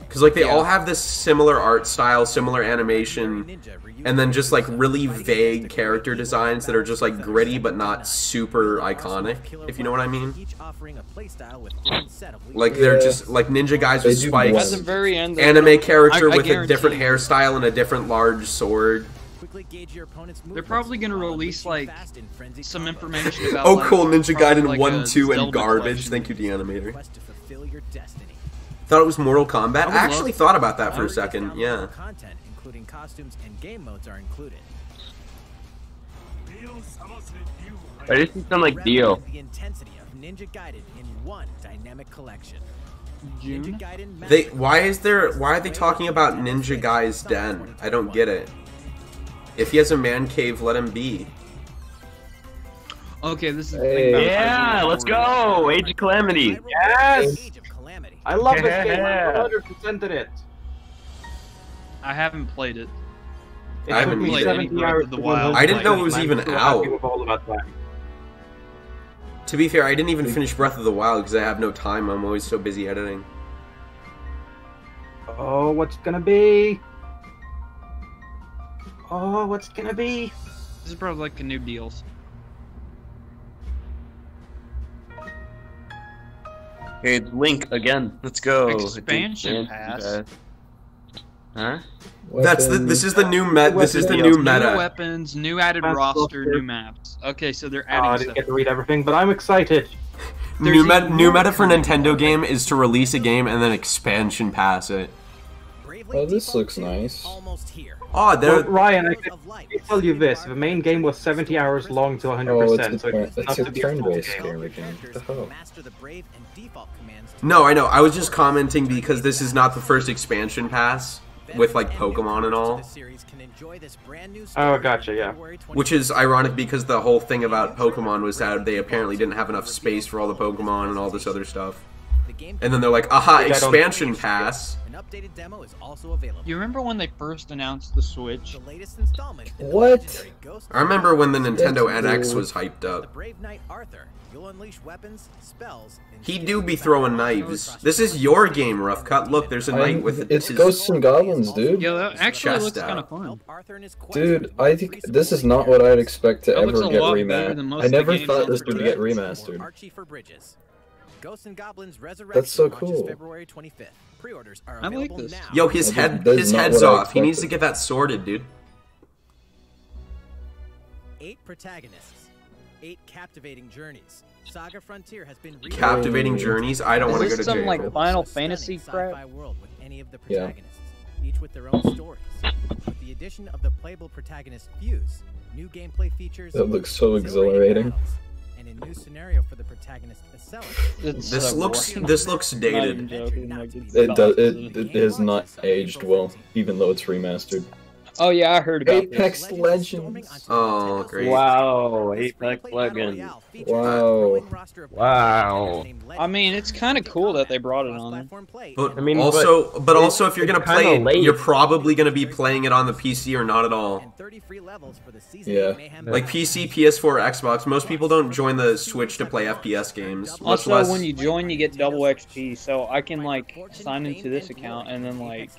Because, like, they yeah. all have this similar art style, similar animation, and then just, like, really vague character designs that are just, like, gritty but not super iconic, if you know what I mean. Like, they're just, like, ninja guys with spikes, anime character with a different hairstyle and a different large sword. They're probably going to release, like, some information about, oh, cool, Ninja Gaiden one, two, and garbage. Thank you, the animator. Thought it was Mortal Kombat. I, I actually thought about that for a second. Yeah. Content, including costumes and game modes, are included. I just sound like Dio. The intensity of Ninja Gaiden in one dynamic collection. June? They why is there why are they talking about Ninja Guy's Den? I don't get it. If he has a man cave, let him be. Okay, this is hey. Yeah. Let's go. Age of Calamity. Yes. I love this game. I one hundred percent did it. I haven't played it. it I haven't played any Breath of the Wild. I didn't know it was even out. To be fair, I didn't even finish Breath of the Wild because I have no time. I'm always so busy editing. Oh, what's gonna be? Oh, what's gonna be? This is probably like a new deals. Hey, it's Link again. Let's go. Expansion pass. pass. Huh? Weapons. That's the. This is the new met. This is the new meta. New weapons, new added pass roster, roster, new maps. Okay, so they're adding. Oh, I didn't stuff. get to read everything, but I'm excited. New meta. New meta for Nintendo game is to release a game and then expansion pass it. Oh, this looks nice. Oh, there. Well, Ryan, I can tell you this: the main game was seventy hours long to one hundred percent. Oh, it's so it's, it's a turn-based game again. What the hell? No, I know. I was just commenting because this is not the first expansion pass. with like Pokemon and all. Oh, gotcha, yeah. Which is ironic because the whole thing about Pokemon was that they apparently didn't have enough space for all the Pokemon and all this other stuff. And then they're like, aha, expansion pass. You remember when they first announced the Switch? What? I remember when the Nintendo N X was hyped up. He do be throwing knives. This is your game, Rough Cut. Look, there's a knight with it's Ghosts and Goblins, dude. Yeah, that actually looks kind of fun. Dude, I think this is not what I'd expect to ever get remastered. I never thought this would get remastered. Ghosts and Goblins Resurrection. That's so cool. February twenty-fifth. Pre-orders are available I like this. Now. Yo, his head his head's off. He needs to get that sorted, dude. Eight protagonists. Eight captivating journeys. Saga Frontier has been Captivating Ooh. Journeys. I don't want to go to some jail. Like Final Fantasy crap world with any of the protagonists, yeah. Each with their own stories. With the addition of the playable protagonist Fuse, new gameplay features. That looks so exhilarating. Battles. And a new scenario for the protagonist This so looks boring. This looks dated. It does it, it has not aged well, even though it's remastered. Oh yeah, I heard about Apex this. Legends. Oh great! Wow, Apex Legends. Wow. Wow. I mean, it's kind of cool that they brought it on. But I mean, also, but, but also, if you're gonna play it, late. You're probably gonna be playing it on the P C or not at all. Yeah. Like P C, P S four, Xbox. Most people don't join the Switch to play F P S games. Much also, less... when you join, you get double X P, so I can like sign into this account and then like.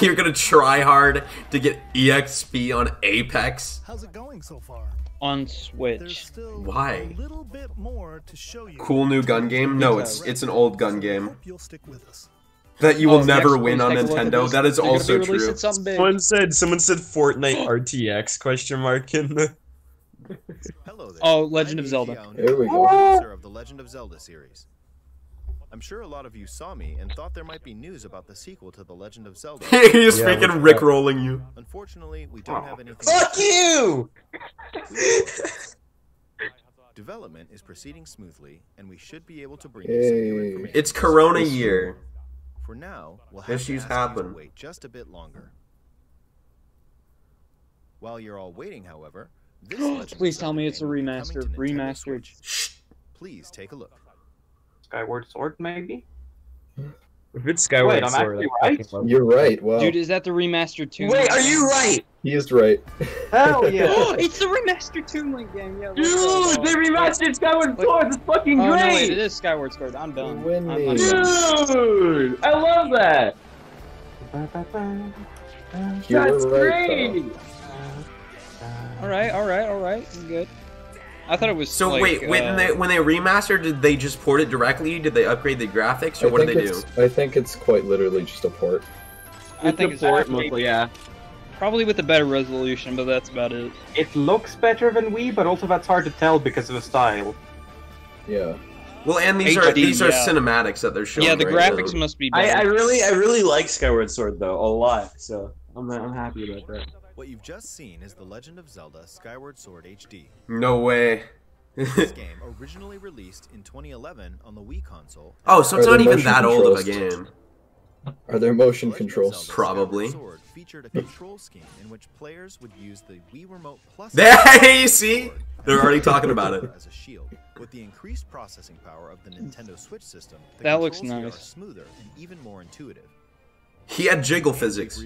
You're gonna try hard to. To get E X P on Apex. How's it going so far? On Switch. Why? A little bit more to show you. Cool new gun game? No, it's it's an old gun game. You'll stick with us. That you will oh, never X win on Nintendo. That is They're also true. Someone said someone said Fortnite R T X question mark in the Hello there. Oh, Legend of Zelda. Here we go. Producer of the Legend of Zelda series. I'm sure a lot of you saw me and thought there might be news about the sequel to The Legend of Zelda. He's yeah, freaking rickrolling you. Unfortunately, we don't have anything. Fuck you! Development is proceeding smoothly, and we should be able to bring you hey. some new information. It's Corona year. For now, we'll have Issues to, ask happen. You to wait just a bit longer. While you're all waiting, however, this please tell me it's a remaster. Remastered. Switch. Please take a look. Skyward Sword, maybe? If it's Skyward Wait, Sword, I'm actually right. You're right. Wow. Dude, is that the remastered Toon Wait, Link? Are you right? He is right. Hell yeah! It's the remastered Toon Link game. Yeah. Dude, they remastered Skyward Look. Sword. It's fucking oh, great. No, wait, it is Skyward Sword. I'm done. I'm, I'm Dude, done. I love that. You're That's right, great. Though. All right, all right, all right. I'm good. I thought it was so. Like, wait, when uh, they when they remastered, did they just port it directly? Did they upgrade the graphics, or I what did they do? I think it's quite literally just a port. I it's think a it's port mostly, yeah. Probably with a better resolution, but that's about it. It looks better than Wii, but also that's hard to tell because of the style. Yeah. Well, and these H D, are these yeah. are cinematics that they're showing. Yeah, the right graphics now. Must be better. I, I really I really like Skyward Sword though a lot, so I'm I'm happy about that. What you've just seen is The Legend of Zelda Skyward Sword H D. No way. This game originally released in twenty eleven on the Wii console. Oh, so it's not even that old of a game. Are there motion controls? Probably. Sword featured a control scheme in which players would use the Wii Remote Plus. There you see? They're already talking about it. As a shield with the increased processing power of the Nintendo Switch system. That looks nice. Smoother and even more intuitive. He had jiggle physics.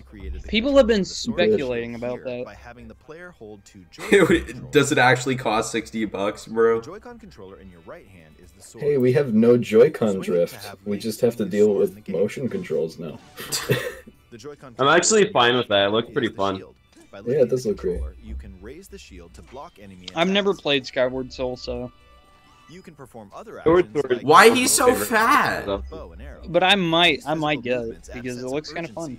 People have been speculating about that. By having the player hold two Joy-Con Does it actually cost sixty bucks, bro? Joy-Con controller in your right hand is the sword. Hey, we have no Joy-Con drift. We just have to deal with motion controls now. I'm actually fine with that. It looks pretty fun. Yeah, it does look great. I've never played Skyward Soul, so... You can perform other actions like Why he's so fat? But I might, I might get it because it looks kind of fun.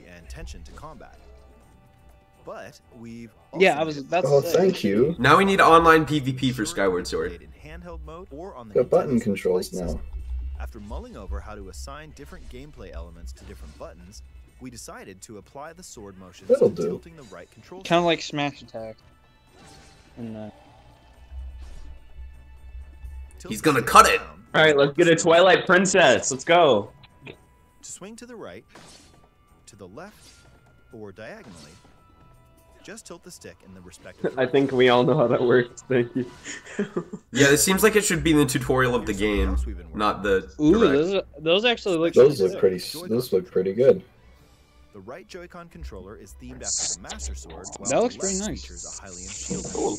But we've yeah, I was about to say. Oh, thank you. Now we need online PvP for Skyward Sword. The button controls now. After mulling over how to assign different gameplay elements to different buttons, we decided to apply the sword motions and tilting the right control. Kind of like Smash Attack. And, uh, He's gonna cut it! Alright, let's get a Twilight Princess. Let's go. To swing to the right, to the left, or diagonally, just tilt the stick in the respective... I think we all know how that works, thank you. Yeah, it seems like it should be in the tutorial of the game, not the... Ooh, those, are, those actually look... Those look pretty, those look pretty good. The right Joy-Con controller is themed after the Master Sword, while that looks the left nice. Features a highly enshielded cool.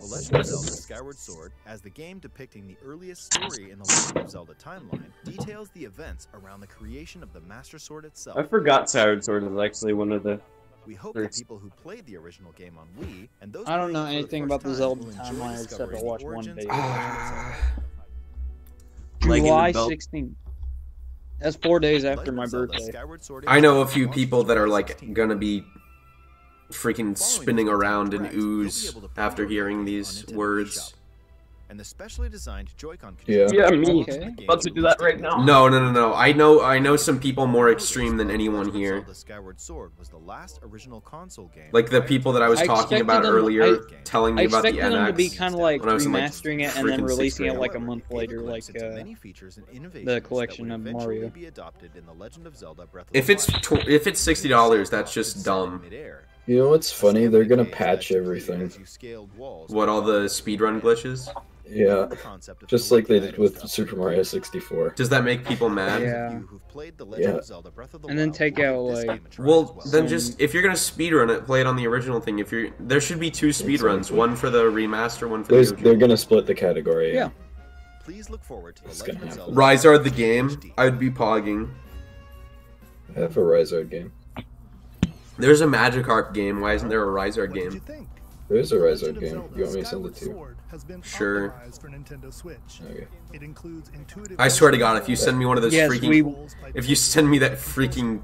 The Legend of Zelda Skyward Sword, as the game depicting the earliest story in the Legend of Zelda timeline, details the events around the creation of the Master Sword itself. I forgot Skyward Sword is actually one of the... We hope that people who played the original game on Wii, and those... I don't know anything about the Zelda timeline except I watched one video. Uh, July sixteenth. That's four days after my birthday. I know a few people that are like gonna be freaking spinning around in ooze after hearing these words. And the specially designed Joy-Con controller. Yeah, yeah, me. Okay. About to do that right now. No, no, no, no. I know, I know some people more extreme than anyone here. Like the people that I was I talking about them, earlier, I, telling me about the N X. I expected them to be kind of like remastering like, it and then releasing it like a month later, like uh, the collection of Mario. If it's tw if it's sixty dollars, that's just dumb. You know what's funny? They're gonna patch everything. What, all the speedrun glitches? Yeah, just like they did with Super Mario sixty-four. Does that make people mad? Yeah. Yeah. And then take out like... Well, then just, if you're gonna speedrun it, play it on the original thing. If you're, there should be two speedruns, one for the remaster, one for There's, the original. They're gonna split the category. Yeah. Please look forward to it's gonna happen. Rizard the game? I'd be pogging. I have a Rizard game. There's a Magikarp game. Why isn't there a Rizard game? There is a Rizard game. You want me to send it to you? Sure. Okay. I swear to God, if you send me one of those yes, freaking, we... if you send me that freaking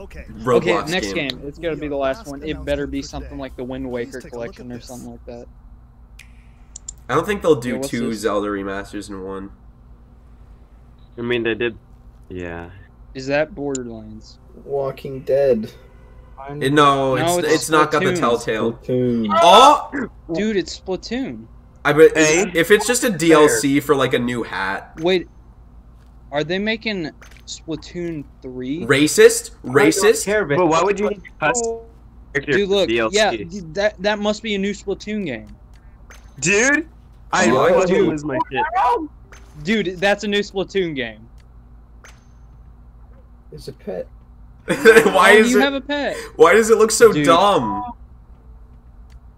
okay. Roblox game. Okay, next game. game. It's gonna be the last one. It better be something like the Wind Waker collection or something like that. I don't think they'll do yeah, two this? Zelda remasters in one. I mean, they did. Yeah. Is that Borderlands? Walking Dead. It, no, it's, no, it's, it's not got the Telltale. Splatoon. Oh, dude, it's Splatoon. I bet hey, if it's just a D L C for like a new hat. Wait, are they making Splatoon three? Racist, racist. Care, but why would you? Oh. Dude, look, D L C. Yeah, that that must be a new Splatoon game. Dude, I oh, dude. Is my shit. Dude, that's a new Splatoon game. It's a pet. Why oh, is you it, have a pet? Why does it look so Dude. dumb?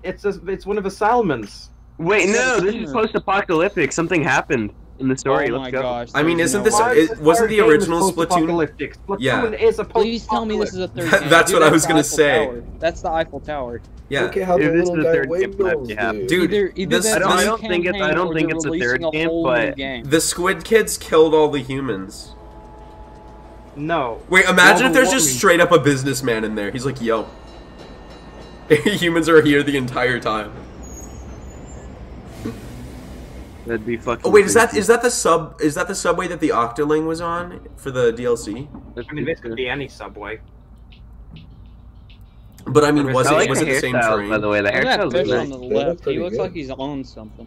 It's a, it's one of the Salmons. Wait, it's no, this is post-apocalyptic. Something happened in the story. Oh Let's my go. gosh! I mean, isn't no this? It, this wasn't the original Splatoon? Splatoon? Yeah. Is a Please tell me this is a third. That, game. That's Dude, what that's I was gonna Eiffel say. Tower. That's the Eiffel Tower. Yeah. Look at how Dude, the little guy wiggles. Yeah. Dude, either, either this, I don't, I don't think it's. I don't think it's a third game, but the Squid Kids killed all the humans. No. Wait, imagine if there's just straight up a businessman in there. He's like, yo. Humans are here the entire time. That'd be fucking Oh wait, crazy. is that is that the sub is that the subway that the Octoling was on for the D L C? I mean, this could be any subway. But I mean, was it like was it the same train? By the way, the hairstyle is on the left. He looks good. like he's on something.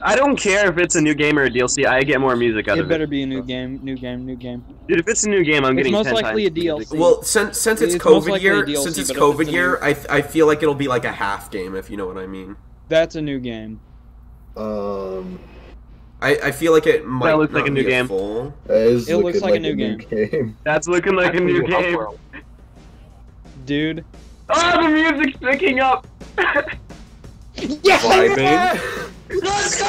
I don't care if it's a new game or a D L C. I get more music out it of it. It better be a new game, new game, new game. Dude, if it's a new game, I'm it's getting ten times. It's most likely a D L C. Well, since since it's, it's COVID year, D L C, since it's COVID it's year, I I feel like it'll be like a half game, if you know what I mean. That's a new game. Um, I I feel like it might. That looks not like a new game. Full. It looks like, like a new game. game. That's looking like That's a new game, world. dude. Oh, the music's picking up. Yeah. Let's go!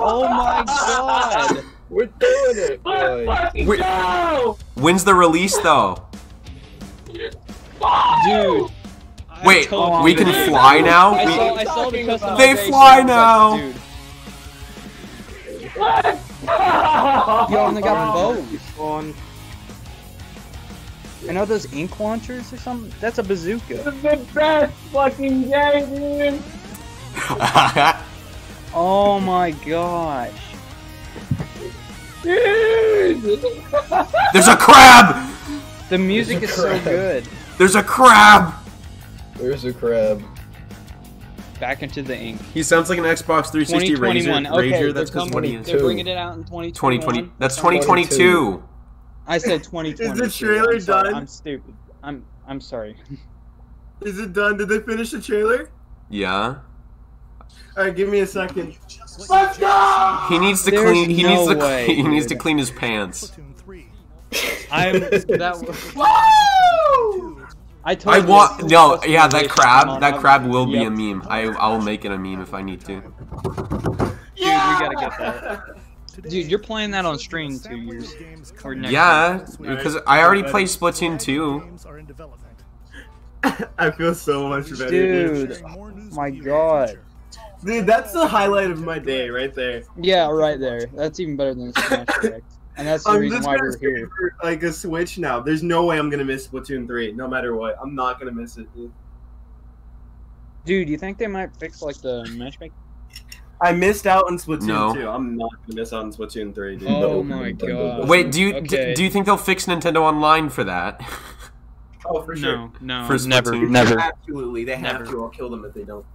Oh my god! We're doing it, boys. Let's go! When's the release, though? Dude. Wait, we can dude. fly now? I saw, I saw the they fly now! Like, dude. Let's go! You only got bones. I know those ink launchers or something? That's a bazooka. This is the best fucking game! Oh my gosh. Dude! There's a crab! The music is so good. There's a crab! There's a crab. Back into the ink. He sounds like an Xbox three sixty Razer. Okay, Razer, that's because they're bringing it out in twenty twenty. That's twenty twenty-two. I said twenty twenty. Is the trailer I'm done? I'm stupid. I'm I'm sorry. Is it done? Did they finish the trailer? Yeah. All right, give me a second. Let's go! He needs to There's clean. He no needs to. Way, he needs to clean his pants. I'm. That was. Woo! I told I want. No, yeah, that crab. That crab will be yep. a meme. I I'll make it a meme if I need to. Yeah! Dude, we gotta get that. Dude, you're playing that on stream two years. Or next yeah, year. Because I already play Splatoon two. I feel so much better. Dude, oh my god. Dude, that's the highlight of my day right there. Yeah, right there. That's even better than Smash Direct. And that's the I'm reason why we're here. For, like a Switch now. There's no way I'm gonna miss Splatoon three, no matter what. I'm not gonna miss it, dude. Dude, you think they might fix like the matchmaking? I missed out on Splatoon no. two. I'm not gonna miss out on Splatoon three, dude. Oh no, my Nintendo. god. Wait, do you okay. do you think they'll fix Nintendo Online for that? Oh, for sure. No, no. For never, never. Absolutely, they have never. to. I'll kill them if they don't.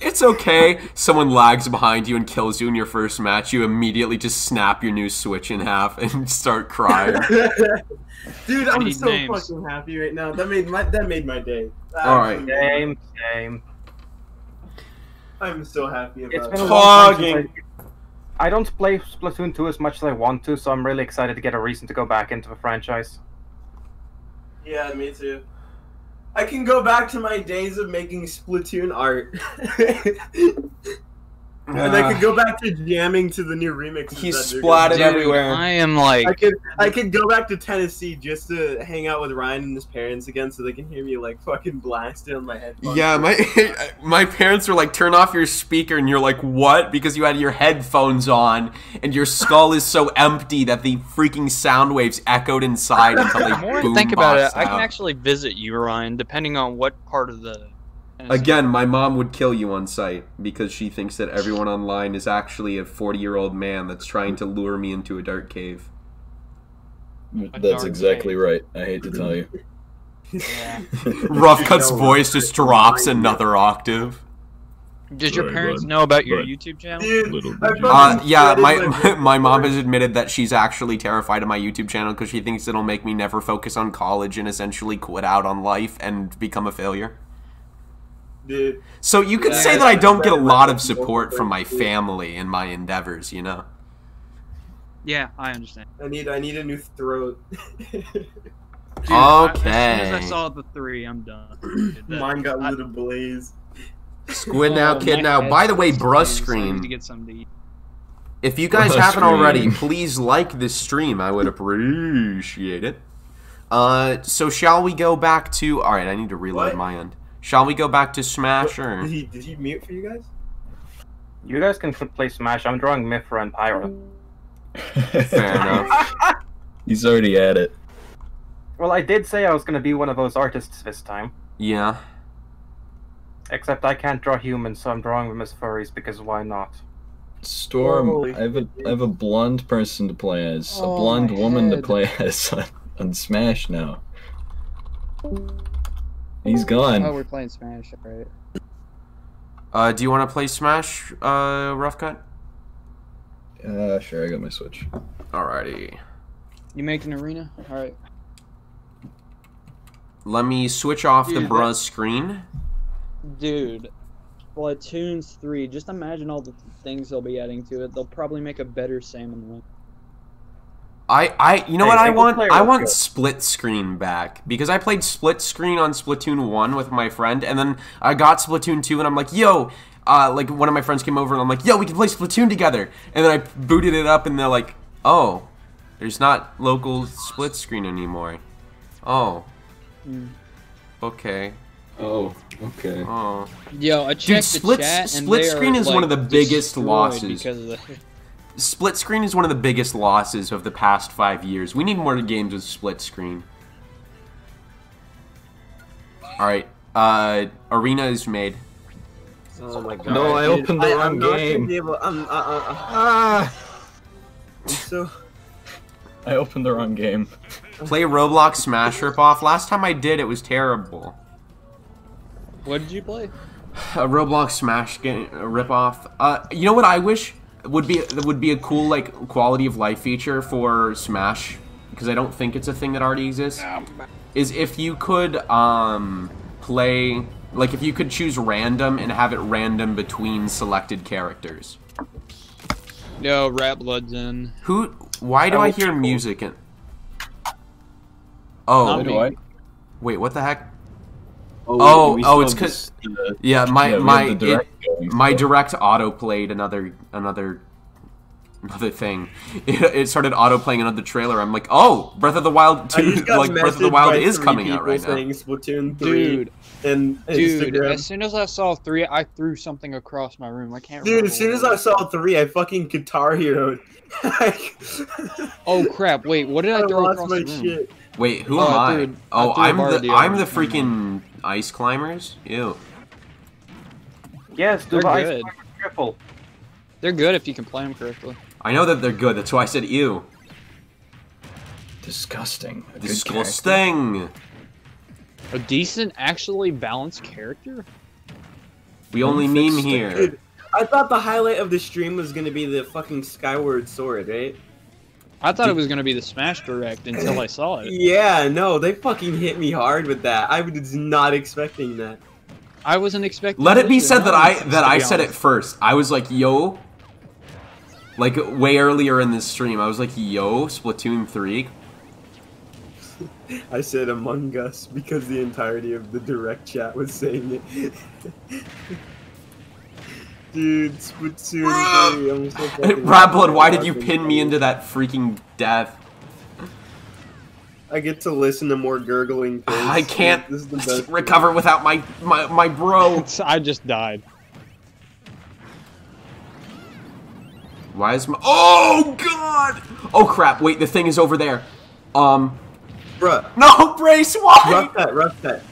It's okay. Someone lags behind you and kills you in your first match. You immediately just snap your new Switch in half and start crying. Dude, I'm so names. fucking happy right now. That made my that made my day. That All right. Same, same. I'm so happy about it's been it. A long time I, I don't play Splatoon two as much as I want to, so I'm really excited to get a reason to go back into the franchise. Yeah, me too. I can go back to my days of making Splatoon art. And I could go back to jamming to the new remixes. He splatted everywhere. I am like... I could, I could go back to Tennessee just to hang out with Ryan and his parents again so they can hear me like fucking blasted on my headphones. Yeah, my, my parents were like, turn off your speaker, and you're like, what? Because you had your headphones on and your skull is so empty that the freaking sound waves echoed inside until they boom Think about it, out. I can actually visit you, Ryan, depending on what part of the... Again, my mom would kill you on sight because she thinks that everyone online is actually a forty-year-old man that's trying to lure me into a dark cave. A that's dark exactly cave. right. I hate to tell you. Yeah. Rough Cut's voice just drops another octave. Did your parents Sorry, but, know about your but, YouTube channel? Uh, yeah, my my mom has admitted that she's actually terrified of my YouTube channel because she thinks it'll make me never focus on college and essentially quit out on life and become a failure. Dude. So you could yeah, say that I don't get a lot of support from my family in my endeavors, you know. Yeah, I understand. I need, I need a new throat. Dude, okay. I, as soon as I saw the three, I'm done. Mine got lit ablaze. Squid now, kid now. By the way, brush scream. To get something to eat. If you guys brush haven't scream. already, please like this stream. I would appreciate it. Uh, so shall we go back to? All right, I need to reload what? my end. Shall we go back to Smash, or... Did he, did he mute for you guys? You guys can play Smash. I'm drawing Mithra and Pyra. Fair enough. He's already at it. Well, I did say I was going to be one of those artists this time. Yeah. Except I can't draw humans, so I'm drawing them as furries, because why not? Storm, oh, I, have a, I have a blonde person to play as. Oh, a blonde woman head. to play as on, on Smash now. He's gone. Oh, we're playing Smash, right? Uh, do you want to play Smash, uh, Rough Cut? Uh, sure, I got my Switch. Alrighty. You make an arena? Alright. Let me switch off Dude, the bruh that... screen. Dude, Splatoon's three, just imagine all the things they'll be adding to it. They'll probably make a better Salmon one. I, I, you know hey, what I want? I want good. split screen back, because I played split screen on Splatoon one with my friend, and then I got Splatoon two, and I'm like, yo, uh, like one of my friends came over, and I'm like, yo, we can play Splatoon together, and then I booted it up, and they're like, oh, there's not local split screen anymore. Oh. Mm. Okay. Oh, okay. Oh. Yo, I checked Dude, split, the chat, split and screen are, is like, one of the biggest losses. Because of the Split screen is one of the biggest losses of the past five years. We need more games with split screen. Alright, uh, arena is made. Oh my god. No, I opened the wrong game. I opened the wrong game. Play Roblox Smash ripoff. Last time I did, it was terrible. What did you play? A Roblox Smash game, a ripoff. Uh, you know what I wish? would be would be a cool like quality of life feature for Smash, because I don't think it's a thing that already exists. No. Is if you could um, play like if you could choose random and have it random between selected characters. No, Rat Blood's in. Who? Why do I hear music? In? Oh, do I? Wait, what the heck? Oh, oh, oh it's because yeah, my yeah, my direct it, going, my so. direct auto played another another another thing. It, it started auto playing another trailer. I'm like, oh, Breath of the Wild two, like Breath of the Wild is coming out right now. Splatoon three, dude, and dude, as soon as I saw three, I threw something across my room. I can't. Dude, remember as soon as I saw three, I fucking Guitar Hero'd. Oh crap! Wait, what did I, I throw across my the room? Shit. Wait, who oh, am I? Dude, oh, I I'm the I'm the freaking Ice Climbers? Ew. Yes, do the Ice Climbers triple. They're good if you can play them correctly. I know that they're good, that's why I said ew. Disgusting. A Disgusting! A decent, actually balanced character? We only meme here. Dude, I thought the highlight of the stream was gonna be the fucking Skyward Sword, right? I thought it was going to be the Smash Direct until I saw it. Yeah, no, they fucking hit me hard with that. I was not expecting that. I wasn't expecting Let it be said that I that I said it first. I was like, yo, like way earlier in this stream, I was like, yo, Splatoon three. I said Among Us because the entirety of the direct chat was saying it. Dude, Splatoon three. Rat Blood, why did you pin me into that freaking death? I get to listen to more gurgling things. I can't this is the best recover thing. without my, my, my bro. I just died. Why is my... Oh, God! Oh, crap. Wait, the thing is over there. Um... Bruh. No, Brace, why? Rough that, rough that.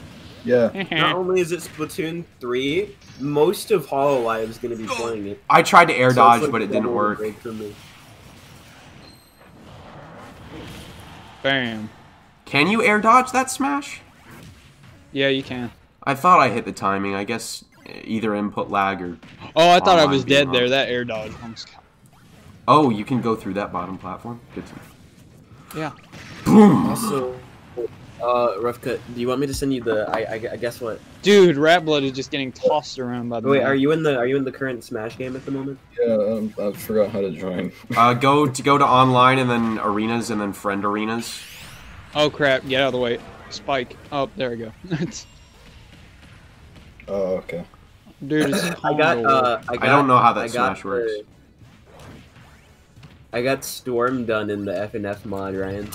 Yeah. Not only is it Splatoon three, most of Hololive is going to be playing it. I tried to air so dodge, like but it didn't work. For me. Bam. Can you air dodge that Smash? Yeah, you can. I thought I hit the timing. I guess either input lag or... Oh, I thought I was dead off. there. That air dodge. Almost... Oh, you can go through that bottom platform? Good to know. Yeah. Boom! Also... Uh, rough cut. Do you want me to send you the? I, I, I guess what? Dude, Rat Blood is just getting tossed around by the. Wait, way. are you in the? Are you in the current Smash game at the moment? Yeah, um, I forgot how to join. uh, go to go to online and then arenas and then friend arenas. Oh crap! Get out of the way, Spike. Oh, there we go. Oh, okay. Dude, I got, uh, I got. I don't know how that I Smash works. The, I got Storm done in the F N F mod, Ryan.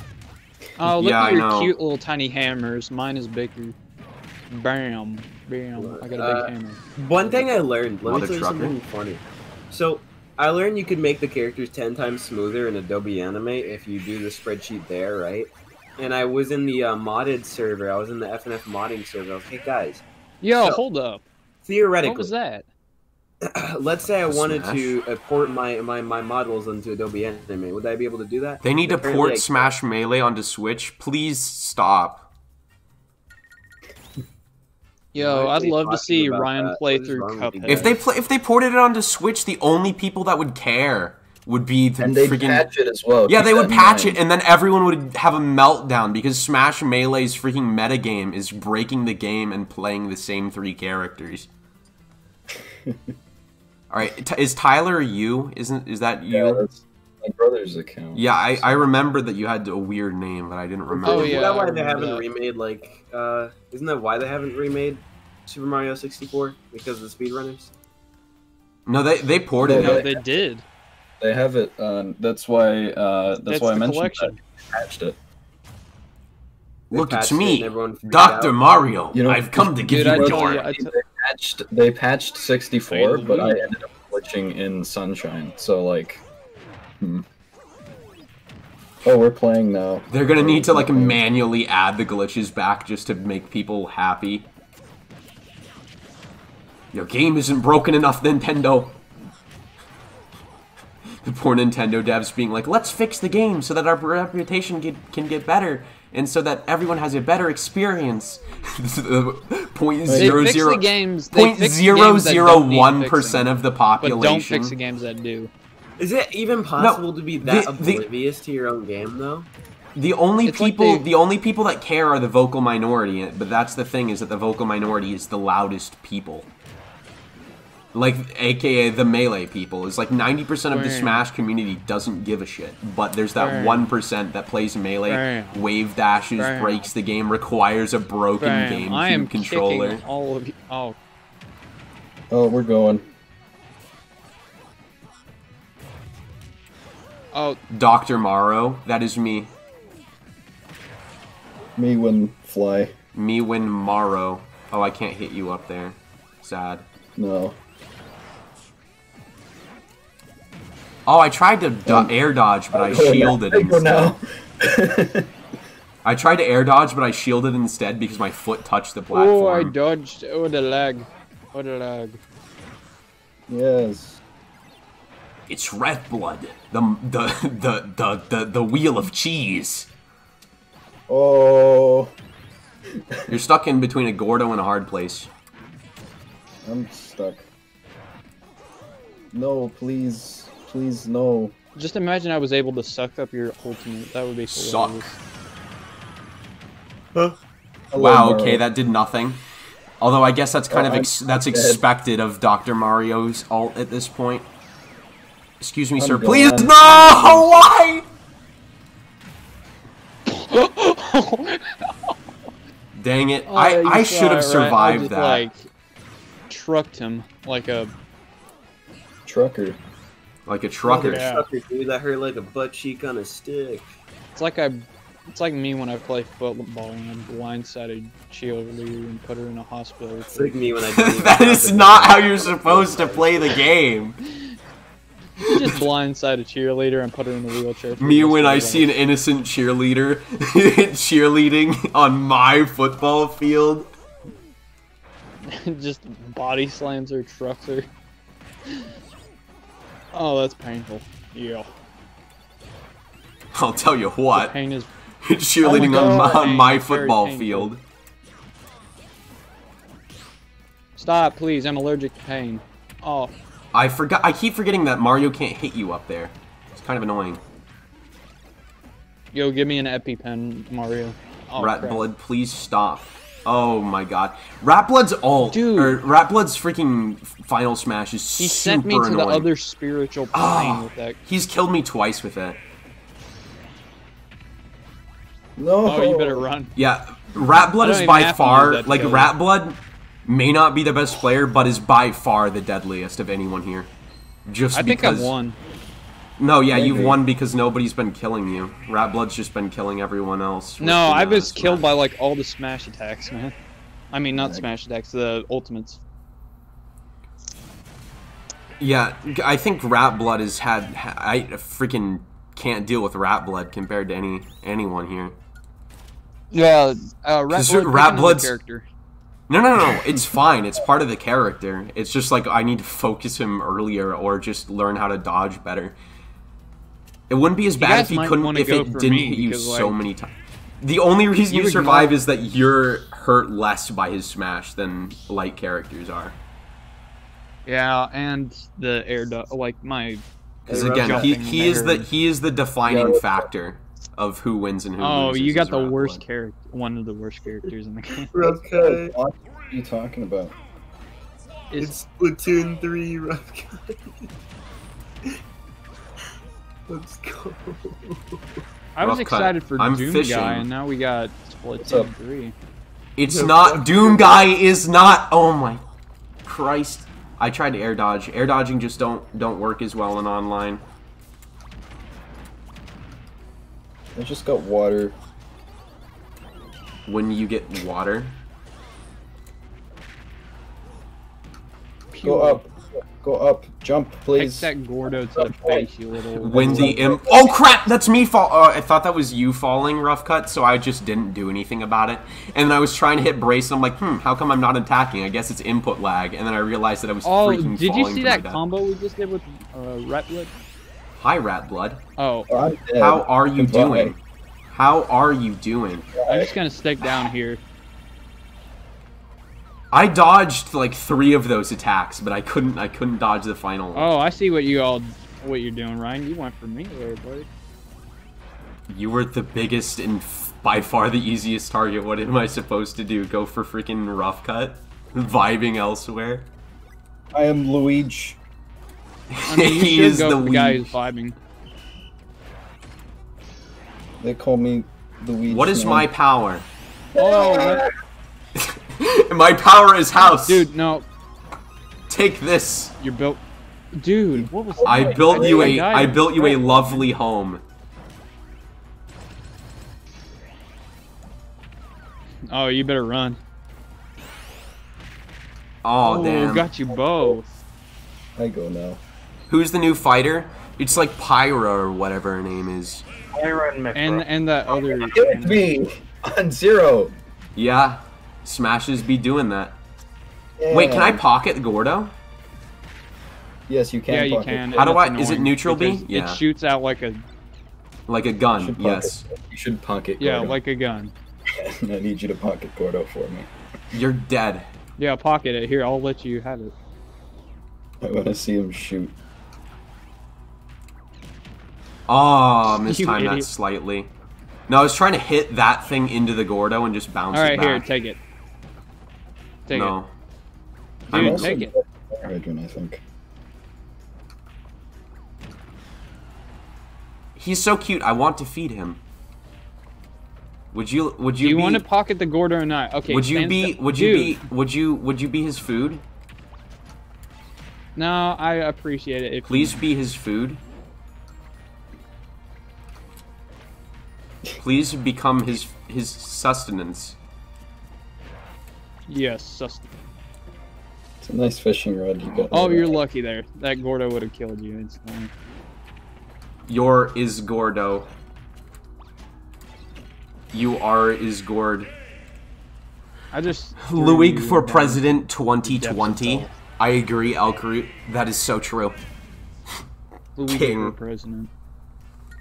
Oh, look yeah, at your cute little tiny hammers. Mine is bigger. Bam. Bam. I got a big uh, hammer. One thing I learned. Let me tell you something funny. So, I learned you could make the characters ten times smoother in Adobe Animate if you do the spreadsheet there, right? And I was in the uh, modded server. I was in the F N F modding server. I was like, hey, guys. Yo, so, hold up. Theoretically. What was that? Let's say I wanted Smash. to uh, port my, my, my models onto Adobe Animate. Would I be able to do that? They need Apparently to port I... Smash Melee onto Switch. Please stop. Yo, I'd love to see Ryan that? play through Cuphead. If they play, if they ported it onto Switch, the only people that would care would be the and they freaking... patch it as well. Yeah, they would patch mind. it, and then everyone would have a meltdown because Smash Melee's freaking metagame is breaking the game and playing the same three characters. All right, T is Tyler you? Isn't is that you? Yeah, that's my brother's account. Yeah, I I remember that you had a weird name, but I didn't remember. Oh yeah, isn't that why they haven't that. remade like? Uh, isn't that why they haven't remade Super Mario sixty-four because of the speedrunners? No, they they ported no, it. They did. They have it. Um, that's why. Uh, that's, that's why I mentioned collection. that. Patched it. They Look at me, Doctor Mario. You know, I've come to give you your. Patched, they patched sixty-four, but I ended up glitching in Sunshine, so like, hmm. Oh, we're playing now. They're gonna need to like manually add the glitches back just to make people happy. Your game isn't broken enough, Nintendo. The poor Nintendo devs being like, let's fix the game so that our reputation get, can get better, and so that everyone has a better experience. Point zero zero games. Point zero zero one percent of the population. But don't fix the games that do. Is it even possible no, to be that the, oblivious the, to your own game, though? The only it's people, like they, the only people that care are the vocal minority. But that's the thing, is that the vocal minority is the loudest people. Like, A K A the melee people. It's like ninety percent of the Smash community doesn't give a shit. But there's that one percent that plays melee, Damn. wave dashes, Damn. breaks the game, requires a broken Damn. GameCube I am controller. Kicking all of you. Oh. oh, we're going. Oh. Doctor Morrow, that is me. Me win fly. Me win Morrow. Oh, I can't hit you up there. Sad. No. Oh, I tried to do um, air dodge, but I shielded instead. I tried to air dodge, but I shielded instead because my foot touched the platform. Oh, I dodged. Oh, the lag. Oh, the lag. Yes. It's red blood. The the the the the, the wheel of cheese. Oh. You're stuck in between a Gordo and a hard place. I'm stuck. No, please. Please, no. Just imagine I was able to suck up your ultimate. That would be suck. Huh? Wow. Okay, that did nothing. Although I guess that's kind oh, of ex I'm that's dead. expected of Doctor Mario's ult at this point. Excuse me, I'm sir. Gone. Please, no. Why? Dang it! Oh, I I should have survived right. that. I just, like, trucked him like a trucker. Like a trucker. Yeah. Trucker, dude. I heard like a butt cheek on a stick. It's like I, it's like me when I play football and I'm blindsided cheerleader and put her in a hospital. It's like me when I. That is not how you're supposed to play the game. You just blindsided cheerleader and put her in a wheelchair. Me when I see an innocent cheerleader cheerleading on my football field. Just body slams her, trucks her. Oh, that's painful. Yeah. I'll tell you what. The pain is... cheerleading oh my God, on my, on my football field. Stop, please. I'm allergic to pain. Oh. I forgot. I keep forgetting that Mario can't hit you up there. It's kind of annoying. Yo, give me an EpiPen, Mario. Oh, Rat crap. Blood, please stop. Oh my God, Ratblood's ult, Dude. or Ratblood's freaking final smash is super He sent me to annoying. the other spiritual plane oh, with that. He's killed me twice with that. No. Oh, you better run. Yeah, Ratblood is by far, like kill. Ratblood may not be the best player, but is by far the deadliest of anyone here. Just I because. I think I've won. No, yeah, Maybe. you've won because nobody's been killing you. Ratblood's just been killing everyone else. No, I was killed by, like, all the smash attacks, man. I mean, not smash attacks, the ultimates. Yeah, I think Ratblood has had... I freaking can't deal with Ratblood compared to any anyone here. Yeah, uh, Ratblood, Ratblood's... character. No, no, no, it's fine. It's part of the character. It's just, like, I need to focus him earlier or just learn how to dodge better. It wouldn't be as bad if he couldn't, if it didn't hit you so many times. The only reason you survive is that you're hurt less by his smash than light characters are. Yeah, and the air, like my. Because again, he he is the he is the defining factor of who wins and who loses. Oh, you got the worst character, one of the worst characters in the game. Okay. What are you talking about? It's Splatoon three, rough guy. Let's go. I was excited for Doom Guy, and now we got Splatoon three. It's not Doom Guy is not. Oh my Christ! I tried to air dodge. Air dodging just don't don't work as well in online. I just got water. When you get water, go up. Go up, jump, please. Take that Gordo to the face, you little. When the imp. Oh crap! That's me fall. Uh, I thought that was you falling, rough cut. So I just didn't do anything about it. And then I was trying to hit brace, and I'm like, hmm, how come I'm not attacking? I guess it's input lag. And then I realized that I was oh, freaking falling. Oh, did you see that combo we just did with uh, Ratblood? Hi, Ratblood. Oh, how are you doing? How are you doing? I'm just gonna stick down here. I dodged like three of those attacks, but I couldn't. I couldn't dodge the final one. Oh, I see what you all what you're doing, Ryan. You went for me there, buddy. You were the biggest and by far the easiest target. What am I supposed to do? Go for freaking rough cut? Vibing elsewhere? I am Luigi. I mean, he is the, the guy who's vibing. They call me Luigi. What is now. my power? Oh, my power is house. Dude, no. Take this. You're built. Dude, what was that? I built you a I built you a lovely home. Oh, you better run. Oh, oh damn. Got you both. I go now. Who's the new fighter? It's like Pyra or whatever her name is. Pyra and Micro. And and that other. Give it to me on zero. Yeah, Smashes be doing that. Yeah. Wait, can I pocket Gordo? Yes, you can. Yeah, you pocket. can. How do I? Is it neutral B? Yeah. It shoots out like a. Like a gun. You yes. You should pocket. Gordo. Yeah, like a gun. I need you to pocket Gordo for me. You're dead. Yeah, pocket it. Here, I'll let you have it. I want to see him shoot. Oh, mistimed that slightly. No, I was trying to hit that thing into the Gordo and just bounce it back. All right, here, take it. Take no. it. Dude, I'm take it. Adrian, I think. He's so cute. I want to feed him. Would you? Would you? Do you be, want to pocket the Gordo or not? Okay. Would you be? Would Dude. you be? Would you? Would you be his food? No, I appreciate it. If Please you... be his food. Please become his his sustenance. Yes, sustenance. It's a nice fishing rod you got. Oh, there. You're lucky there. That Gordo would have killed you instantly. Your is Gordo. You are is Gord. I just Luig for president twenty twenty. I agree, Elkroot. That is so true. Luigi King. For president.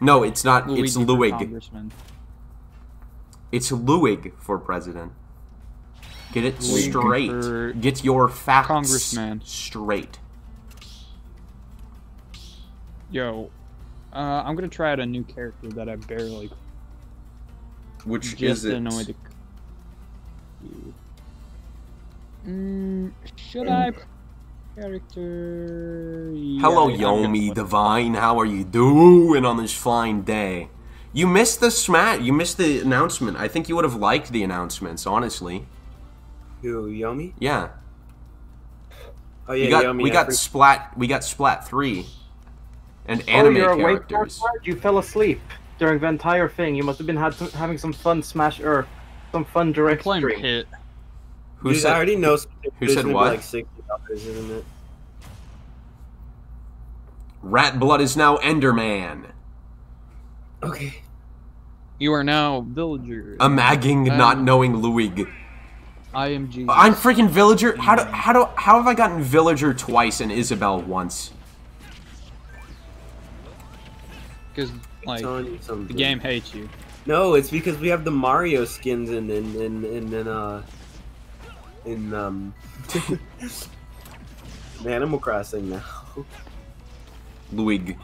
No, it's not. Luigi it's Luig. It's Luig for president. Get it Luigi straight. Get your facts Congressman. straight. Yo, uh, I'm gonna try out a new character that I barely. Which Just is it? Annoyed. Mm, should I character? Yeah, Hello, Yomi Divine. How are you doing on this fine day? You missed the smat. You missed the announcement. I think you would have liked the announcements, honestly. Who, Yomi? Yeah. Oh yeah, we got, Yomi. We got Splat. We got Splat three. And oh, anime you're characters. Awake, you fell asleep. During the entire thing, you must have been had some, having some fun Smash or some fun direct stream. Playing Pit. Who Dude, said? I already know. Who said what? Like sixty dollars, isn't it? Rat Blood is now Enderman. Okay. You are now Villager. A magging, um, not knowing Luig. I am Jesus. I'm freaking Villager. How do how do how have I gotten Villager twice and Isabel once? Because. Like, the game hates you. No, it's because we have the Mario skins in in in in, in uh in um in Animal Crossing now. Luig.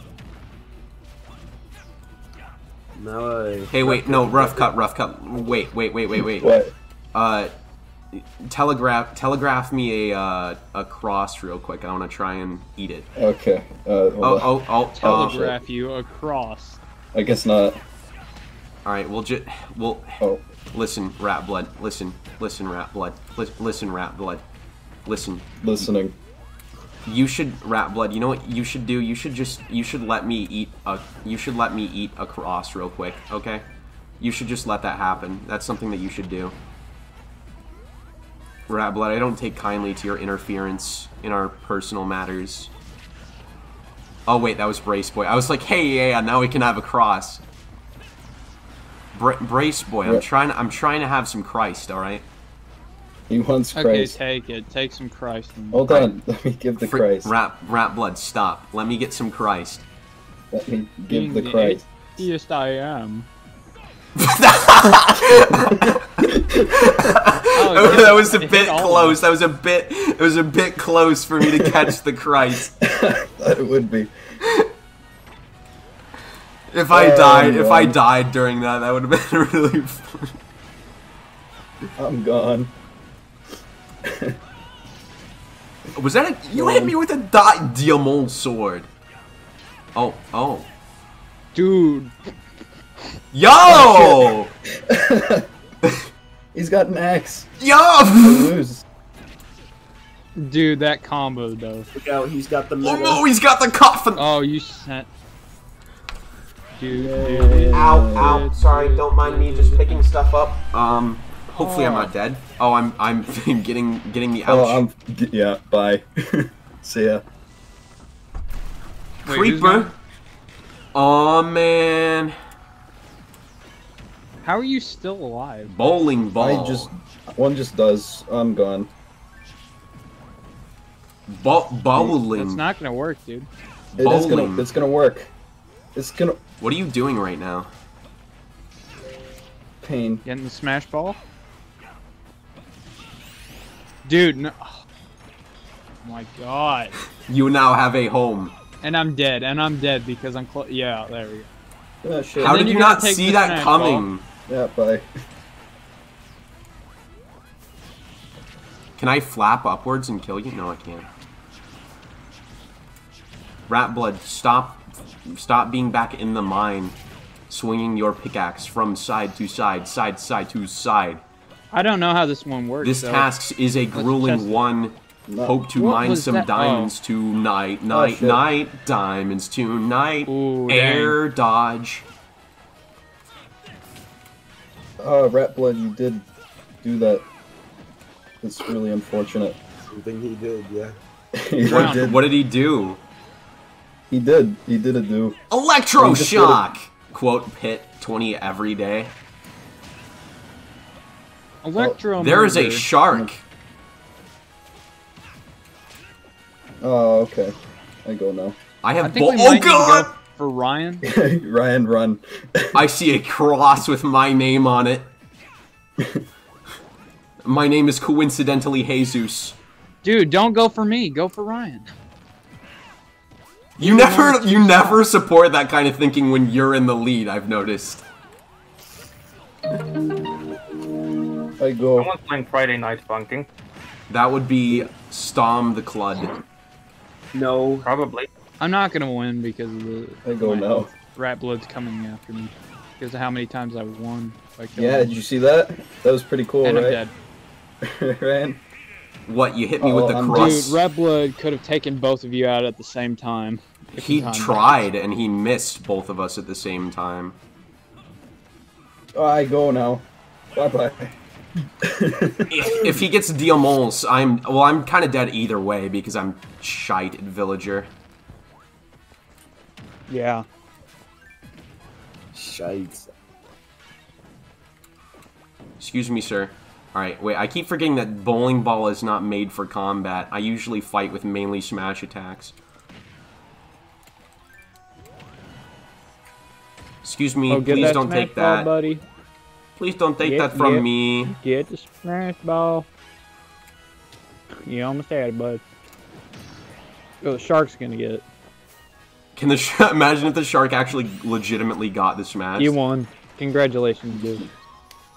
No. I hey, wait, no, rough cut, rough cut. Wait, wait, wait, wait, wait. What? Uh, telegraph, telegraph me a uh, a cross real quick. I want to try and eat it. Okay. Uh, oh, oh, oh. Telegraph uh, you a cross. I guess not. All right, we'll just we'll oh. listen, Rat Blood. Listen, listen, Rat Blood. Li listen, Rat Blood. Listen. Listening. You should, Rat Blood. You know what you should do? You should just you should let me eat a you should let me eat a cross real quick, okay? You should just let that happen. That's something that you should do. Rat Blood, I don't take kindly to your interference in our personal matters. Oh wait, that was Brace Boy. I was like, hey, yeah, yeah now we can have a cross. Bra Brace Boy, I'm trying. I'm trying to have some Christ, all right. He wants Christ. Okay, take it. Take some Christ. And... Hold on, let me give the Fr Christ. Rat, Rat Blood, stop. Let me get some Christ. Let me give the Christ. Yes, I am. Oh, that was a bit close. That was a bit. It was a bit close for me to catch the Christ. I thought it would be. If I oh, died, no. if I died during that, that would have been really funny. I'm gone. Was that a- you hit me with a dot Diamond sword. Oh, oh. Dude. Yo! He's got an axe. Yo! Dude, that combo though. Look out, he's got the metal. Oh no, he's got the coffin! Oh, you sent. Dude, dude. Ow, ow, sorry, don't mind me just picking stuff up. Um, hopefully oh. I'm not dead. Oh, I'm, I'm getting, getting the ouch. Oh, I'm, yeah, bye. See ya. Wait, Creeper! Oh man. How are you still alive? Bowling ball. I just, one just does, I'm gone. Bo bowling. It's not gonna work, dude. It bowling. Is gonna, it's gonna work. It's gonna. What are you doing right now? Pain. Getting the smash ball. Dude, no. Oh my god. You now have a home. And I'm dead. And I'm dead because I'm close. Yeah, there we go. Oh, shit. How did you not see that coming? Ball. Yeah, bye. Can I flap upwards and kill you? No, I can't. Rat blood, stop, stop being back in the mine, swinging your pickaxe from side to side, side side to side. I don't know how this one works. This so. task is a grueling one. No. Hope to what mine some that? diamonds oh. tonight, night, oh, night, diamonds tonight. Ooh, air dang. dodge. Oh, rat blood, you did do that. It's really unfortunate. Something he did, yeah. he wow. did. What did he do? He did. He did a do. Electroshock! Quote Pit twenty every day. Electro. Oh, there is a shark. Oh, okay. I go now. I have. I think we might oh god! Go for Ryan. Ryan, run. I see a cross with my name on it. My name is coincidentally Jesus. Dude, don't go for me. Go for Ryan. You, you never, you never support that kind of thinking when you're in the lead. I've noticed. I go. Someone's playing Friday Night Funkin'. That would be Stom the Clud. No, probably. I'm not gonna win because of the. I go now. Rat blood's coming after me because of how many times I've won. Yeah, did you see that? That was pretty cool, and right? I'm dead. Ran. What, you hit me oh, with the I'm crust? Dude, Red Blood could have taken both of you out at the same time. He time tried, and he missed both of us at the same time. Oh, I go now. Bye-bye. if, if he gets Diamonds, I'm... Well, I'm kind of dead either way, because I'm shite at Villager. Yeah. Shite. Excuse me, sir. Alright, wait, I keep forgetting that bowling ball is not made for combat. I usually fight with mainly smash attacks. Excuse me, oh, please don't take ball, that. Buddy. Please don't take get, that from get, me. Get the smash ball. You almost had it, bud. Oh, the shark's gonna get it. Can the sh imagine if the shark actually legitimately got the smash? You won. Congratulations, dude.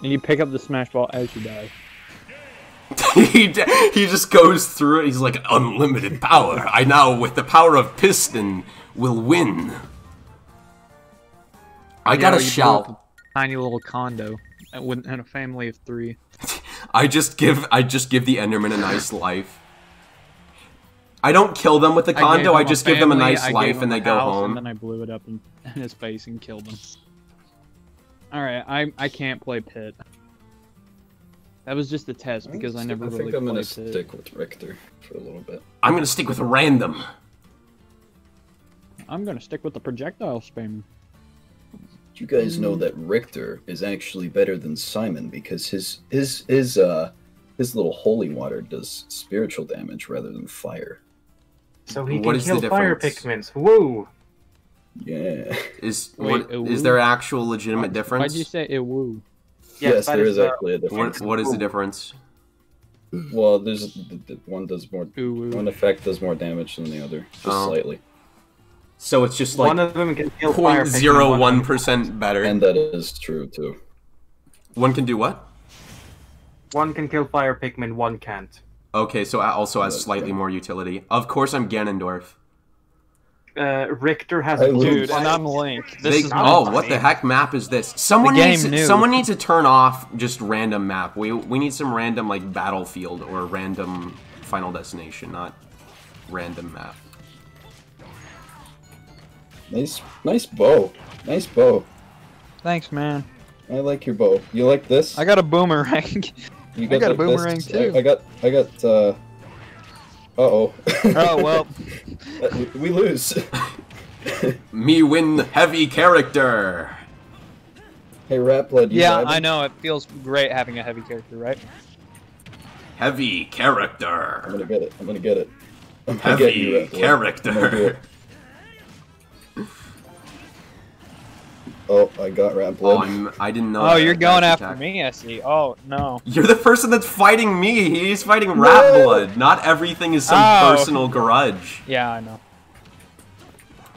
And you pick up the smash ball as you die. he, he just goes through it. He's like, unlimited power. I now, with the power of piston, will win. I got yeah, a shout. Tiny little condo and a family of three. I just give. I just give the Enderman a nice life. I don't kill them with the condo. I, I just family, give them a nice I life, and they go home. And then I blew it up in, in his face and killed him. Alright, I I can't play Pit. That was just a test because I, I never really played Pit. I think I'm gonna stick with Richter for a little bit. I'm gonna stick with random. I'm gonna stick with the projectile spam. You guys know that Richter is actually better than Simon because his his his uh his little holy water does spiritual damage rather than fire. So he can kill fire Pikmin. Whoa. Yeah. Is Wait, what, is there actual legitimate difference? Why'd you say it woo? Yes, yes there is, is actually a difference. What, what is the difference? Well, there's the, the one does more. Ooh, ooh. One effect does more damage than the other, just oh. slightly. So it's just like zero point zero one percent better. And that is true too. One can do what? One can kill fire Pikmin, one can't. Okay, so it also has slightly more utility. Of course I'm Ganondorf. Uh, Richter has a dude, and I'm Link. This they, is oh, what the heck map is this? Someone needs knew. someone needs to turn off just random map. We we need some random like Battlefield or random Final Destination, not random map. Nice, nice bow. Nice bow. Thanks, man. I like your bow. You like this? I got a boomerang. You got I got like a boomerang this? too. I, I got, I got. Uh... Uh-oh. Oh, well. We lose. Me win heavy character. Hey, Ratblood, you Yeah, I know. It feels great having a heavy character, right? Heavy character. I'm gonna get it. I'm gonna get it. I'm gonna heavy get you, character. Oh, I got Ratblood. Oh, I'm, I didn't know. Oh, you're going after attack. me, I see. Oh, no. You're the person that's fighting me. He's fighting no. Ratblood. Not everything is some oh. personal grudge. Yeah, I know.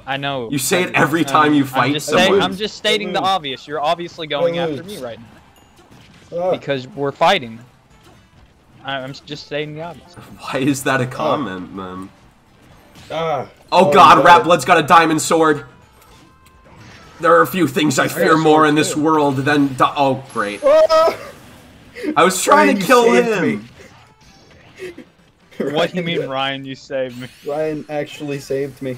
I know. You say it every time you fight I'm just someone. Saying, I'm just stating the obvious. You're obviously going after me right now. Ah. Because we're fighting. I'm just stating the obvious. Why is that a comment, ah. man? Ah. Oh, oh, God. God. Ratblood's got a diamond sword. There are a few things I fear more in this world than di- oh great! Oh! I was trying Ryan, to kill him. Ryan, what do you mean, Ryan? You saved me. Ryan actually saved me.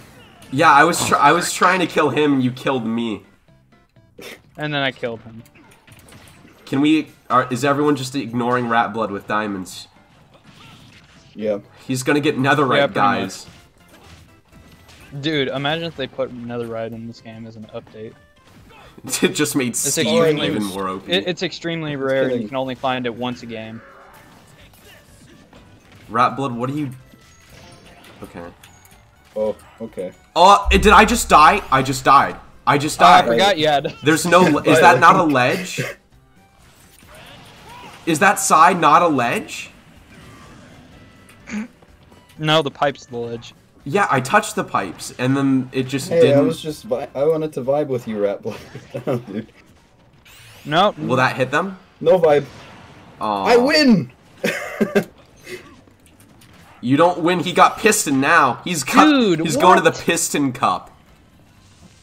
Yeah, I was tr I was trying to kill him. You killed me. And then I killed him. Can we? Are, is everyone just ignoring Ratblood with diamonds? Yeah. He's gonna get netherite, yeah, guys. Much. Dude, imagine if they put netherite in this game as an update. It just made Steam even more O P. It, it's extremely rare, and you can only find it once a game. Ratblood, what are you... Okay. Oh, okay. Oh, uh, did I just die? I just died. I just died. Oh, I forgot you had... There's no... Is that not a ledge? Is that side not a ledge? No, the pipe's the ledge. Yeah, I touched the pipes, and then it just hey, didn't... I was just... Vi I wanted to vibe with you, Ratblood. Dude. No. Will that hit them? No vibe. Aww. I win! You don't win. He got piston now. He's Dude, He's what? going to the piston cup.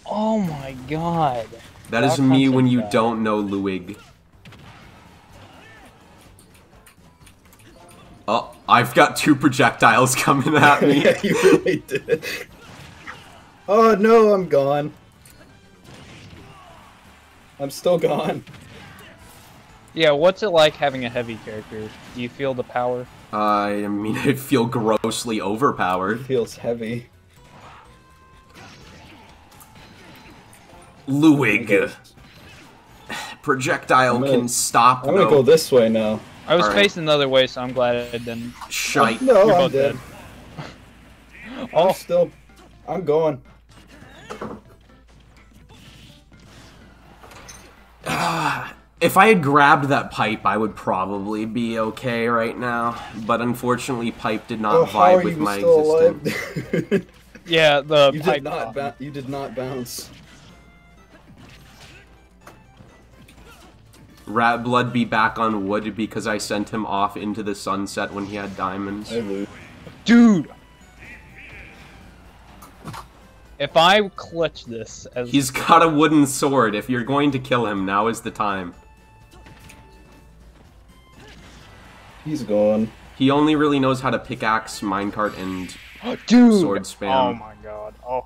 Oh my god. That, that is me when you bad. don't know Luigi. Oh, I've got two projectiles coming at me. Yeah, you really did. Oh no, I'm gone. I'm still gone. Yeah, what's it like having a heavy character? Do you feel the power? Uh, I mean, I feel grossly overpowered. It feels heavy. Luig. Projectile gonna, can stop. I'm gonna though. go this way now. I was right. facing the other way, so I'm glad I didn't. Shite. No, You're I'm dead. dead. I'm still... I'm going. If I had grabbed that pipe, I would probably be okay right now. But unfortunately, pipe did not oh, vibe with my existence. Yeah, the you pipe... Did not you did not bounce. Ratblood be back on wood because I sent him off into the sunset when he had diamonds. Dude! If I clutch this... as He's got a wooden sword. If you're going to kill him, now is the time. He's gone. He only really knows how to pickaxe, minecart, and Dude. sword spam. Oh my god. Oh.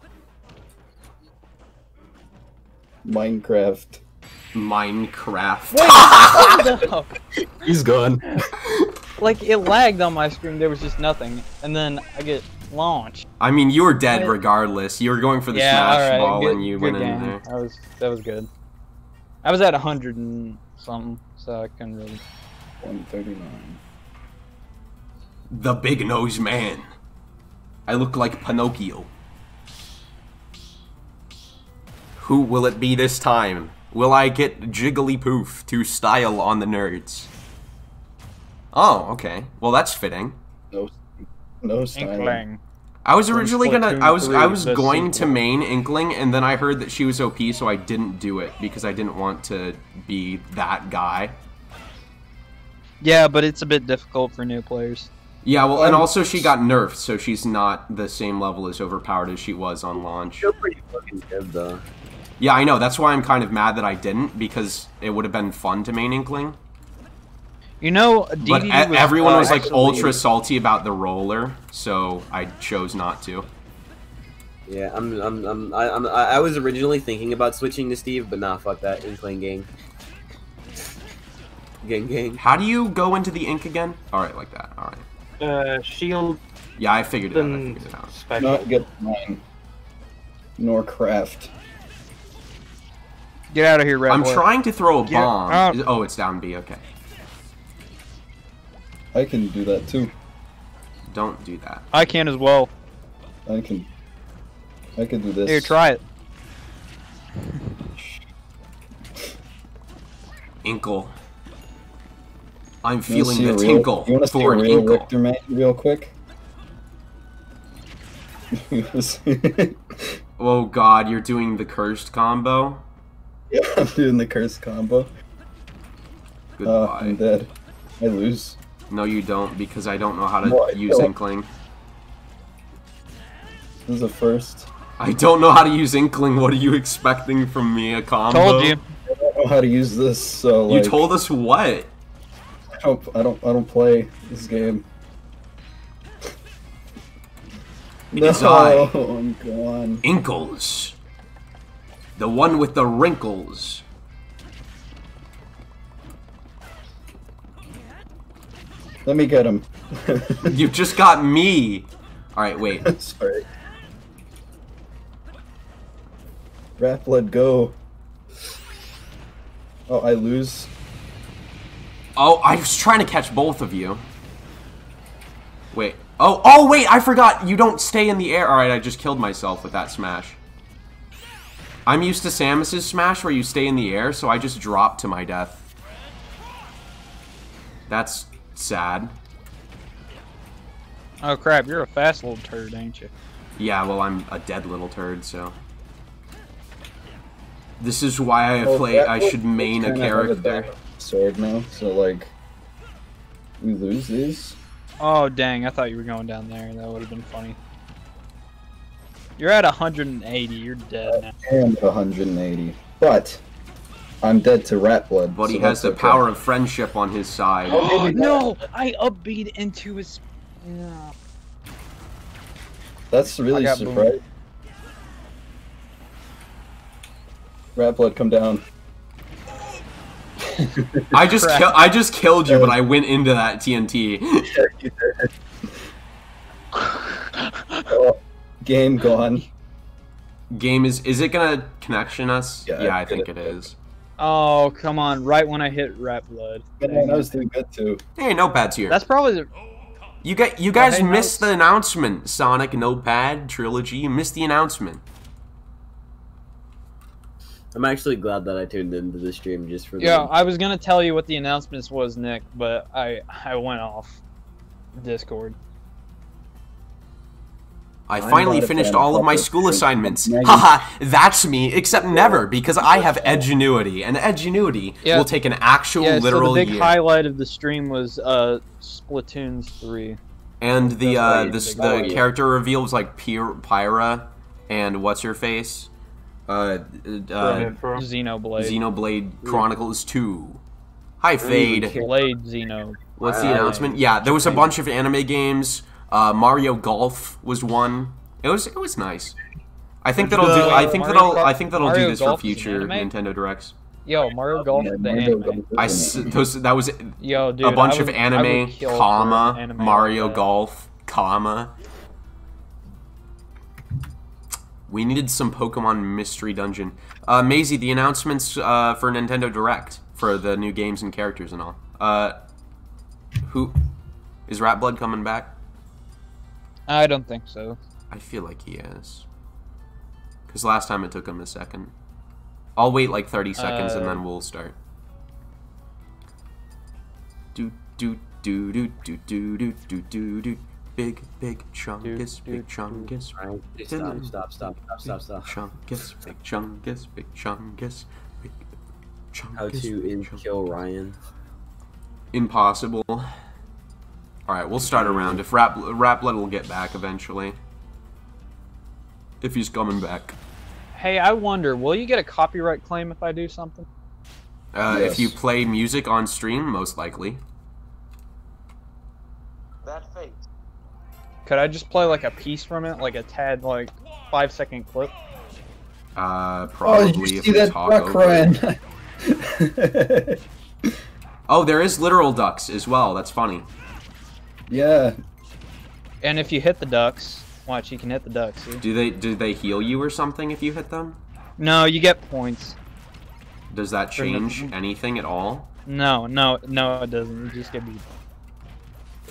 Minecraft. Minecraft. Wait, no. He's gone. Like, it lagged on my screen, there was just nothing, and then I get launched. I mean, you were dead regardless. You were going for the yeah, smash right. ball, good, and you went game. in there. I was, that was good. I was at a hundred and something, so I couldn't really... one thirty-nine. The big nose man. I look like Pinocchio. Who will it be this time? Will I get Jigglypoof to style on the nerds? Oh, okay. Well, that's fitting. No, no styling. Inkling. I was originally gonna I was I was going to main Inkling, and then I heard that she was O P, so I didn't do it because I didn't want to be that guy. Yeah, but it's a bit difficult for new players. Yeah, well, and also she got nerfed, so she's not the same level as overpowered as she was on launch. She's pretty fucking good, though. Yeah, I know. That's why I'm kind of mad that I didn't, because it would have been fun to main Inkling. You know, D D but was, everyone uh, was like actually... ultra salty about the roller, so I chose not to. Yeah, I'm, I'm, I'm, I, I'm, I was originally thinking about switching to Steve, but nah, fuck that Inkling gang. Gang, gang. How do you go into the ink again? All right, like that. All right. Uh, shield. Yeah, I figured it out. I figured it out. Special. Not get mine. Nor craft. Get out of here, Red. I'm boy. trying to throw a get bomb. Up. Oh, it's down B. Okay. I can do that too. Don't do that. I can as well. I can. I can do this. Here, try it. Inkle. I'm feeling the tinkle real, for an inkle. Richter, man, real quick. Oh god, you're doing the cursed combo? Yeah, I'm doing the cursed combo. Goodbye. Uh, I'm dead. I lose. No, you don't, because I don't know how to no, use don't. Inkling. This is a first. I don't know how to use Inkling. What are you expecting from me? A combo? Told you. I don't know how to use this, so like... You told us what? I don't, I don't, I don't play this game. It no, I. I'm gone. Inkles. The one with the wrinkles. Let me get him. You just got me. Alright, wait. Sorry. Rap, let go. Oh, I lose. Oh, I was trying to catch both of you. Wait. Oh, oh, wait, I forgot. You don't stay in the air. All right, I just killed myself with that smash. I'm used to Samus's smash where you stay in the air, so I just dropped to my death. That's sad. Oh, crap. You're a fast little turd, ain't you? Yeah, well, I'm a dead little turd, so... This is why I play. I should main a character. Sword now, so like we lose these. Oh dang, I thought you were going down there and that would have been funny. You're at one hundred eighty, you're dead now. I am at one hundred eighty, but I'm dead to rat blood. But so he has the okay. power of friendship on his side. Oh, no, I upbeat into his... No. That's really surprising. Rat blood, come down. I just I just killed you, but I went into that T N T. Oh, game gone. Game is is it gonna connection us? Yeah, yeah I think it, it is. Oh come on! Right when I hit Rat Blood. Man, I was doing good too. Hey, no pads here. That's probably the... you got you guys oh, hey, missed no. the announcement. Sonic No Pad Trilogy. You missed the announcement. I'm actually glad that I tuned into the stream just for. Yeah, them. I was gonna tell you what the announcements was, Nick, but I I went off Discord. I finally finished all of my school assignments. Haha, that's me, except never, because I have edgenuity, and edgenuity yeah. will take an actual yeah, literal so the big year. Highlight of the stream was uh, Splatoon three, and the uh, this the oh, yeah. character reveal was like Pyra and what's her face. Uh, uh, Xenoblade. Xenoblade Chronicles two. Hi, Fade. Blade Xeno. What's the uh, announcement? Yeah, there was a bunch of anime games. Uh, Mario Golf was one. It was it was nice. I think that'll do. I think that'll. I think that'll do this for future Nintendo Directs. Yo, Mario Golf the anime. I those that was Yo, dude, a bunch of anime, comma Mario Golf, comma. We needed some Pokemon Mystery Dungeon. Uh, Maisie, the announcements uh, for Nintendo Direct for the new games and characters and all. Uh, who is Rat Blood coming back? I don't think so. I feel like he is, because last time it took him a second. I'll wait like thirty seconds uh... and then we'll start. Do do do do do do do do do do. Big, big chungus, big chungus. Stop, stop, stop, stop, stop, stop. Chungus, big chungus, big chungus, big chungus. How to kill Ryan? Impossible. Alright, we'll start around. If Rap, Rap Blood will get back eventually. If he's coming back. Hey, I wonder, will you get a copyright claim if I do something? Uh, yes. If you play music on stream, most likely. That fate. Could I just play like a piece from it, like a tad, like five second clip? Uh, probably. Oh, you see that duck run? Oh, there is literal ducks as well. That's funny. Yeah. And if you hit the ducks, watch, you can hit the ducks. See? Do they do they heal you or something if you hit them? No, you get points. Does that change anything at all? No, no, no, it doesn't. You just get beat.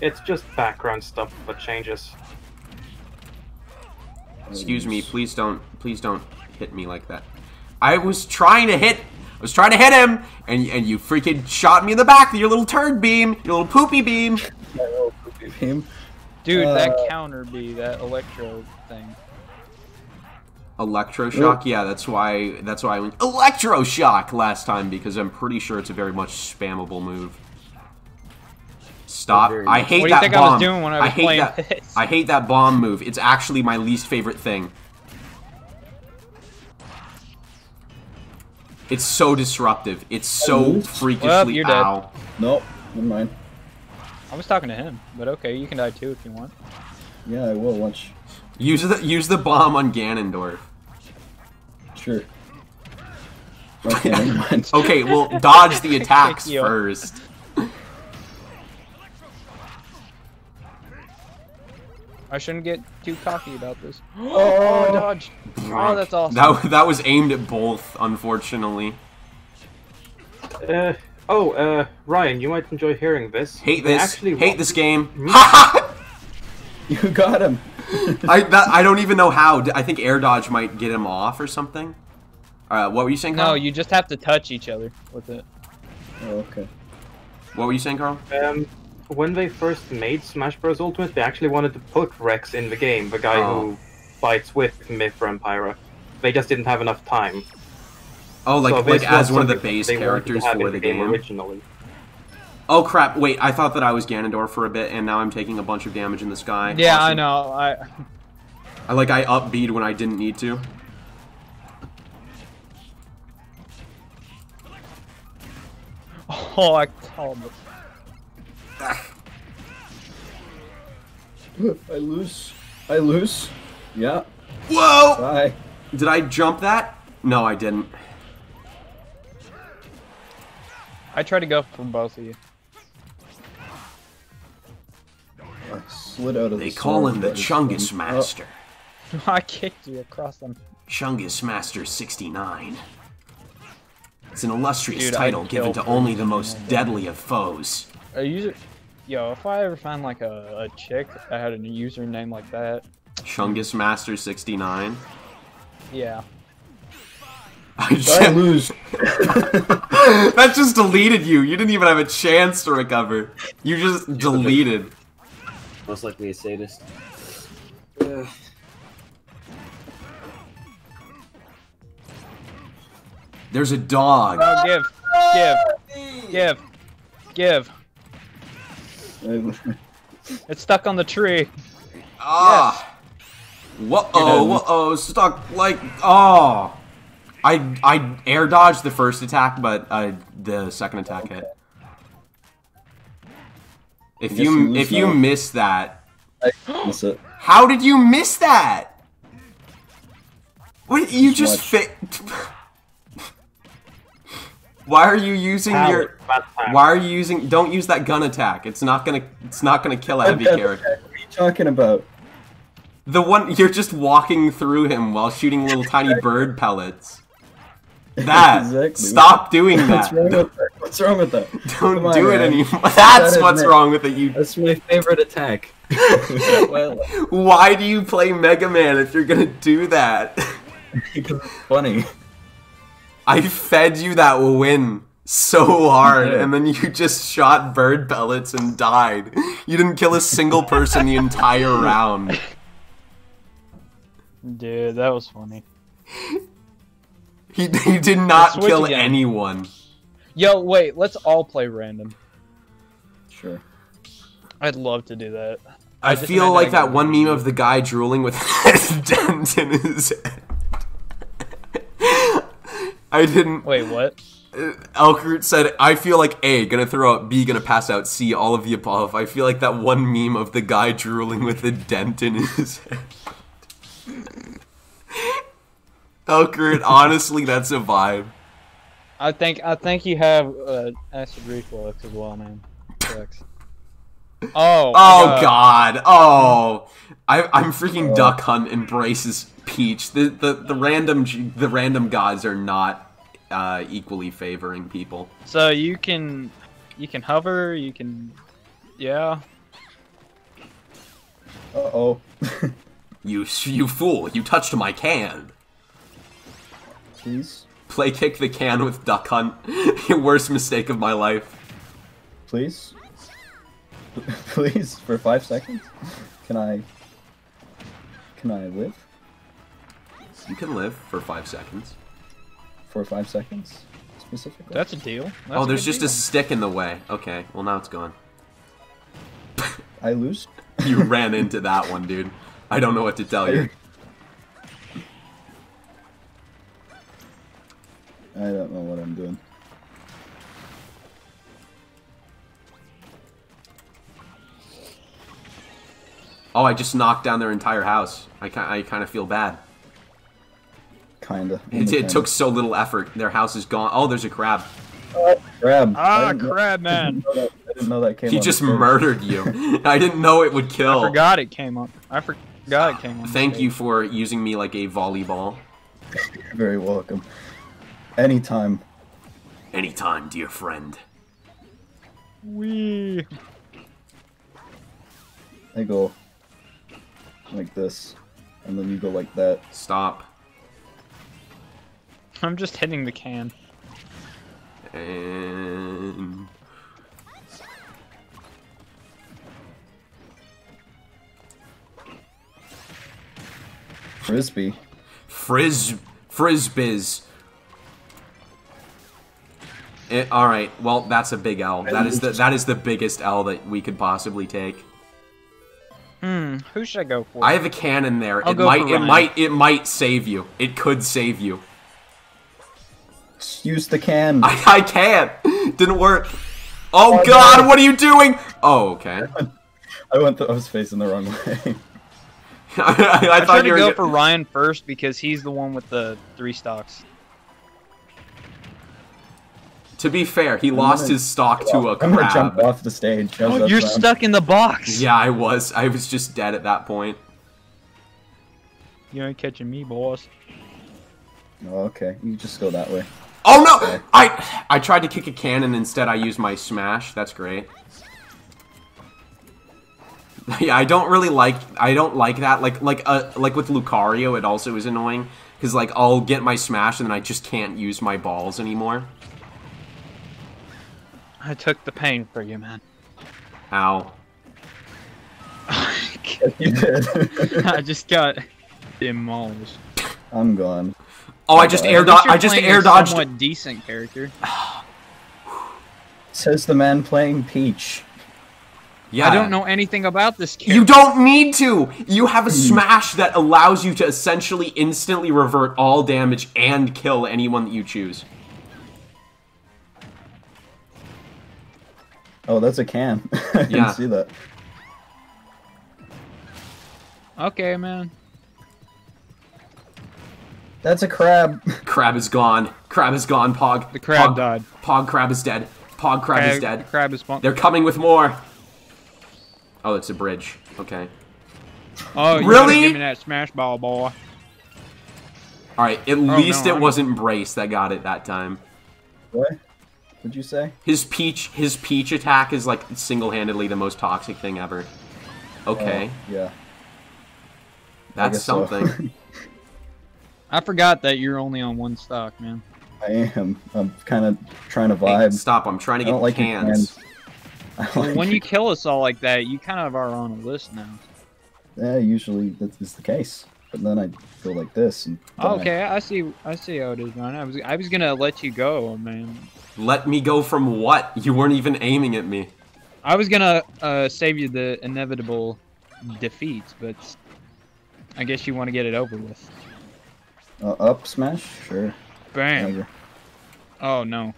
It's just background stuff, but changes. Excuse me, please don't, please don't hit me like that. I was trying to hit, I was trying to hit him, and and you freaking shot me in the back with your little turd beam, your little poopy beam. My little poopy beam. Dude, uh, that counter B, that electro thing. Electroshock? Yeah, that's why that's why I went Electroshock last time, because I'm pretty sure it's a very much spammable move. Stop. I hate that bomb. I hate that. I hate that bomb move. It's actually my least favorite thing. It's so disruptive. It's so freakishly ow. Nope, never mind. I was talking to him, but okay, you can die too if you want. Yeah, I will, watch. Use the use the bomb on Ganondorf. Sure. Okay, never mind. Okay, well, dodge the attacks first. I shouldn't get too cocky about this. Oh, oh dodge! Oh, that's awesome. That, that was aimed at both, unfortunately. Uh, oh, uh, Ryan, you might enjoy hearing this. Hate this. Actually hate this game. You got him. I that, I don't even know how. I think air dodge might get him off or something. Uh, what were you saying, Carl? No, you just have to touch each other with it. Oh, okay. What were you saying, Carl? Um. When they first made Smash Bros. Ultimate, they actually wanted to put Rex in the game, the guy oh. who fights with Mithra and Pyra. They just didn't have enough time. Oh, like, so like as one of the base characters for the game. game originally. Oh crap, wait, I thought that I was Ganondorf for a bit, and now I'm taking a bunch of damage in the sky. Yeah, awesome. I know. I... I like, I upbeat when I didn't need to. Oh, I called it. I lose. I lose. Yeah. Whoa! Bye. Did I jump that? No, I didn't. I tried to go from both of you. I slid out of they the call him the Chungus Master. Oh. I kicked you across them. Chungus Master sixty-nine. It's an illustrious Dude, title given to only the most like deadly of foes. Are you... Yo, if I ever find like a, a chick that had a username like that. Chungus Master sixty-nine. Yeah. I, just... I lose. That just deleted you. You didn't even have a chance to recover. You just You're deleted. Most likely a sadist. Ugh. There's a dog. Oh, give, give, give, give. It's stuck on the tree. Ah. Yes. Whoa-oh, whoa-oh, stuck like... Oh. I, I air dodged the first attack, but uh, the second attack hit. If you, if you miss that... I miss it. How did you miss that? What, you just fit... Why are you using Power. your? Why are you using? Don't use that gun attack. It's not gonna. It's not gonna kill a heavy character. What are you talking about? The one you're just walking through him while shooting little tiny bird pellets. That. Exactly. Stop doing that. What's wrong with that? What's wrong with that? Don't on, do man. it anymore. That's that what's me. wrong with it. You. That's my favorite attack. Why do you play Mega Man if you're gonna do that? Because it's funny. I fed you that win. so hard, and then you just shot bird pellets and died. You didn't kill a single person the entire round. Dude, that was funny. He, he did not kill again. anyone. Yo, wait, let's all play random. Sure. I'd love to do that. I, I feel like that one meme of the guy drooling with a dent in his head. I didn't... Wait, what? Elkert said, I feel like A, gonna throw out, B, gonna pass out, C, all of the above. I feel like that one meme of the guy drooling with a dent in his head. Elkert, honestly, that's a vibe. I think I think you have uh, acid reflux as well, man. Sucks. Oh. Oh God. Oh, I, I'm freaking oh. Duck Hunt embraces Peach. The the the random the random gods are not uh, equally favoring people. So you can you can hover. You can yeah. Uh oh. you you fool! You touched my can. Please. Play kick the can with Duck Hunt. Worst mistake of my life. Please? Please, for five seconds? Can I... Can I live? You can live for five seconds. For five seconds? Specifically. That's a deal. That's oh, there's a just deal. a stick in the way. Okay, well now it's gone. I lose? You ran into that one, dude. I don't know what to tell you. I don't know what I'm doing. Oh, I just knocked down their entire house. I, I kind of feel bad. Kinda. It, it took so little effort. Their house is gone. Oh, there's a crab. Oh, crab. Ah, crab, know, man. I didn't know that, I didn't know that came he up. He just murdered you. I didn't know it would kill. I forgot it came up. I forgot it came up. Thank you for using me like a volleyball. You're very welcome. Anytime. Anytime, dear friend. Wee. I go like this, and then you go like that. Stop. I'm just hitting the can. And... Frisbee. Frizz... Frisbees. It, all right. Well, that's a big L. That is the that is the biggest L that we could possibly take. Hmm. Who should I go for? I have a cannon there. I'll it might. It might. It might save you. It could save you. Just use the can. I, I can't. Didn't work. Oh, oh God! No. What are you doing? Oh, okay. I went. The, I was facing the wrong way. I, I, I, I thought you were going to go for Ryan first because he's the one with the three stocks. To be fair, he I'm lost gonna, his stock to a crab. I'm gonna jump off the stage. Oh, you're round. stuck in the box! Yeah, I was. I was just dead at that point. You ain't catching me, boss. Oh, okay. You just go that way. Oh, no! Okay. I I tried to kick a cannon. Instead, I used my smash. That's great. Yeah, I don't really like... I don't like that. Like, like, uh, like with Lucario, it also is annoying. Because, like, I'll get my smash, and then I just can't use my balls anymore. I took the pain for you, man. Ow. You did. I just got demolished. I'm gone. Oh, I just air dodged. I just air dodged. Somewhat decent character. Says the man playing Peach. Yeah. I don't know anything about this character. You don't need to. You have a smash that allows you to essentially instantly revert all damage and kill anyone that you choose. Oh, that's a can. I yeah. didn't see that. Okay, man. That's a crab. Crab is gone. Crab is gone, Pog. The crab Pog, died. Pog crab is dead. Pog crab, crab is dead. The crab is They're coming with more. Oh, it's a bridge. Okay. Oh, you really? Give me that smash ball, boy. All right, at oh, least no, it wasn't Brace that got it that time. What? Would you say? His peach, his peach attack is like single-handedly the most toxic thing ever. Okay. Uh, yeah. That's something. So. I forgot that you're only on one stock, man. I am. I'm kind of trying to vibe. Hey, stop! I'm trying to get I don't like cans. Cans. Well, like when you it. kill us all like that, you kind of are on a list now. Yeah, usually that is the case. But then I feel like this. And okay, I... I see. I see how it is, man. I was. I was gonna let you go, man. Let me go from what? You weren't even aiming at me. I was gonna uh, save you the inevitable defeat, but I guess you want to get it over with. Uh, up smash? Sure. Bam. Never. Oh no.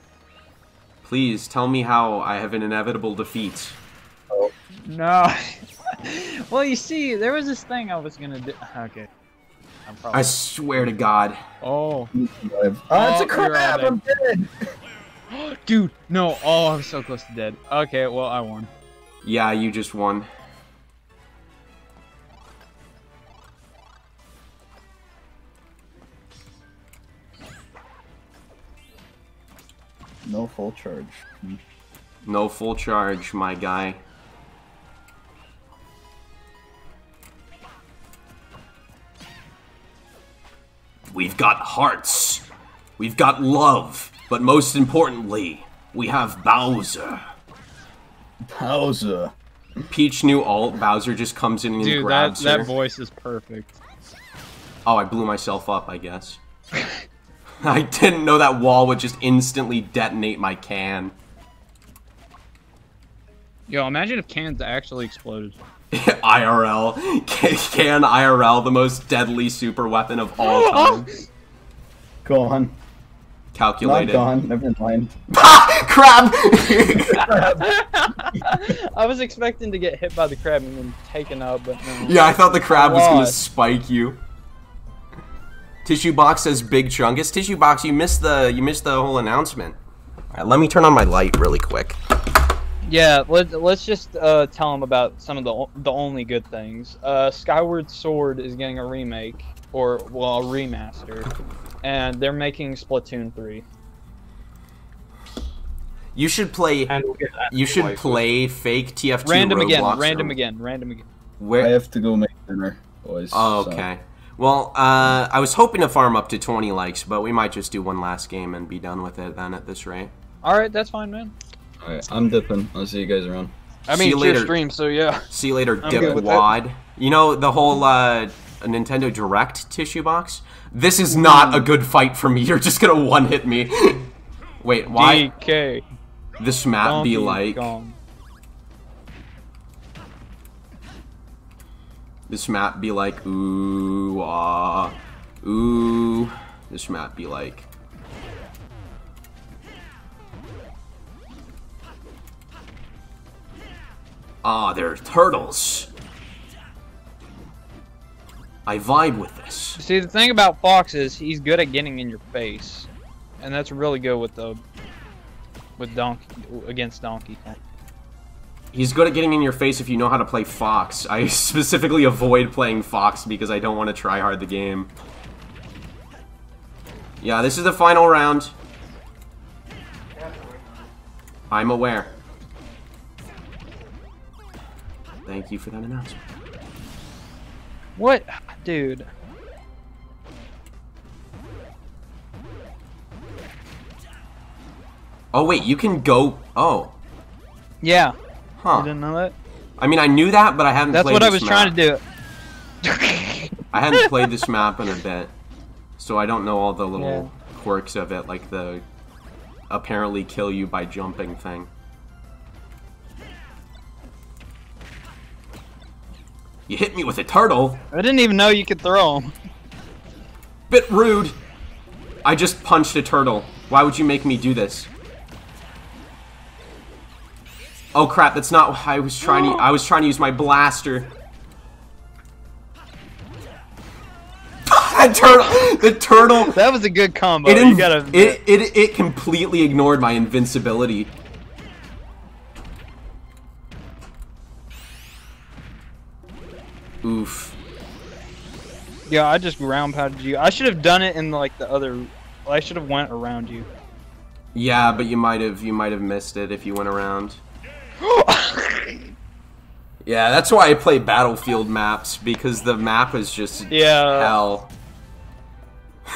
Please tell me how I have an inevitable defeat. Oh. No. Well, you see, there was this thing I was gonna do. Okay. I'm probably... I swear to God. Oh. Oh, oh it's a crab! I'm dead! Dude, no. Oh, I'm so close to dead. Okay, well, I won. Yeah, you just won. No full charge. No full charge, my guy. We've got hearts. We've got love. But most importantly, we have Bowser. Bowser. Peach knew alt. Bowser just comes in and Dude, grabs that, her. Dude, that voice is perfect. Oh, I blew myself up, I guess. I didn't know that wall would just instantly detonate my can. Yo, imagine if cans actually exploded. I R L. Can I R L, the most deadly super weapon of all time. Go on. Calculated. Not gone. Never mind. Crab! Crab. I was expecting to get hit by the crab and then taken out, but no. Yeah, I thought the crab was gonna spike you. Tissue box says big chungus. Tissue box, you missed the you missed the whole announcement. All right, let me turn on my light really quick. Yeah, let let's just uh, tell them about some of the the only good things. Uh, Skyward Sword is getting a remake, or well, a remaster. And they're making Splatoon three. You should play. You should play fake T F T. Random Roblox again. Random or... again. Random again. Where I have to go make dinner, boys. Oh, okay. So. Well, uh, I was hoping to farm up to twenty likes, but we might just do one last game and be done with it then at this rate. All right, that's fine, man. All right, I'm dipping. I'll see you guys around. I mean, it's your stream, so yeah. See you later, dipwad. You know the whole uh, Nintendo Direct tissue box. This is not a good fight for me. You're just gonna one-hit me. Wait, why? D K. This map Don't be like... Gone. This map be like, ooh, ah, uh, ooh. This map be like... Ah, there are turtles. I vibe with this. See, the thing about Fox is he's good at getting in your face, and that's really good with the with Donkey against Donkey. He's good at getting in your face if you know how to play Fox. I specifically avoid playing Fox because I don't want to try hard the game. Yeah, this is the final round. I'm aware. Thank you for that announcement. What? Dude. Oh, wait, you can go... Oh. Yeah. Huh. You didn't know that? I mean, I knew that, but I haven't That's played this That's what I was map. trying to do. I hadn't played this map in a bit, so I don't know all the little yeah. quirks of it, like the apparently kill you by jumping thing. You hit me with a turtle. I didn't even know you could throw him. Bit rude. I just punched a turtle. Why would you make me do this? Oh crap, that's not what I was trying to I was trying to use my blaster. That turtle the turtle That was a good combo. It, you gotta... it, it it completely ignored my invincibility. Oof. Yeah, I just ground pounded you. I should have done it in like the other. I should have went around you. Yeah, but you might have you might have missed it if you went around. Yeah, that's why I play Battlefield maps because the map is just yeah. hell.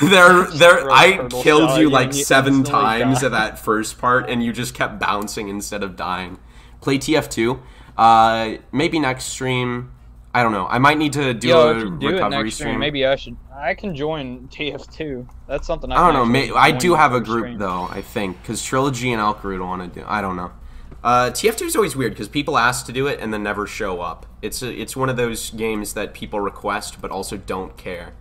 There, there. I killed uh, you like you seven times die. At that first part, and you just kept bouncing instead of dying. Play T F two. Uh, maybe next stream. I don't know. I might need to do Yo, a do recovery stream. Year, maybe I should. I can join T F two. That's something I, I don't know. I do have a group stream. Though. I think because Trilogy and Alcarudo want to do. I don't know. Uh, T F two is always weird because people ask to do it and then never show up. It's a, it's one of those games that people request but also don't care.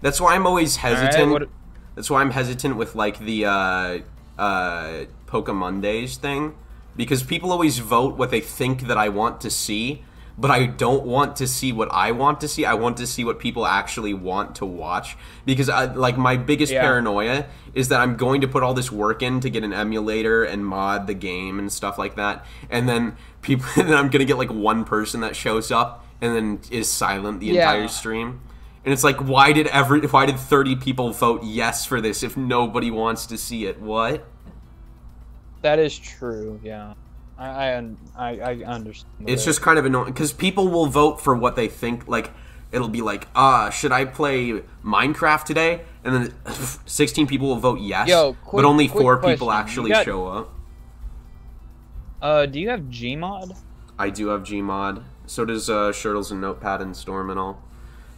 That's why I'm always hesitant. Right, That's why I'm hesitant with like the uh, uh, Pokemondays thing, because people always vote what they think that I want to see. But I don't want to see what I want to see. I want to see what people actually want to watch. Because, I, like, my biggest yeah. paranoia is that I'm going to put all this work in to get an emulator and mod the game and stuff like that. And then people, and then I'm going to get, like, one person that shows up and then is silent the yeah. entire stream. And it's like, why did every, why did thirty people vote yes for this if nobody wants to see it? What? That is true, yeah. I, I I understand. It's just kind of annoying because people will vote for what they think. Like, it'll be like, ah, uh, should I play Minecraft today? And then sixteen people will vote yes, Yo, quick, but only four question. people actually got, show up. Uh, do you have Gmod? I do have Gmod. So does uh, Shirtles and Notepad and Storm and all.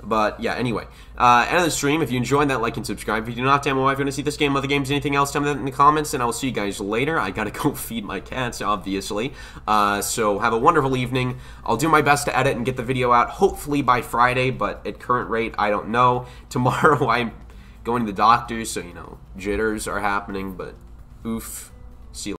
But yeah, anyway, uh, end of the stream. If you enjoyed that, like and subscribe. If you do not, damn my wife, if you want to see this game, other games, anything else, tell me that in the comments, and I will see you guys later. I gotta go feed my cats, obviously. Uh, so have a wonderful evening. I'll do my best to edit and get the video out, hopefully by Friday, but at current rate, I don't know. Tomorrow I'm going to the doctor, so, you know, jitters are happening, but oof.